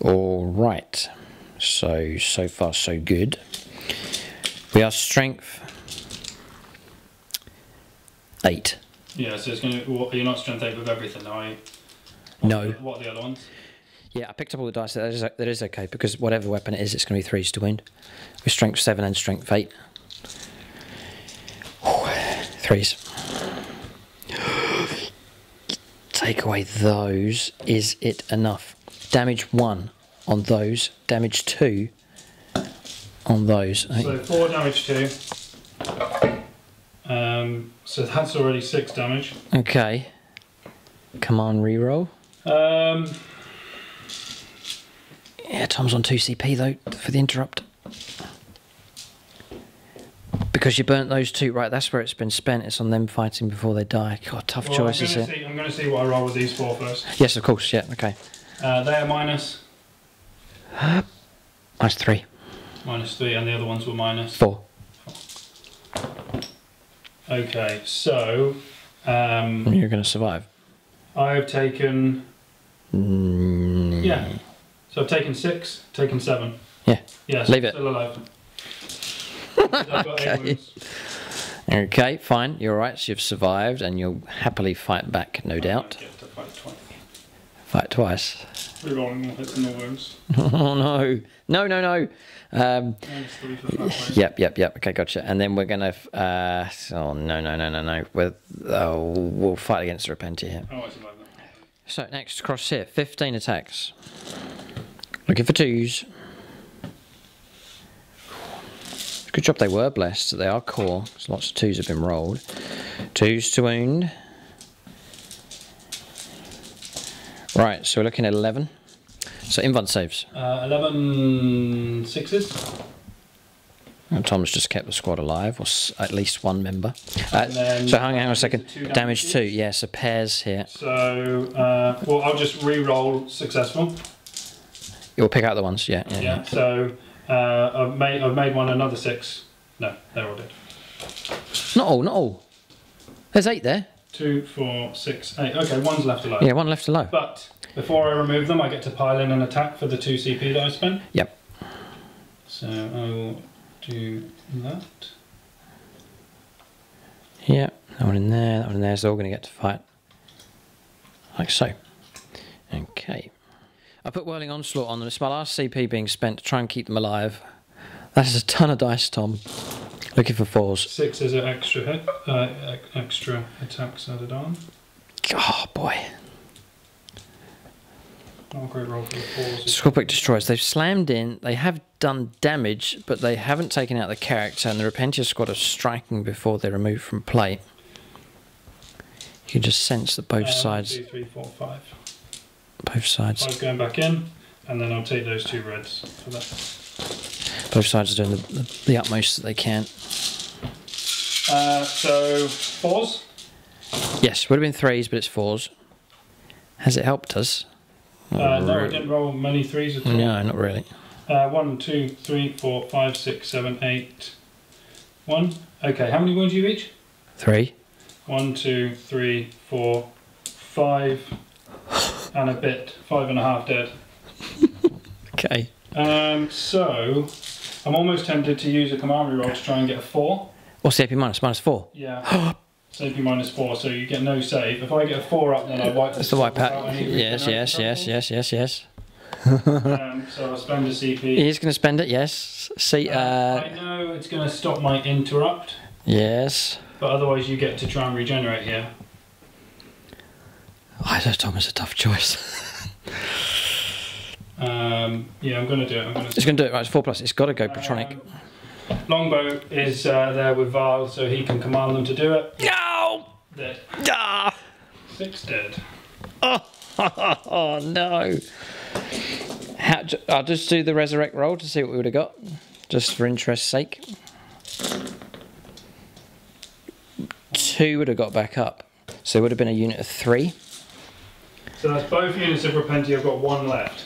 Alright, so far so good. We are strength 8. Yeah, so it's going to... well, you're not strength 8 with everything, are you? No. What are the other ones? Yeah, I picked up all the dice. That is okay, because whatever weapon it is, it's going to be 3s to win. With strength 7 and strength 8. Oh, 3s. Take away those. Is it enough? Damage 1 on those. Damage 2 on those. So 4 damage 2. So that's already 6 damage. Okay. Come on, reroll. Yeah, Tom's on 2 CP though for the interrupt. Because you burnt those 2, right? That's where it's been spent. It's on them fighting before they die. God, tough choice, is it? I'm going to see what I roll with these 4 first. Yes, of course. Yeah. Okay. They are minus. Minus 3. Minus 3, and the other ones were minus 4. Okay, so... you're going to survive. I've taken... Yeah. So I've taken 6, taken 7. Yeah. Yeah, so leave it. Still alive. I've got okay. 8 wounds. Okay, fine. You're right. So you've survived, and you'll happily fight back, no doubt. I get to fight twice. Fight twice. Rerolling more hits and more wounds. Oh, no. No, no, no. Yep. Okay, gotcha. And then we're going to... oh, no. We'll fight against the Repentia here. Oh, I survived that. So, next, across here. 15 attacks. Looking for 2s. Good job they were blessed. They are core. So lots of 2s have been rolled. 2s to wound. Right, so we're looking at 11. So Invant saves. 11 sixes. And Tom's just kept the squad alive, or at least one member. So hang on a second. Damage 2, yeah, so pairs here. So, well, I'll just re-roll successful. You'll pick out the ones, yeah. So I've made one another 6. No, they're all dead. Not all. There's 8 there. 2, 4, 6, 8. Okay, one's left alive. Yeah, one left alive. But before I remove them, I get to pile in an attack for the 2 CP that I spent. Yep. So I will do that. Yeah, that one in there, that one in there. So they're all going to get to fight. Like so. Okay. I put Whirling Onslaught on them. It's my last CP being spent to try and keep them alive. That is a ton of dice, Tom. Looking for 4s. 6 is an extra hit, extra attacks added on. Oh boy! Not a great roll for the 4s. Skorpekh Destroyers. They've slammed in. They have done damage, but they haven't taken out the character. And the Repentia squad are striking before they're removed from play. You can just sense that both sides. 2, 3, 4, 5. Both sides. 5's going back in, and then I'll take those 2 reds for that. Both sides are doing the utmost that they can. So 4s? Yes, would have been 3s, but it's 4s. Has it helped us? No, we didn't roll many 3s at all. No, not really. 1, 2, 3, 4, 5, 6, 7, 8, 1. Okay, how many wounds do you each? 3. 1, 2, 3, 4, 5. and a bit. 5.5 dead. Okay. So I'm almost tempted to use a Kamari roll to try and get a 4. What's the AP minus? Minus 4? Yeah. It's AP minus 4, so you get no save. If I get a 4 up, then I wipe the white pack. Yes. So I'll spend a CP. He is going to spend it, yes. See, I know it's going to stop my interrupt. Yes. But otherwise you get to try and regenerate here. I don't, Tom, it's a tough choice. Yeah, I'm going to do it. It's going to do it, right, it's 4 plus. It's got to go Patronic. Longbow is there with Vahl, so he can command them to do it. No! Dead. Ah! 6 dead. Oh no. I'll just do the resurrect roll to see what we would have got, just for interest's sake. 2 would have got back up, so it would have been a unit of 3. So that's both units of Repentia. I've got 1 left.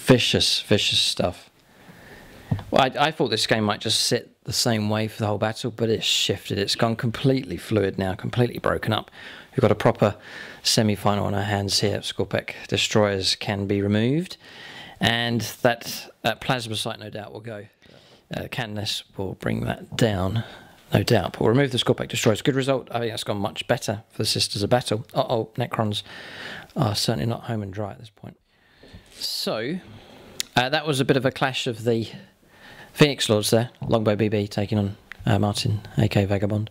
Vicious, vicious stuff. Well, I thought this game might just sit the same way for the whole battle, but it's shifted. It's gone completely fluid now, completely broken up. We've got a proper semi-final on our hands here. Skorpekh Destroyers can be removed, and that Plasma Sight no doubt will go. Canoness will bring that down, no doubt. But we'll remove the Skorpekh Destroyers. Good result. I think that's gone much better for the Sisters of Battle. Uh-oh, Necrons are certainly not home and dry at this point. So, that was a bit of a clash of the Phoenix Lords there. Longbow BB taking on Martin, a.k.a. Vagabond.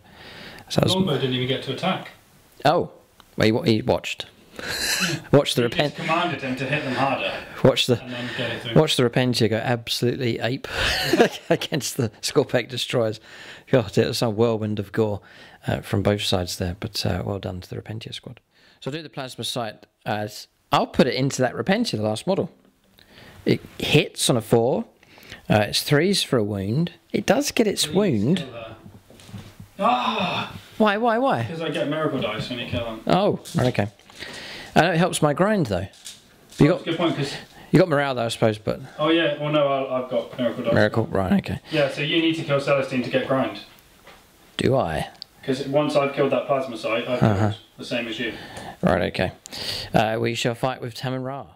So Longbow didn't even get to attack. Oh, well, he watched. Watched the Repentia. Commanded him to hit them harder. Watch the Repentia go absolutely ape against the Skorpekh Destroyers. God, it was a whirlwind of gore from both sides there. But well done to the Repentia squad. So I'll do the Plasma Sight as I'll put it into that Repentia, the last model. It hits on a 4. It's 3s for a wound. It does get its wound. Ah. Why? Because I get miracle dice when you kill them. Oh, right, okay. It helps my grind, though. You got, that's a good point, because... you got morale, though, I suppose, but... Oh, yeah, well, no, I've got miracle dice. Miracle, right, okay. Yeah, so you need to kill Celestine to get grind. Do I? Because once I've killed that Plasma Sight, I've killed the same as you. Right, okay. We shall fight with Taman Ra.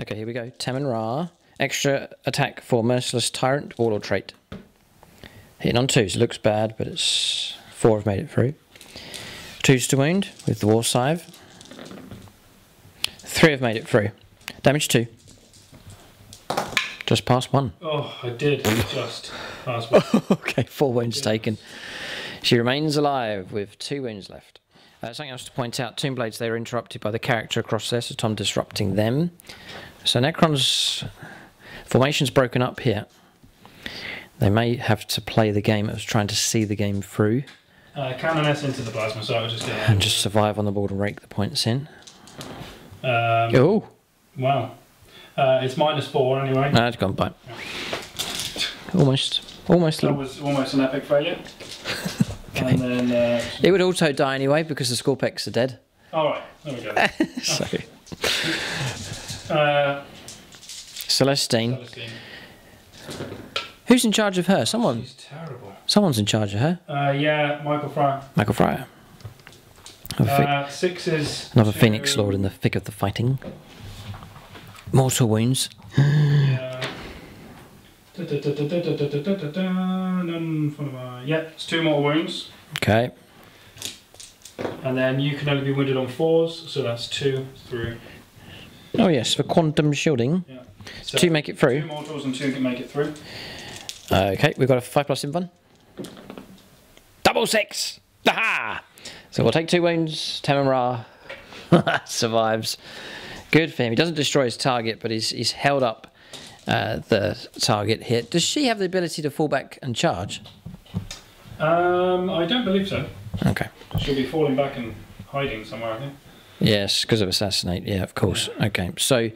Okay, here we go. Taman Ra. Extra attack for Merciless Tyrant, Warlord trait. Hitting on 2s. Looks bad, but it's... 4 have made it through. 2s to wound with the War Scythe. 3 have made it through. Damage 2. Just past 1. Oh, I did. Just past 1. Okay, 4 wounds taken. She remains alive with 2 wounds left. Something else to point out. Tomb Blades, they were interrupted by the character across there, so Tom disrupting them. So Necrons' formation's broken up here. They may have to play the game. I was trying to see the game through. Canoness into the Plasma, so I'll just do that. And just survive on the board and rake the points in. Oh! Wow. It's minus 4 anyway. No, it's gone by. Almost. That was almost an epic failure. Okay. And then... it would also die anyway because the Skorpeks are dead. Alright, there we go. So. Celestine. Who's in charge of her? Someone. She's terrible. Someone's in charge of her. Yeah, Michael Fryer. Michael Fryer. 6s. Another Phoenix Lord in the thick of the fighting. Mortal wounds. Yeah. Yeah, it's 2 mortal wounds. Okay. And then you can only be wounded on 4s, so that's 2 through. Oh yes, for quantum shielding. Yeah. So 2 make it through. 2 mortals and 2 can make it through. Okay, we've got a 5+ in fun. Double 6! Aha! So we'll take 2 wounds. Taman Ra survives. Good for him. He doesn't destroy his target, but he's held up the target here. Does she have the ability to fall back and charge? I don't believe so. Okay. She'll be falling back and hiding somewhere, I think. Yes, because of assassinate. Yeah, of course. Okay, so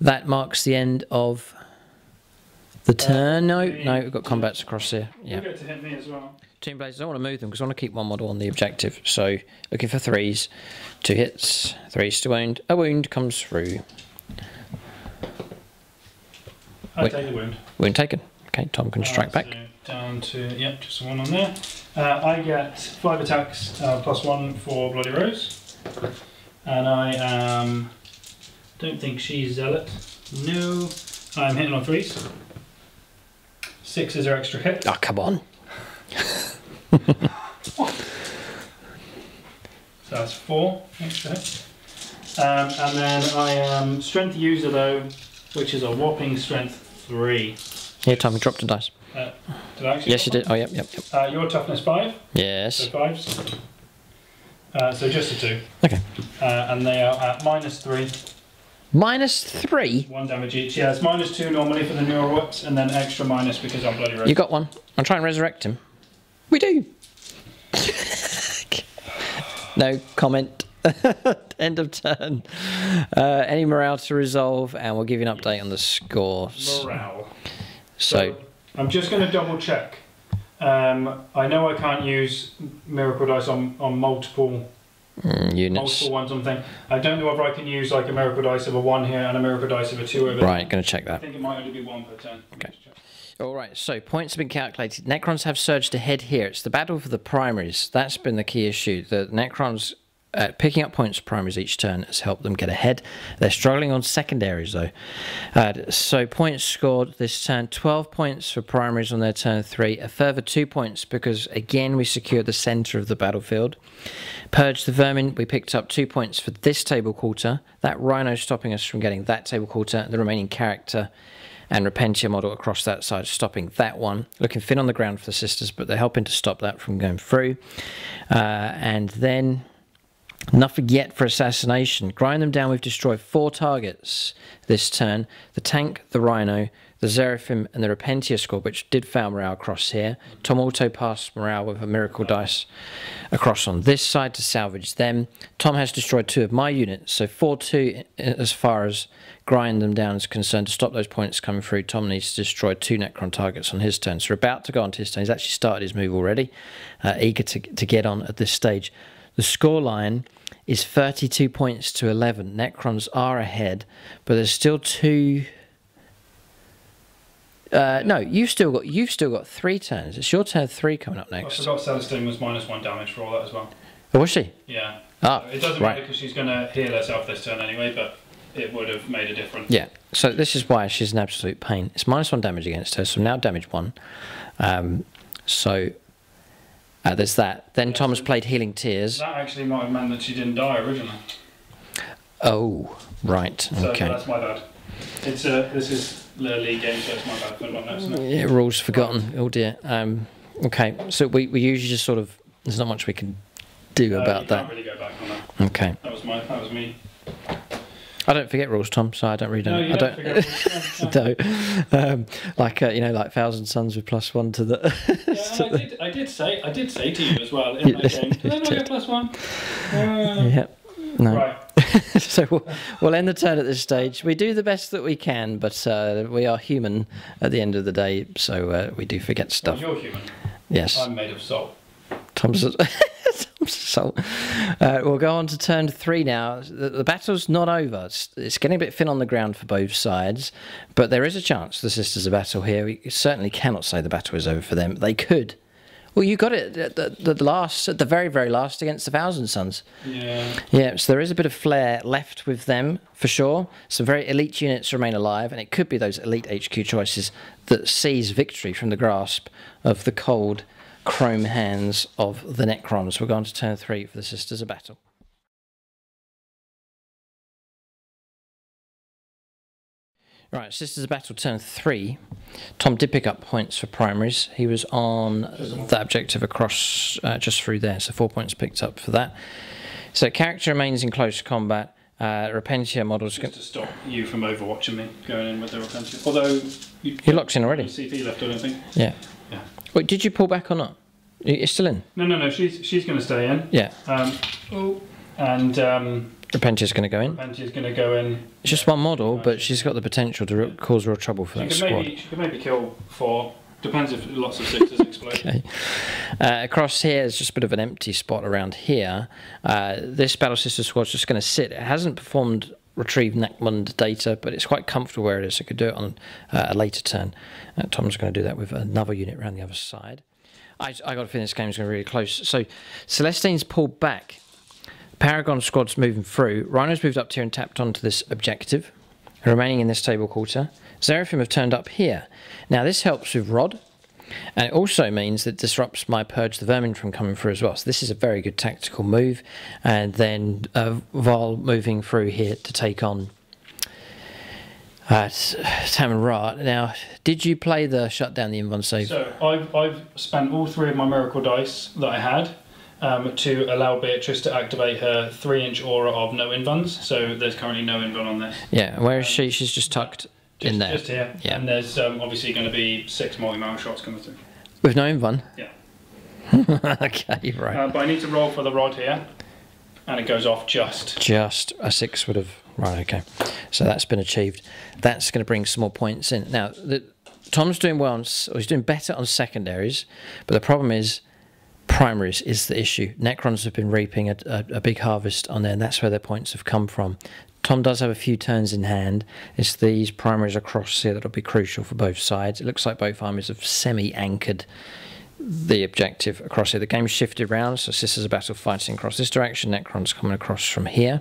that marks the end of... the turn? No, we've got combats across here. Yeah. We'll get to hit me as well. Tomb Blades, I don't want to move them because I want to keep 1 model on the objective. So, looking for 3s. 2 hits, 3s to wound. A wound comes through. I take the wound. Wound taken. Okay, Tom can strike back. Down to, yep, just 1 on there. I get 5 attacks, +1 for Bloody Rose. And I am... don't think she's Zealot. No. I'm hitting on threes. Six is her extra hit. Oh, come on. So that's four extra hit. And then I am Strength User, though, which is a whopping Strength 3. Yeah, time we dropped a dice. Did I actually? Yes, you did. Oh, yep. Your toughness 5. Yes. So fives. So just a 2. Okay. And they are at minus 3. Minus 3? 1 damage each. Yeah, it's minus 2 normally for the newer whips, and then extra minus because I'm bloody red. You got one. I'll try and resurrect him. We do. No comment. End of turn. Any morale to resolve, and we'll give you an update on the score. Morale. So I'm just going to double check. I know I can't use miracle dice on multiple units. Multiple ones on thing. I don't know whether I can use like a miracle dice of a 1 here and a miracle dice of a 2 over. Right, going to check that. I think it might only be 1 per turn. Okay. Alright, so points have been calculated. Necrons have surged ahead here. It's the battle for the primaries. That's been the key issue. The Necrons picking up points for primaries each turn has helped them get ahead. They're struggling on secondaries though. So points scored this turn, 12 points for primaries on their turn 3, a further 2 points because again we secured the centre of the battlefield. Purge the Vermin, we picked up 2 points for this table quarter. That Rhino stopping us from getting that table quarter, the remaining character and Repentia model across that side, stopping that one. Looking thin on the ground for the sisters, but they're helping to stop that from going through. And then... nothing yet for assassination. Grind them down. We've destroyed 4 targets this turn. The tank, the Rhino, the Seraphim, and the Repentia score, which did fail morale across here. Tom auto passed morale with a miracle dice across on this side to salvage them. Tom has destroyed 2 of my units, so 4-2 as far as grind them down is concerned. To stop those points coming through, Tom needs to destroy 2 Necron targets on his turn. So we're about to go on to his turn. He's actually started his move already, eager to get on at this stage. The scoreline is 32 points to 11. Necrons are ahead, but there's still 2. No, you've still got 3 turns. It's your turn 3 coming up next. I forgot Celestine was minus 1 damage for all that as well. Oh, was she? Yeah. Ah, it doesn't matter because she's going to heal herself this turn anyway, but it would have made a difference. Yeah. So this is why she's an absolute pain. It's minus 1 damage against her, so now damage 1. So. There's that. Then yes, Tom's played Healing Tears. That actually might have meant that she didn't die originally. Oh, right. So okay. That's my bad. It's this is literally game, so it's my bad. But not noticing it. Yeah, rules forgotten. Right. Oh dear. Okay. So we usually just sort of. There's not much we can do about that. Can't really go back on that. Okay. That was me. I don't forget rules, Tom. So I don't read them. No, I don't. No. Like you know, like Thousand Suns with +1 to the. Yeah, and I did say to you as well in that game. Can I not get +1? Yep. No. Right. So we'll end the turn at this stage. We do the best that we can, but we are human at the end of the day, so we do forget stuff. Well, you're human. Yes. I'm made of salt. Tom's. So we'll go on to turn 3 now. The battle's not over. It's getting a bit thin on the ground for both sides, but there is a chance the Sisters of Battle here. We certainly cannot say the battle is over for them. They could. Well, you got it at the very, very last against the Thousand Suns. Yeah. Yeah, so there is a bit of flair left with them, for sure. Some very elite units remain alive, and it could be those elite HQ choices that seize victory from the grasp of the cold chrome hands of the Necrons. We're going to turn 3 for the Sisters of Battle. Right, Sisters of Battle turn 3. Tom did pick up points for primaries. He was on that objective across just through there, so 4 points picked up for that. So character remains in close combat. Repentia models... Just to stop you from overwatching me going in with the Repentia. Although... He locked in already. CP left, I don't think. Yeah. Yeah. Wait, did you pull back or not? It's still in. No. She's going to stay in. Yeah. And Repentia's going to go in. Repentia's going to go in. It's just one model, but she's got the potential to cause real trouble for that squad. She could maybe kill 4. Depends if lots of sixes explode. Okay. Across here is just a bit of an empty spot around here. This Battle Sister squad's just going to sit. It hasn't performed Retrieve Nachmund data, but it's quite comfortable where it is. It could do it on a later turn. Tom's going to do that with another unit around the other side. I got to finish. This game's going to be really close. So Celestine's pulled back. Paragon squad's moving through. Rhino's moved up here and tapped onto this objective, remaining in this table quarter. Seraphim have turned up here. Now this helps with Rod, and it also means that disrupts my Purge the Vermin from coming through as well. So this is a very good tactical move. And then Vahl moving through here to take on Taman Ra. Now, did you play the Shutdown the Invuln save? So I've spent all three of my miracle dice that I had to allow Beatrice to activate her 3-inch aura of no Invulns. So there's currently no Invuln on this. Yeah, where is she? She's just tucked in there. Just here. Yeah. And there's obviously going to be 6 multi-melter shots coming through. With no Invuln? Yeah. Okay, right. But I need to roll for the Rod here, and it goes off just. Just a 6 would have... Right, okay. So that's been achieved. That's going to bring some more points in. Now, Tom's doing well, or he's doing better on secondaries, but the problem is primaries is the issue. Necrons have been reaping a big harvest on there, and that's where their points have come from. Tom does have a few turns in hand. It's these primaries across here that'll be crucial for both sides. It looks like both armies have semi-anchored the objective across here. The game shifted around, so Sisters of Battle fighting across this direction, Necrons coming across from here.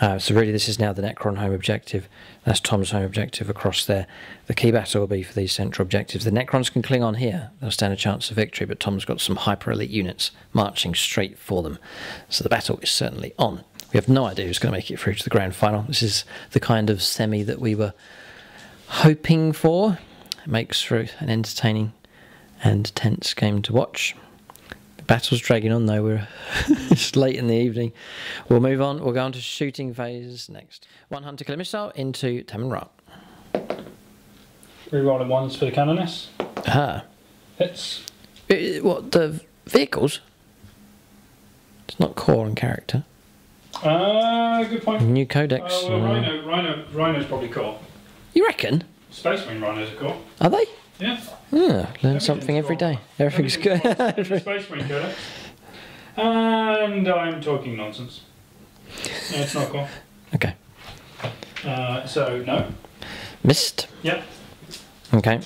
So really this is now the Necron home objective. That's Tom's home objective across there. The key battle will be for these central objectives. The Necrons can cling on here. They'll stand a chance of victory, but Tom's got some hyper-elite units marching straight for them. So the battle is certainly on. We have no idea who's going to make it through to the grand final. This is the kind of semi that we were hoping for. It makes for an entertaining and tense game to watch. The battle's dragging on though, we're it's late in the evening. We'll move on, we'll go on to shooting phase next. One hunter killer missile into Taman Ra. Rerolling ones for the Canoness. Ah. Hits. What, the vehicles? It's not core and character. Good point. New codex. Well, Rhino's probably core. You reckon? Space Marine Rhinos are core. Are they? Yeah. Yeah, learn something every day. Everything's good. Space Marine killer. And I'm talking nonsense. No, it's not cool. Okay. So, no. Missed. Yep. Okay.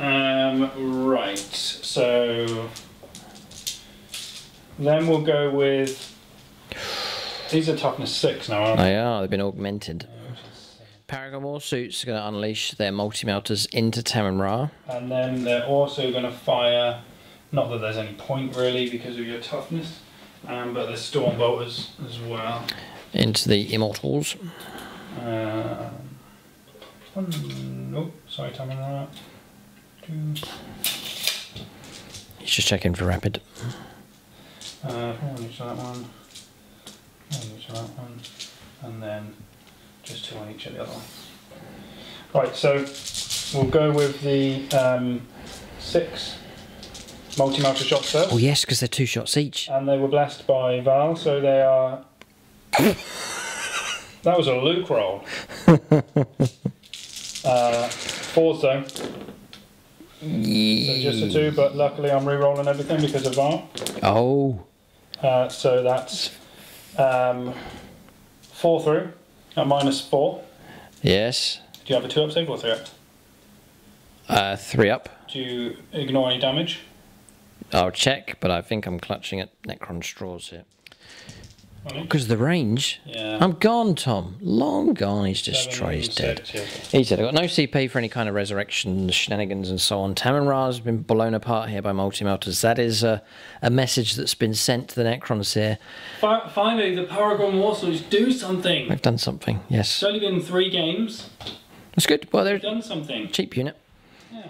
Right. So, then we'll go with... These are toughness 6 now, aren't they? They are. They've been augmented. Paragon Warsuits are going to unleash their multi-melters into Taman Ra. And then they're also going to fire, not that there's any point really because of your toughness, but the Stormbolters as well. Into the Immortals. Oh, sorry, Taman Ra. He's just checking for rapid. Probably that one. Probably that one. And then... just 2 on each of the other ones. Right, so we'll go with the 6 multi-melter shots first. Oh yes, because they're 2 shots each. And they were blessed by Vahl, so they are... That was a Luke roll. 4s though. Yeah. So just a 2, but luckily I'm re-rolling everything because of Vahl. Oh. So that's 4 through. At -4. Yes. Do you have a 2-up save or 3-up? 3-up. Do you ignore any damage? I'll check, but I think I'm clutching at Necron straws here. Because the range. Yeah. I'm gone, Tom. Long gone. He's destroyed. He's dead. He's dead. I've got no CP for any kind of resurrection shenanigans and so on. Taman Ra's been blown apart here by multi-melters. That is a message that's been sent to the Necrons here. Finally, the Paragon Warsuits do something. They've done something, yes. It's only been 3 games. That's good. Well, they've done something. Cheap unit. Yeah.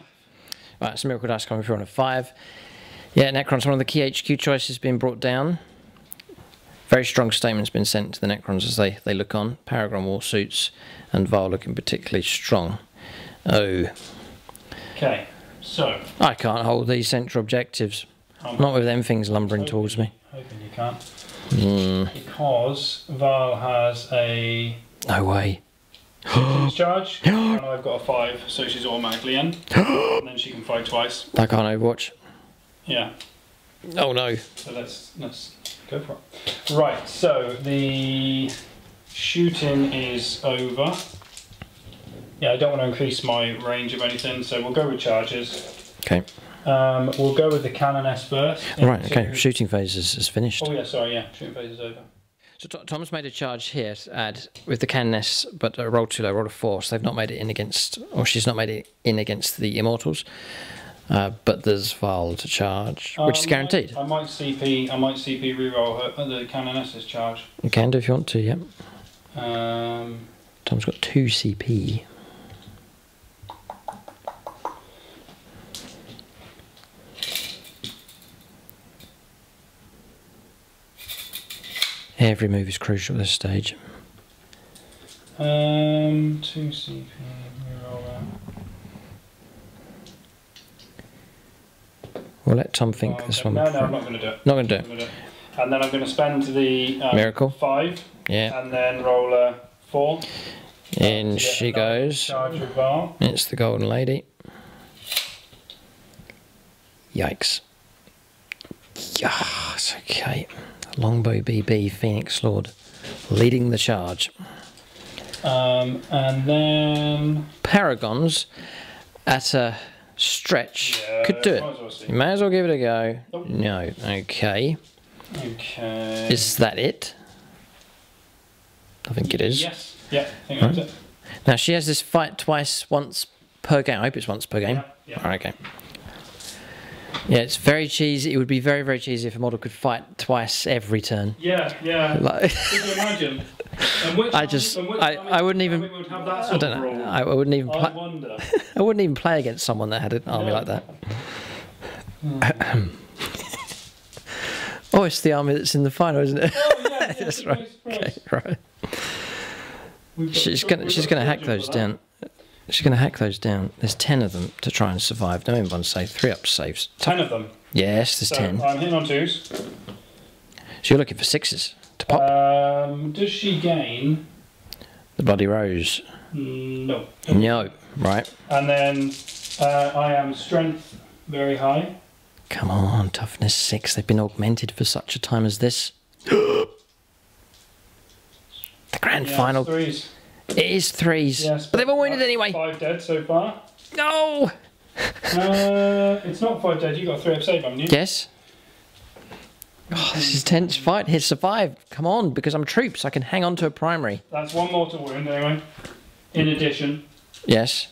Right, some miracle dice coming through on a 5. Yeah, Necrons, one of the key HQ choices being brought down. Very strong statements been sent to the Necrons as they look on. Paragon Warsuits and Vahl looking particularly strong. Oh. Okay, so... I can't hold these central objectives. Not with them things lumbering towards me. Hoping you can't. Because Vahl has a... No way. ...charge, and I've got a 5, so she's automatically in. And then she can fight twice. I can't overwatch. Yeah. Oh no. So let's go for it. Right, so the shooting is over. Yeah, I don't want to increase my range of anything, so we'll go with charges. Okay. We'll go with the Canoness first. Right, okay, shooting phase is finished. Oh yeah, sorry, yeah, shooting phase is over. So Tom's made a charge here to add with the Canoness, but rolled too low, rolled a 4, so they've not made it in against, or she's not made it in against the Immortals. But there's Vahl to charge, which is guaranteed. I might CP reroll her, the Canoness's charge. You can do if you want to, yeah. Tom's got 2 CP. Every move is crucial at this stage. 2 CP, reroll that. We'll let Tom think this one. No, no, I'm not going to do it. Not going to do it. And then I'm going to spend the Miracle 5. Yeah. And then roll a 4. In she goes. It's the Golden Lady. Yikes. Yes, okay. Longbow BB, Phoenix Lord, leading the charge. And then... Paragons at a... stretch, yeah, could do it. You may as well give it a go. Nope. No, okay. Okay. Is that it? I think it is. Yes. Yeah. I think that's it. Now she has this fight twice, once per game. I hope it's once per game. Yeah. All right, okay. Yeah, it's very cheesy. It would be very, very cheesy if a model could fight twice every turn. Yeah, yeah. Like, can you imagine? And which I wouldn't even. Would have that sort of role? I wouldn't even. I wonder. I wouldn't even play against someone that had an army like that. Oh, it's the army that's in the final, isn't it? Oh, yeah, yeah. That's right. Okay, right. She's gonna hack those down. She's going to hack those down. There's 10 of them to try and survive. No one save, 3 up saves. 10 of them? Yes, there's 10. I'm hitting on 2s. So you're looking for 6s to pop. Does she gain? The Bloody Rose. No. No, right. And then I am strength very high. Come on, toughness 6. They've been augmented for such a time as this. The grand final. 3s. It is 3s, yes, but they've all wounded anyway. 5 dead so far. No! It's not 5 dead, you got a 3 up save, haven't you? Yes. Oh, this is a tense fight here, survive. Come on, because I'm troops, I can hang on to a primary. That's 1 mortal wound anyway, in addition. Yes.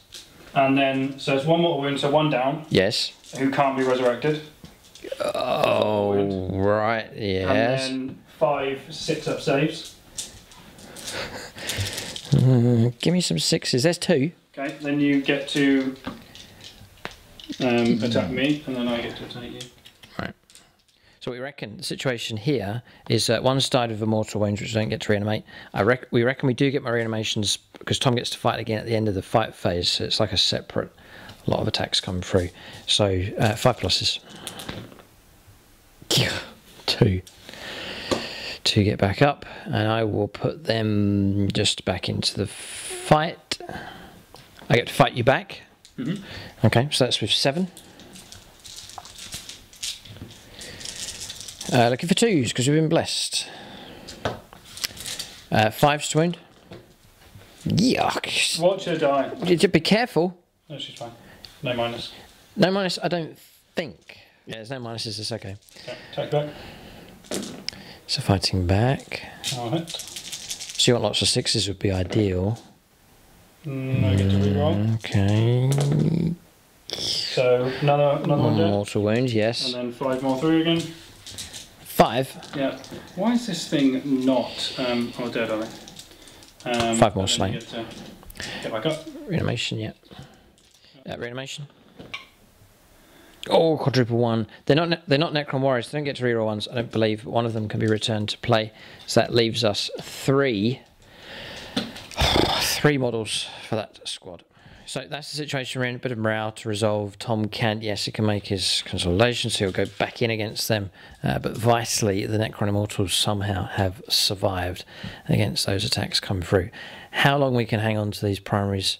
And then, so it's 1 mortal wound, so 1 down. Yes. Who can't be resurrected. Oh, right, yes. And then 5 6 up saves. Give me some 6s. There's 2. Okay, then you get to attack me, and then I get to attack you. Right. So we reckon the situation here is that one's died with a mortal wound, which I don't get to reanimate. We reckon we do get my reanimations because Tom gets to fight again at the end of the fight phase. So it's like a separate lot of attacks come through. So 5 pluses. 2. To get back up, and I will put them just back into the fight. I get to fight you back. Mm-hmm. Okay, so that's with 7. Looking for 2s because we've been blessed. 5s to wound. Yuck. Watch her die. Be careful. No, she's fine. No minus. No minus, I don't think. Yeah, there's no minuses, it's okay. Okay, take back. So fighting back. Alright. So you want lots of 6s would be ideal. I get to reroll. Okay. So another one mortal wound, yes. And then 5 more through again. 5? Yeah. Why is this thing not dead, I think? 5 more slain. Get back up. Reanimation, yeah. Reanimation. Oh, quadruple 1. They're not Necron Warriors. They don't get to reroll ones. I don't believe one of them can be returned to play. So that leaves us 3 models for that squad. So that's the situation we're in. A bit of morale to resolve. Tom can't. Yes, he can make his consolidation, so he'll go back in against them. But vitally, the Necron Immortals somehow have survived against those attacks come through. How long we can hang on to these primaries?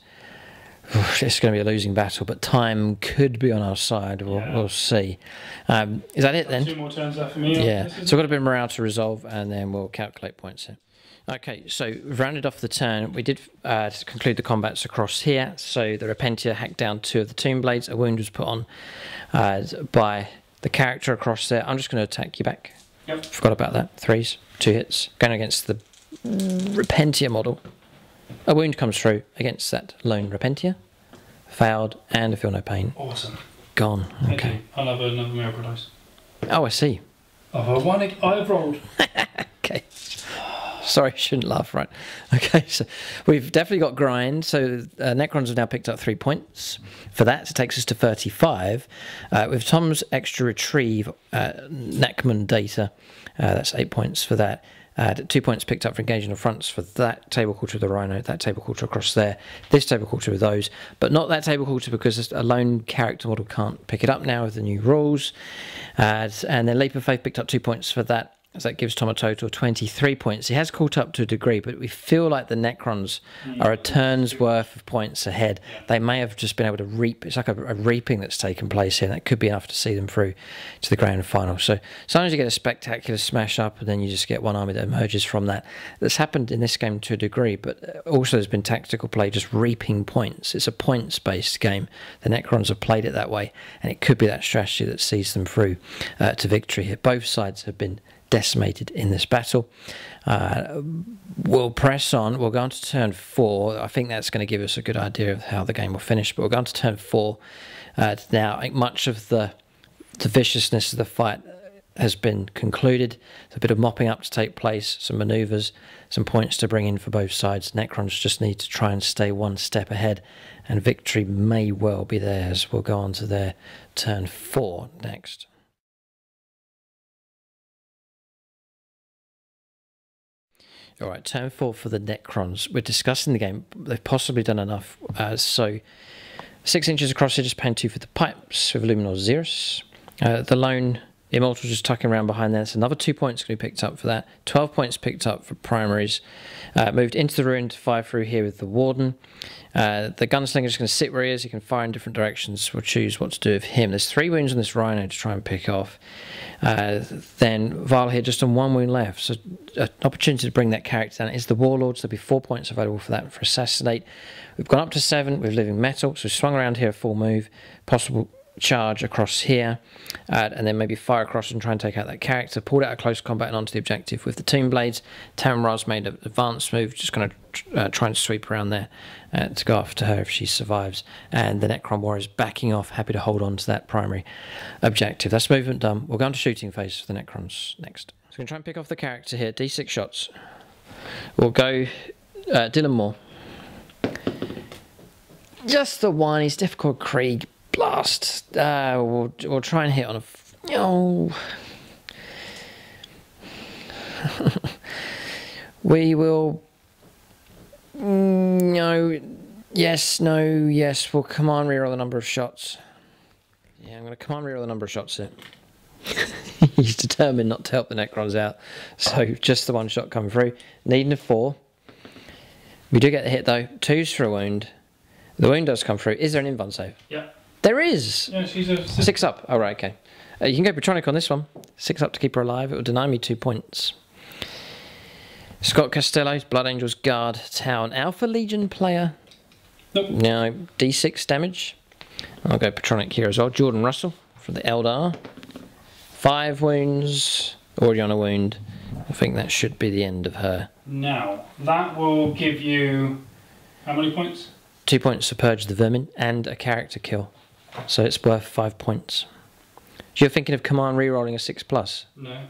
It's going to be a losing battle, but time could be on our side. We'll see. Is that it then? 2 more turns left for me. Yeah. So we've got a bit of morale to resolve, and then we'll calculate points in. Okay, so we've rounded off the turn. We did conclude the combats across here. So the Repentia hacked down 2 of the Tomb Blades. A wound was put on by the character across there. I'm just going to attack you back. Yep. Forgot about that. Threes, 2 hits. Going against the Repentia model. A wound comes through against that lone Repentia. Fouled and I feel no pain. Awesome. Gone. Thank okay. You. I'll have another miracle dice. Oh, I see. I've won it. I've rolled. Okay. Sorry, I shouldn't laugh, right? Okay, so we've definitely got grind. So Necrons have now picked up 3 points for that. So it takes us to 35. With Tom's extra retrieve, Nachmund data, that's 8 points for that. 2 points picked up for engaging affronts for that table quarter of the Rhino, that table quarter across there, this table quarter with those, but not that table quarter because a lone character model can't pick it up now with the new rules. And then Leap of Faith picked up 2 points for that, so that gives Tom a total of 23 points. He has caught up to a degree, but we feel like the Necrons are a turn's worth of points ahead. They may have just been able to reap. It's like a reaping that's taken place here, and that could be enough to see them through to the grand final. So sometimes you get a spectacular smash up, and then you just get one army that emerges from that. That's happened in this game to a degree, but also there's been tactical play, just reaping points. It's a points-based game. The Necrons have played it that way, and it could be that strategy that sees them through to victory here. Both sides have been decimated in this battle. We'll press on. We'll go on to turn 4. I think that's going to give us a good idea of how the game will finish, but we'll go on to turn 4 now. Much of the viciousness of the fight has been concluded. There's a bit of mopping up to take place, some maneuvers, some points to bring in for both sides. Necrons just need to try and stay one step ahead, and victory may well be theirs. We'll go on to their turn 4 next. All right, turn 4 for the Necrons. We're discussing the game. They've possibly done enough. So 6 inches across here, just paying 2 for the pipes with Illuminor Szeras. The lone Immortals just tucking around behind there. That's another 2 points going to be picked up for that. 12 points picked up for primaries. Moved into the ruin to fire through here with the Warden. The Gunslinger is just going to sit where he is. He can fire in different directions. We'll choose what to do with him. There's 3 wounds on this Rhino to try and pick off. Then Vahl here just on 1 wound left. So an opportunity to bring that character down is the Warlord. So there'll be 4 points available for that for Assassinate. We've gone up to 7 with Living Metal. So we've swung around here a full move. Possible charge across here, and then maybe fire across and try and take out that character. Pulled out of close combat and onto the objective with the Tomb Blades. Taman Ra's made an advanced move, just going to try and sweep around there to go after her if she survives. And the Necron Warriors backing off, happy to hold on to that primary objective. That's movement done. We'll go on to shooting phase for the Necrons next. So we're going to try and pick off the character here. D6 shots. We'll go Dylan Moore. Just the one. He's difficult. Krieg. Blast. We'll try and hit on a... Oh. We will... No. Yes, no, yes. We'll command reroll the number of shots. Yeah, I'm going to command reroll the number of shots here. He's determined not to help the Necrons out. So just the 1 shot come through. Needing a 4. We do get the hit though. 2's for a wound. The wound does come through. Is there an invuln save? Yeah. There is! Yeah, she's a 6 up. Oh, right, okay. You can go Patronic on this one. 6 up to keep her alive. It will deny me 2 points. Scott Castello's Blood Angels Guard Town. Alpha Legion player. Nope. No. D6 damage. I'll go Patronic here as well. Jordan Russell from the Eldar. 5 wounds. Already on a wound. I think that should be the end of her. Now, that will give you... How many points? 2 points to Purge the Vermin and a character kill. So it's worth 5 points. So you're thinking of command rerolling a 6+? No.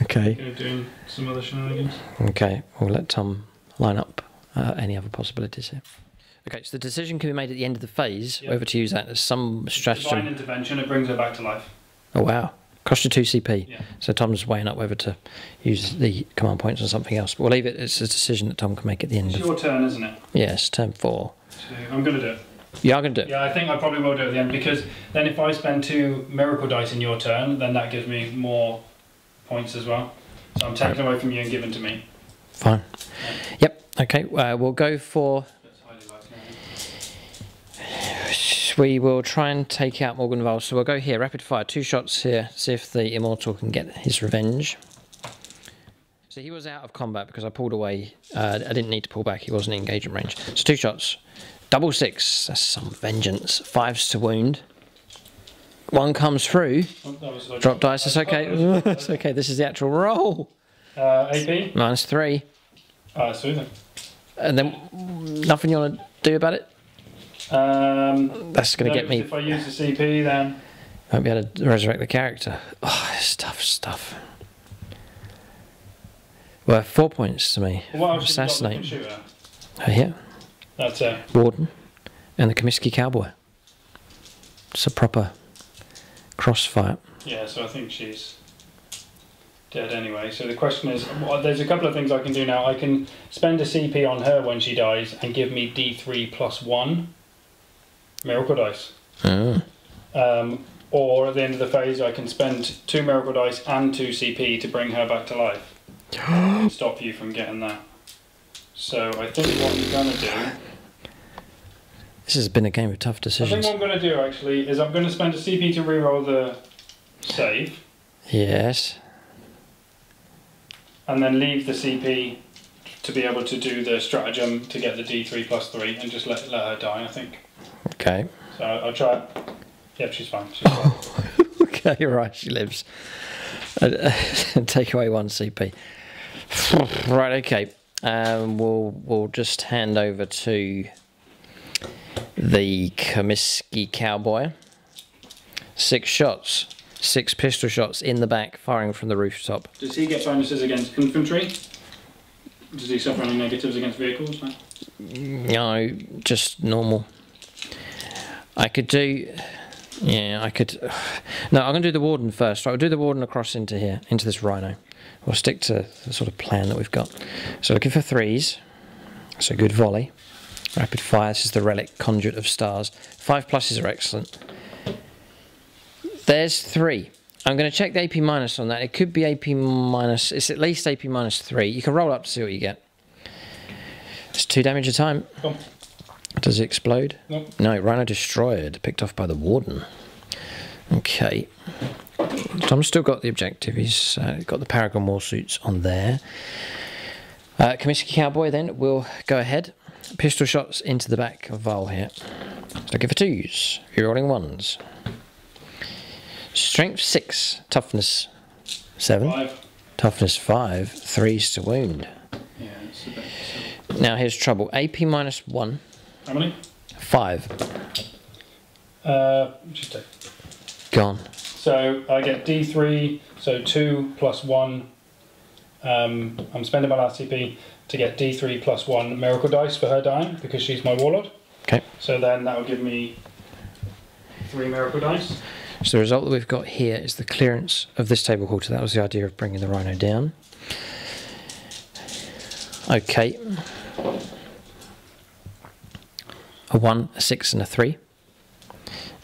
Okay. You're doing some other shenanigans. Okay, we'll let Tom line up any other possibilities here. Okay, so the decision can be made at the end of the phase, yep. Whether to use that as some strategy. Divine intervention, it brings her back to life. Oh wow. Cost you 2 CP. Yeah. So Tom's weighing up whether to use the command points or something else. But we'll leave it. It's a decision that Tom can make at the end. It's your turn, isn't it? Yes, turn 4. So I'm going to do it. You are going to do it? Yeah, I think I probably will do it at the end, because then if I spend 2 miracle dice in your turn, then that gives me more points as well. So I'm taking away from you and giving to me. Fine. Yeah. Yep. Okay. We'll go for... We will try and take out Morvenn Vahl, so we'll go here, rapid fire, 2 shots here, see if the Immortal can get his revenge. So he was out of combat because I pulled away, I didn't need to pull back, he wasn't in engagement range. So 2 shots, double 6, that's some vengeance, 5's to wound. One comes through. Drop dice, it's okay. It's okay, this is the actual roll. 18. Minus 3. Soothing. And then nothing you want to do about it? That's going to get me. If I use the CP, then I won't be able to resurrect the character. Oh, it's tough stuff. Well, 4 points to me. Well, assassinate. Yeah. That's it. Warden and the Comiskey Cowboy. It's a proper crossfire. Yeah, so I think she's dead anyway. So the question is, well, there's a couple of things I can do now. I can spend a CP on her when she dies and give me D3 plus 1 miracle dice. Oh. Or at the end of the phase, I can spend 2 miracle dice and 2 CP to bring her back to life. Stop you from getting that. So I think what I'm going to do... This has been a game of tough decisions. I think what I'm going to do, actually, is I'm going to spend a CP to reroll the save. Yes. And then leave the CP to be able to do the stratagem to get the D3 plus 3 and just let her die, I think. Okay. So I'll try it. Yep, she's fine. She's fine. Okay, right, she lives. Take away 1 CP. Right, okay. We'll just hand over to the Comiskey Cowboy. 6 shots. 6 pistol shots in the back, firing from the rooftop. Does he get bonuses against infantry? Does he suffer any negatives against vehicles? No, just normal. I could do... Yeah, I could... No, I'm going to do the Warden first. Right, I'll do the Warden across into here, into this Rhino. We'll stick to the sort of plan that we've got. So looking for 3s. So good volley. Rapid fire. This is the relic, Conduit of Stars. 5 pluses are excellent. There's 3. I'm going to check the AP minus on that. It could be AP minus... It's at least AP minus 3. You can roll up to see what you get. It's 2 damage a time. Come on. Does it explode? Nope. No, Rhino destroyed, picked off by the Warden. Okay. Tom's still got the objective. He's got the Paragon Warsuits on there. Comiskey Cowboy then will go ahead. Pistol shots into the back of Vahl here. Looking for 2s. You're rolling 1s. Strength 6. Toughness 7. 5. Toughness 5. 3s to wound. Yeah, it's a bit simple. Now here's trouble. AP minus 1. How many? 5. Just take. Gone. So I get D3, so 2 plus 1. I'm spending my last CP to get D3 plus 1 miracle dice for her dying because she's my warlord. Okay. So then that will give me 3 miracle dice. So the result that we've got here is the clearance of this table quarter. That was the idea of bringing the Rhino down. Okay. A 1, a 6, and a 3.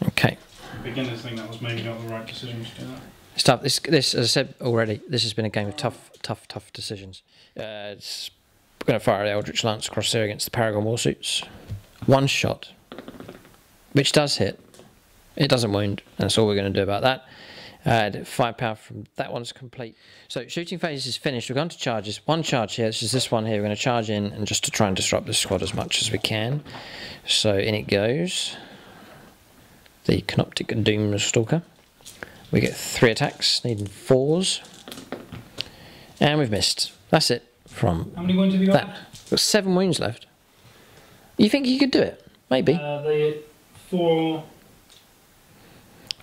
Okay. Beginners think that was maybe not the right decision to do that. It's tough. This, as I said already, this has been a game of tough decisions. We're going to fire the Eldritch Lance across there against the Paragon Warsuits. 1 shot, which does hit. It doesn't wound, and that's all we're going to do about that. Firepower from that one's complete. So shooting phase is finished. We're going to charges. 1 charge here. This is this one here. We're going to charge in and just to try and disrupt this squad as much as we can. So in it goes. The Canoptic Doomstalker. We get 3 attacks, needing 4s. And we've missed. That's it from How many wounds have you got? We've got 7 wounds left. You think you could do it? Maybe. The 4...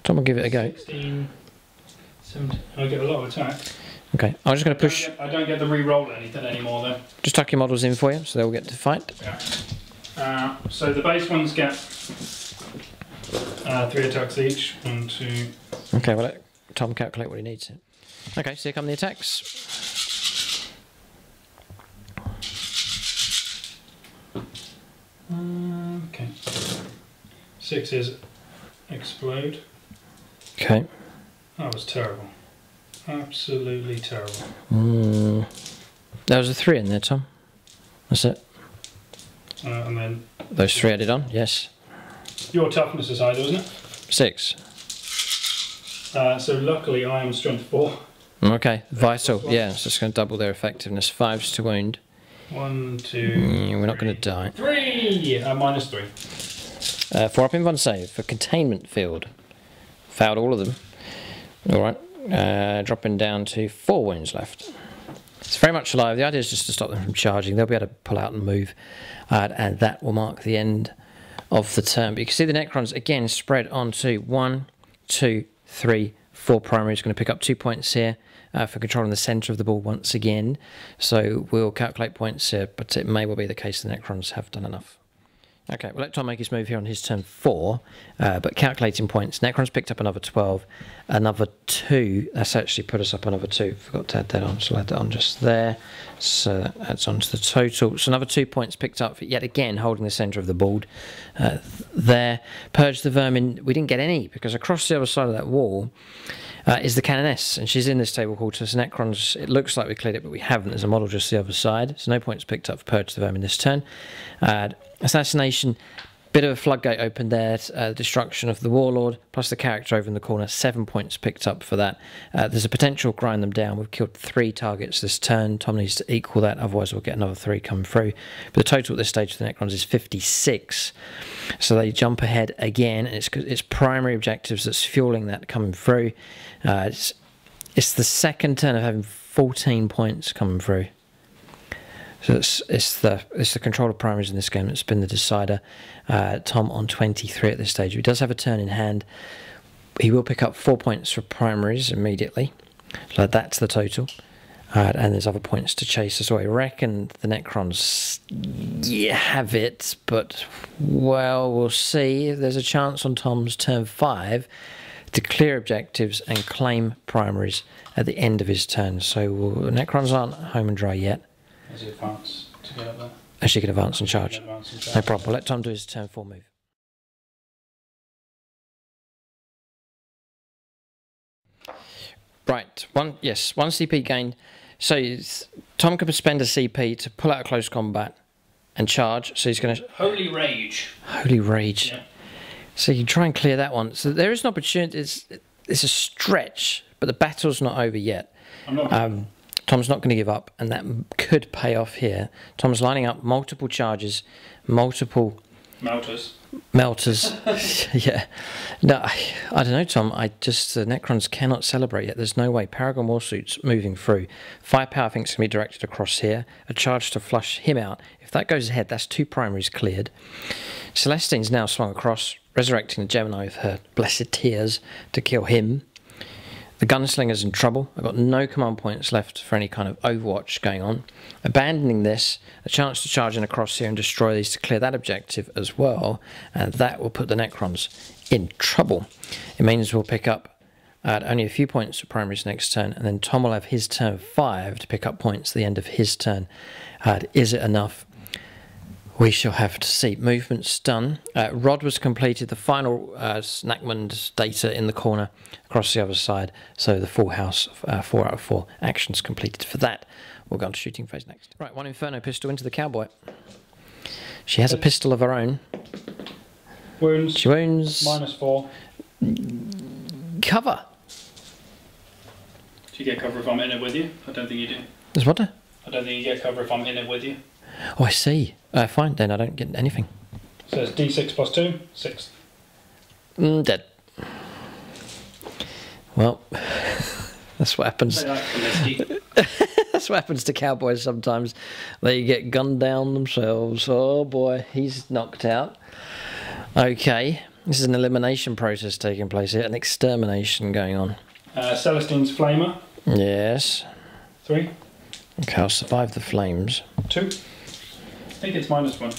Tom will give it a go. 16... I get a lot of attack. Okay, I'm just going to push. I don't get the re-roll anything anymore though. Just tuck your models in for you, so they'll get to fight. Yeah. So the base ones get 3 attacks each. 1, 2. Okay, well, let Tom calculate what he needs. Okay, so here come the attacks. Okay. 6 is explode. Okay. That was terrible. Absolutely terrible. There was a 3 in there, Tom. That's it. And then... Those 3 added on, yes. Your toughness is high, wasn't it? 6. So luckily I am strength 4. Okay, vital. Yeah, so it's going to double their effectiveness. 5s to wound. 1, 2... we're not going to die. 3! Minus 3. 4 up in 1 save for containment field. Failed all of them. Alright, dropping down to 4 wounds left. It's very much alive. The idea is just to stop them from charging. They'll be able to pull out and move, and that will mark the end of the turn. But you can see the Necrons again spread onto 1, 2, 3, 4 primaries. Going to pick up 2 points here for controlling the centre of the ball once again. So we'll calculate points here, but it may well be the case the Necrons have done enough. Okay, we'll let Tom make his move here on his turn 4, but calculating points. Necron's picked up another 12, another 2. That's actually put us up another 2. Forgot to add that on, so I'll add that on just there. So that adds on to the total. So another 2 points picked up, for yet again holding the centre of the board there. Purge the Vermin, we didn't get any, because across the other side of that wall is the Canoness, and she's in this table called to Necrons. It looks like we cleared it, but we haven't. There's a model just the other side, so no points picked up for Purge the Vermin this turn. Assassination, bit of a floodgate opened there, destruction of the Warlord, plus the character over in the corner, 7 points picked up for that. There's a potential grind them down. We've killed 3 targets this turn. Tom needs to equal that, otherwise we'll get another 3 come through. But the total at this stage for the Necrons is 56. So they jump ahead again, and it's primary objectives that's fueling that coming through. It's the second turn of having 14 points coming through. So it's the control of primaries in this game that's been the decider. Tom on 23 at this stage. He does have a turn in hand. He will pick up 4 points for primaries immediately. So that's the total. And there's other points to chase as well. I reckon the Necrons have it, but, well, we'll see. There's a chance on Tom's turn 5 to clear objectives and claim primaries at the end of his turn. So the Necrons aren't home and dry yet. As he advance to get up there? As you can advance and charge. No problem. Let Tom do his turn 4 move. Right. One CP gained. So Tom can spend a CP to pull out a close combat and charge. So he's going to... Holy Rage. Holy Rage. Yeah. So you can try and clear that one. So there is an opportunity. It's a stretch, but the battle's not over yet. I'm not... Tom's not going to give up, and that could pay off here. Tom's lining up multiple charges, multiple... Melters. Melters, yeah. No, I don't know, Tom. The Necrons cannot celebrate yet. There's no way. Paragon Warsuits moving through. Firepower, I think, is going to be directed across here. A charge to flush him out. If that goes ahead, that's 2 primaries cleared. Celestine's now swung across, resurrecting the Gemini with her blessed tears to kill him. The Gunslinger's in trouble. I've got no command points left for any kind of overwatch going on. Abandoning this, a chance to charge in across here and destroy these to clear that objective as well. And that will put the Necrons in trouble. It means we'll pick up only a few points for primaries next turn. And then Tom will have his turn 5 to pick up points at the end of his turn. Is it enough? We shall have to see. Movement's done. Rod was completed. The final Nachmund data in the corner across the other side. So the full house, 4 out of 4 actions completed for that. We'll go on to shooting phase next. Right, 1 Inferno pistol into the cowboy. She has a pistol of her own. Wounds. She wounds. -4. Cover. Do you get cover if I'm in it with you? I don't think you do. There's what? I don't think you get cover if I'm in it with you. Oh, I see. Fine, then I don't get anything. So it's D6 plus 2, 6. Dead. Well, that's what happens. That's what happens to cowboys sometimes. They get gunned down themselves. Oh boy, he's knocked out. Okay, this is an elimination process taking place here, an extermination going on. Celestine's Flamer. Yes. 3. Okay, I'll survive the flames. 2. I think it's -1.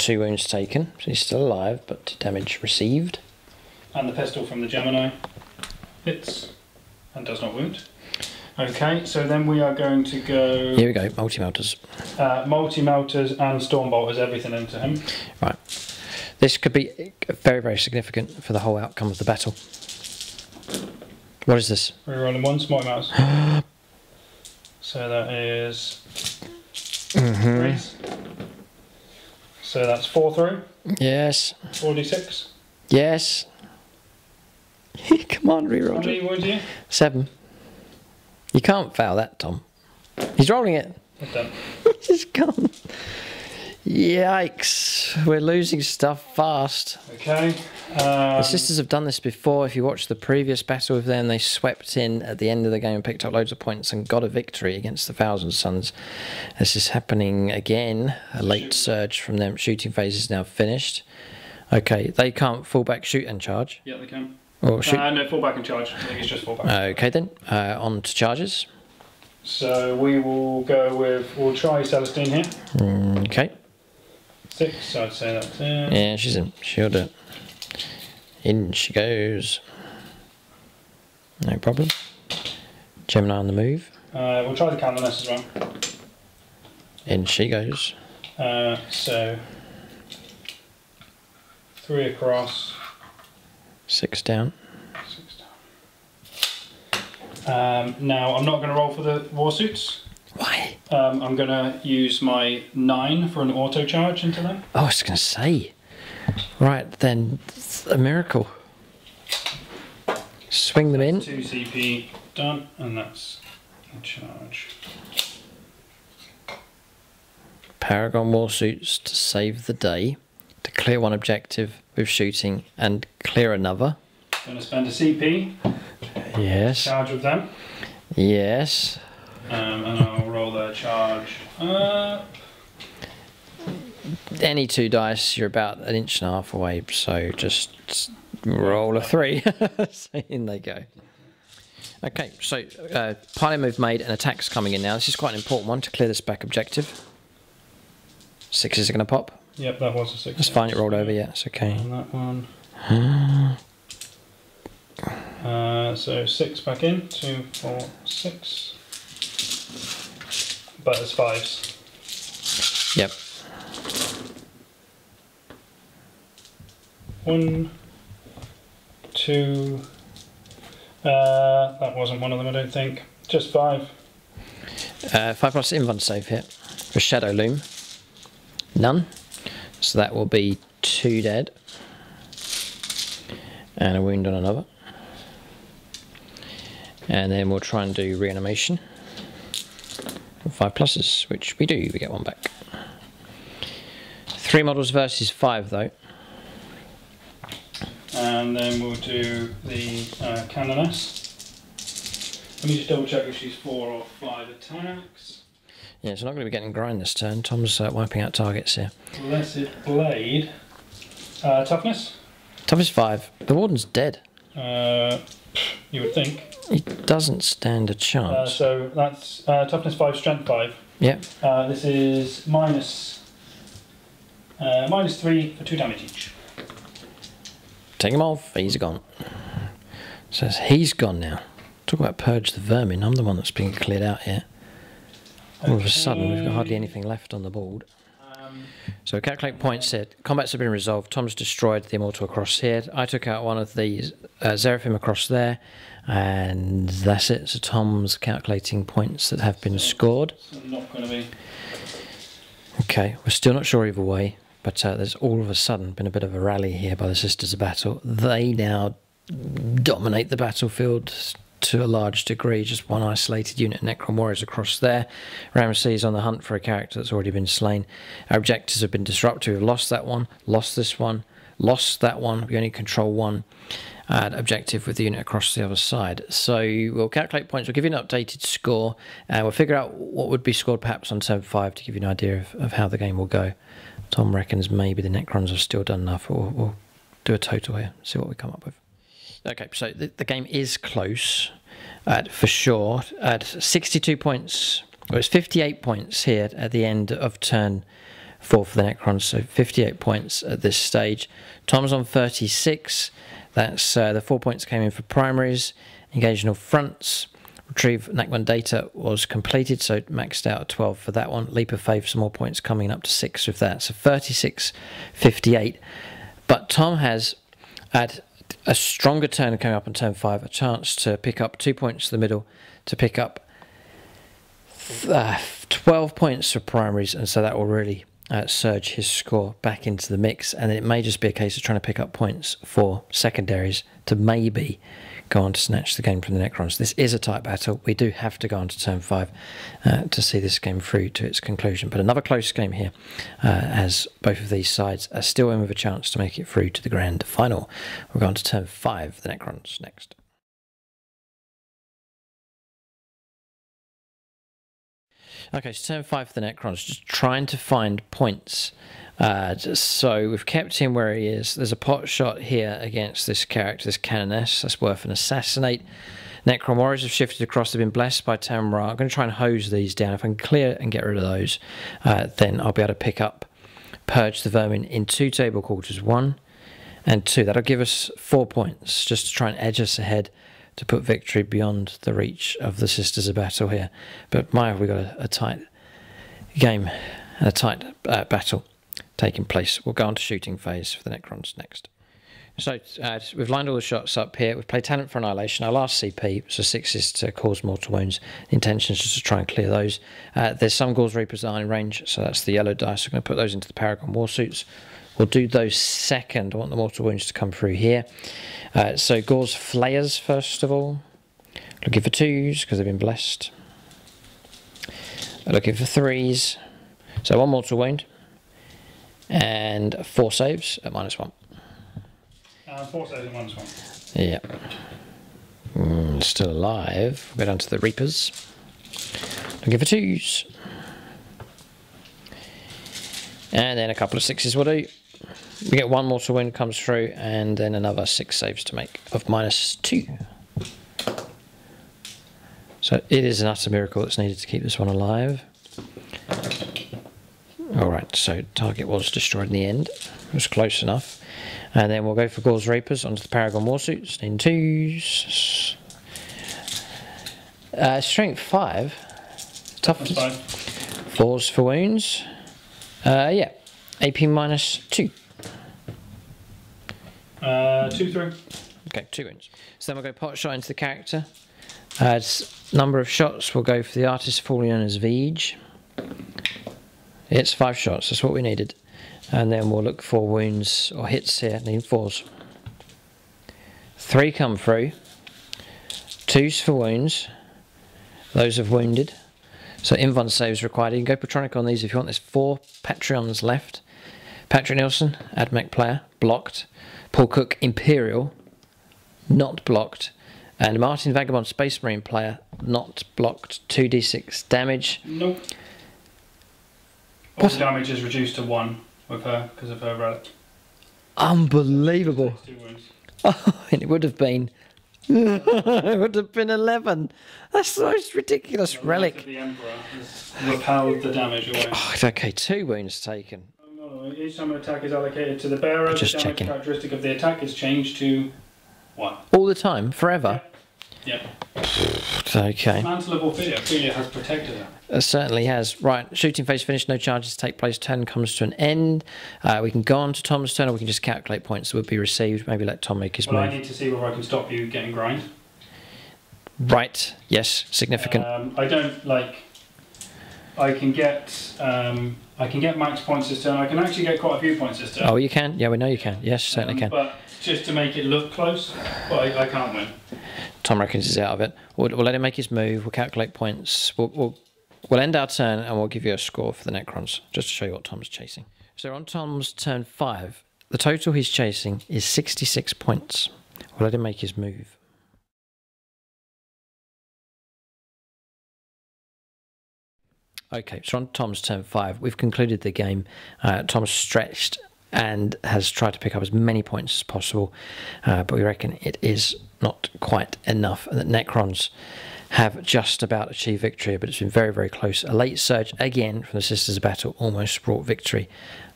2 wounds taken, so he's still alive, but damage received. And the pistol from the Gemini hits and does not wound. Okay, so then we are going to go... Here we go, multi-melters. Multi-melters and Stormbolters, everything into him. Right. This could be very, very significant for the whole outcome of the battle. What is this? We're rolling 1 small mouse. So that is... So that's 4 through. Yes. 4d6. Yes. Come on, reroll. How many would you? 7. You can't foul that, Tom. He's rolling it. It's done. He's gone. Yikes. We're losing stuff fast. Okay. The Sisters have done this before. If you watch the previous battle with them, they swept in at the end of the game and picked up loads of points and got a victory against the Thousand Sons. This is happening again. A late surge from them. Shooting phase is now finished. Okay, they can't fall back, shoot and charge. Yeah, they can. Or shoot. No, fall back and charge. I think it's just fall back. Okay then, on to charges. So we will go with, we'll try Celestine here. Okay. 6, I'd say that's it. Yeah, she's in. She'll do it. In she goes. No problem. Gemini on the move. We'll try the Canoness as well. In she goes. So 3 across. 6 down. Now, I'm not going to roll for the Warsuits. Why? I'm going to use my 9 for an auto charge into them. Oh, I was going to say. Right, then, a miracle. Swing them in. 2 CP done, and that's a charge. Paragon Warsuits to save the day, to clear one objective with shooting and clear another. Going to spend a CP. Yes. Charge with them. Yes. And I'll roll their charge up. Any 2 dice, you're about 1.5 inches away, so just roll a 3. So in they go. Okay, so pilot move made and attacks coming in now. This is quite an important one to clear this back objective. 6s are going to pop. Yep, that was a 6. That's fine, it rolled over, yeah, it's okay. And that one. So 6 back in, 2, 4, 6. But it's 5s. Yep. 1, 2. That wasn't one of them, I don't think. Just 5. 5 plus invuln save here for Shadow Loom. None. So that will be 2 dead. And a wound on another. And then we'll try and do reanimation. 5 pluses, which we do. We get 1 back. 3 models versus 5, though. And then we'll do the Canoness. Let me just double check if she's 4 or 5 attacks. Yeah, it's not going to be getting grind this turn. Tom's wiping out targets here. Blessed Blade. Toughness? Toughness 5. The Warden's dead. You would think. It doesn't stand a chance. So that's toughness 5, strength 5. Yep. This is minus 3 for 2 damage each. Take him off. He's gone. Says he's gone now. Talk about purge the vermin. I'm the one that's being cleared out here. Okay. All of a sudden, we've got hardly anything left on the board. So calculate points here. Combats have been resolved. Tom's destroyed the Immortal across here. I took out one of these Seraphim across there, and that's it. So Tom's calculating points that have been scored. Not going to be. Okay, we're still not sure either way, but there's all of a sudden been a bit of a rally here by the Sisters of Battle. They now dominate the battlefield to a large degree. Just one isolated unit, Necron Warriors across there. Ramses on the hunt for a character that's already been slain. Our objectives have been disrupted. We've lost that one, lost this one, lost that one. We only control one objective with the unit across the other side. So we'll calculate points, we'll give you an updated score, and we'll figure out what would be scored perhaps on turn 5 to give you an idea of how the game will go. Tom reckons maybe the Necrons have still done enough. We'll do a total here, see what we come up with. Okay, so the game is close, for sure. At 62 points, or it's 58 points here at the end of turn 4 for the Necrons, so 58 points at this stage. Tom's on 36, that's the 4 points came in for primaries. Engational fronts, retrieve Nachmund data was completed, so maxed out at 12 for that one. Leap of Faith, some more points coming up to 6 with that, so 36, 58. But Tom has, at a stronger turn coming up on turn 5, a chance to pick up 2 points to the middle, to pick up 12 points for primaries, and so that will really surge his score back into the mix. And it may just be a case of trying to pick up points for secondaries to maybe go on to snatch the game from the Necrons. This is a tight battle. We do have to go on to turn 5 to see this game through to its conclusion. But another close game here, as both of these sides are still in with a chance to make it through to the grand final. We're going to turn 5, the Necrons, next. Okay, so turn 5 for the Necrons, just trying to find points. So we've kept him where he is. There's a pot shot here against this character, this Canoness. That's worth an assassinate. Necron Warriors have shifted across. They've been blessed by Taman Ra. I'm going to try and hose these down. If I can clear and get rid of those, then I'll be able to pick up Purge the Vermin in 2 table quarters, 1 and 2. That'll give us 4 points just to try and edge us ahead, to put victory beyond the reach of the Sisters of Battle here. But my, have we got a tight game and a tight battle taking place. We'll go on to shooting phase for the Necrons next. So we've lined all the shots up here. We've played Talent for Annihilation. Our last CP, so 6s to cause mortal wounds. The intention is just to try and clear those. There's some Gauss Reapers that are in range, so that's the yellow dice. We're going to put those into the Paragon Warsuits. We'll do those second. I want the mortal wounds to come through here. So Gauss Flayers, first of all. Looking for 2s, because they've been blessed. Looking for 3s. So 1 mortal wound. And 4 saves at -1. 4 saves at -1. Yeah. Still alive. We'll go down to the Reapers. Looking for 2s. And then a couple of 6s will do. We get 1 mortal wound comes through, and then another 6 saves to make of -2. So it is an utter miracle that's needed to keep this one alive. Alright, so target was destroyed in the end. It was close enough. And then we'll go for Gauss Reapers onto the Paragon Warsuits in 2s. Strength 5. Tough. 4s for wounds. Yeah. AP -2. 2, 3. Okay, 2 wounds. So then we'll go pot shot into the character. Number of shots, we'll go for the artist formerly known as Vij. It's 5 shots, that's what we needed. And then we'll look for wounds or hits here, need 4s. 3 come through. 2s for wounds. Those have wounded. So Invuln saves required. You can go Patronic on these if you want. There's 4 Patreons left. Patrick Nielsen, AdMech player, blocked. Paul Cook, Imperial, not blocked. And Martin Vagabond, Space Marine player, not blocked. 2d6 damage. Nope. All damage is reduced to 1 with her because of her relic. Unbelievable. 2 wounds. Oh, and it would have been. It would have been 11. That's the most ridiculous relic. The Emperor has repelled the damage away. Oh, okay, 2 wounds taken. No, each time an attack is allocated to the bearer, just the damage checking. Characteristic of the attack is changed to 1. All the time? Forever? Yeah. Okay. Mantle of Ophelia. Ophelia has protected her. It certainly has. Right, shooting phase finished, no charges take place, turn comes to an end. We can go on to Tom's turn, or we can just calculate points that would be received, maybe let Tom make his move. Well, I need to see whether I can stop you getting grind. Right, yes, significant. I don't, like, I can get max points this turn, I can actually get quite a few points this turn. Oh, you can? Yeah, we know you can. Yes, certainly can. But just to make it look close, but I can't win. Tom reckons he's out of it. We'll let him make his move, we'll calculate points, we'll end our turn and we'll give you a score for the Necrons, just to show you what Tom's chasing. So on Tom's turn 5, the total he's chasing is 66 points. We'll let him make his move. Okay, so on Tom's turn 5, we've concluded the game. Tom's stretched and has tried to pick up as many points as possible, but we reckon it is not quite enough, and that Necrons have just about achieved victory, but it's been very, very close. A late surge again from the Sisters of Battle almost brought victory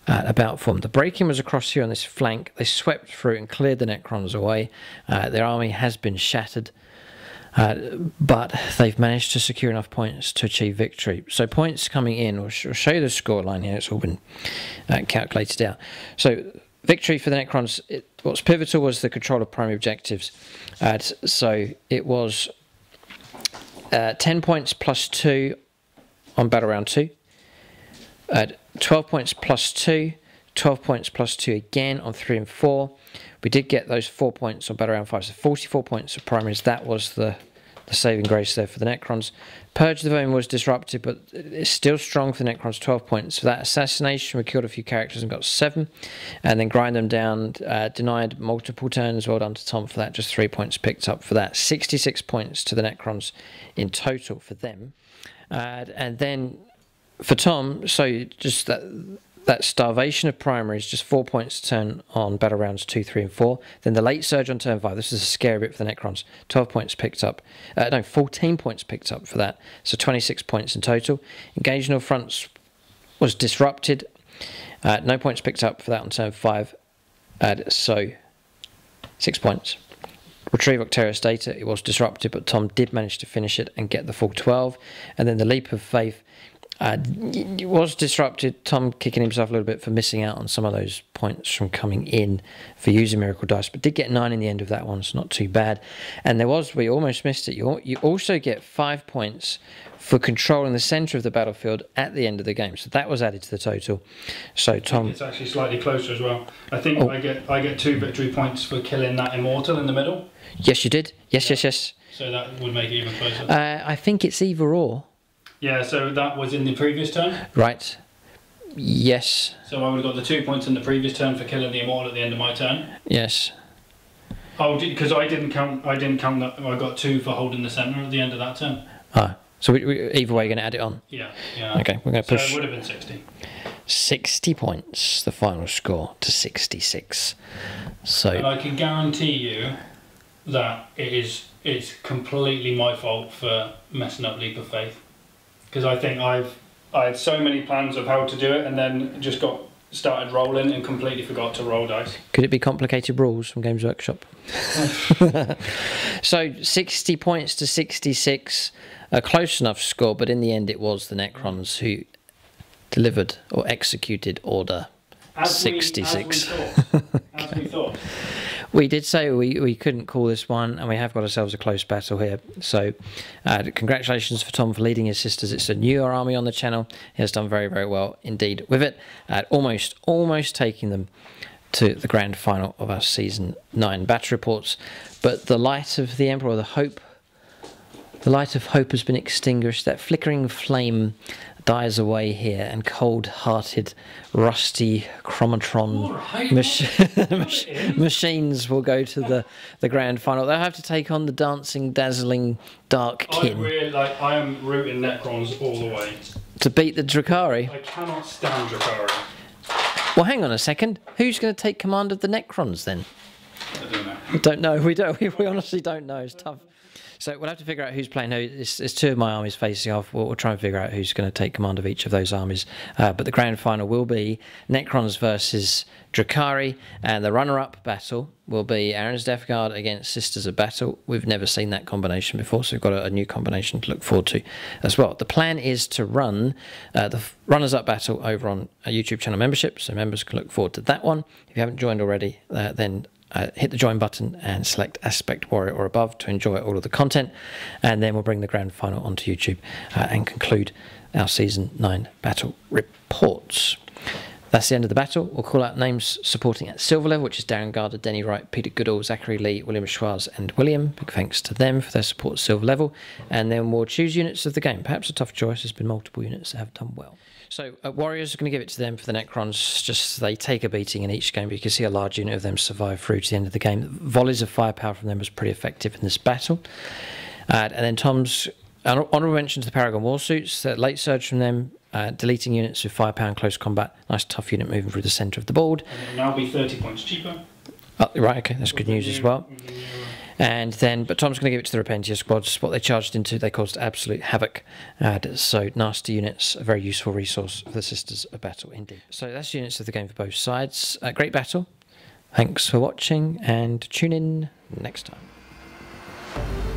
about form. The break-in was across here on this flank. They swept through and cleared the Necrons away. Their army has been shattered, but they've managed to secure enough points to achieve victory. So points coming in, we'll show you the scoreline here. It's all been calculated out. So victory for the Necrons. What's pivotal was the control of primary objectives. So it was 10 points +2 on battle round 2, 12 points +2, 12 points +2 again on 3 and 4, We did get those 4 points on battle round 5, so 44 points of primaries. That was the saving grace there for the Necrons. Purge the Vermin was disrupted, but it's still strong for the Necrons, 12 points. For that assassination, we killed a few characters and got 7. And then Grind Them Down, denied multiple turns. Well done to Tom for that. Just 3 points picked up for that. 66 points to the Necrons in total for them. And then for Tom, so just that starvation of primaries, just 4 points to turn on battle rounds 2, 3 and 4. Then the late surge on turn 5. This is a scary bit for the Necrons. 14 points picked up for that. So 26 points in total. Engaging all fronts was disrupted. No points picked up for that on turn 5. So 6 points. Retrieve Octarius data. It was disrupted, but Tom did manage to finish it and get the full 12. And then the Leap of Faith. It was disrupted, Tom kicking himself a little bit for missing out on some of those points from coming in for using Miracle Dice, but did get 9 in the end of that one, so not too bad. And we almost missed it, you also get 5 points for controlling the centre of the battlefield at the end of the game, so that was added to the total. So Tom, it's actually slightly closer as well. I think I get 2 victory points for killing that immortal in the middle. Yes, you did. Yes. So that would make it even closer. I think it's either or. Yeah, so that was in the previous turn? Right. Yes. So I would have got the 2 points in the previous turn for killing the immortal at the end of my turn? Yes. Oh, because I didn't count that I got 2 for holding the centre at the end of that turn. Ah, so either way you're going to add it on? Yeah, yeah. Okay, we're going to push. So it would have been 60. 60 points, the final score, to 66. So. And I can guarantee you that it's completely my fault for messing up Leap of Faith. Because I think I had so many plans of how to do it and then just got started rolling and completely forgot to roll dice. Could it be complicated rules from Games Workshop? So 60 points to 66, a close enough score, but in the end it was the Necrons who delivered or executed order 66. As we thought. We did say we couldn't call this one, and we have got ourselves a close battle here. So congratulations for Tom for leading his sisters. It's a newer army on the channel. He has done very, very well indeed with it, almost taking them to the grand final of our Season 9 battle reports. But the light of the Emperor, the light of hope has been extinguished. That flickering flame dies away here, and cold-hearted, rusty chromatron machines will go to the grand final. They'll have to take on the dancing, dazzling dark kin. I am rooting Necrons all the way. To beat the Drukhari? I cannot stand Drukhari. Well, hang on a second. Who's going to take command of the Necrons, then? I don't know. We honestly don't know. It's tough. So we'll have to figure out who's playing who. It's 2 of my armies facing off. We'll try and figure out who's going to take command of each of those armies. But the grand final will be Necrons versus Drukhari, and the runner-up battle will be Aaron's Death Guard against Sisters of Battle. We've never seen that combination before, so we've got a new combination to look forward to as well. The plan is to run the runners-up battle over on a YouTube channel membership, so members can look forward to that one. If you haven't joined already, then hit the join button and select Aspect Warrior or above to enjoy all of the content, and then we'll bring the grand final onto YouTube and conclude our Season 9 battle reports. That's the end of the battle. We'll call out names supporting at silver level, which is Darren Garder, Denny Wright, Peter Goodall, Zachary Lee, William Schwarz and William. Big thanks to them for their support at silver level. And then we'll choose units of the game. Perhaps a tough choice. There's been multiple units that have done well. So Warriors are going to give it to them for the Necrons. Just they take a beating in each game, but you can see a large unit of them survive through to the end of the game. Volleys of firepower from them was pretty effective in this battle. And then Tom's honourable mention to the Paragon Warsuits. Late surge from them. Deleting units with firepower in close combat. Nice tough unit moving through the centre of the board. And it'll now be 30 points cheaper. Oh, right, okay, that's good news as well. And then, but Tom's going to give it to the Repentia squads. What they charged into, they caused absolute havoc. So nasty units, a very useful resource for the Sisters of Battle indeed. So that's units of the game for both sides. Great battle. Thanks for watching, and tune in next time.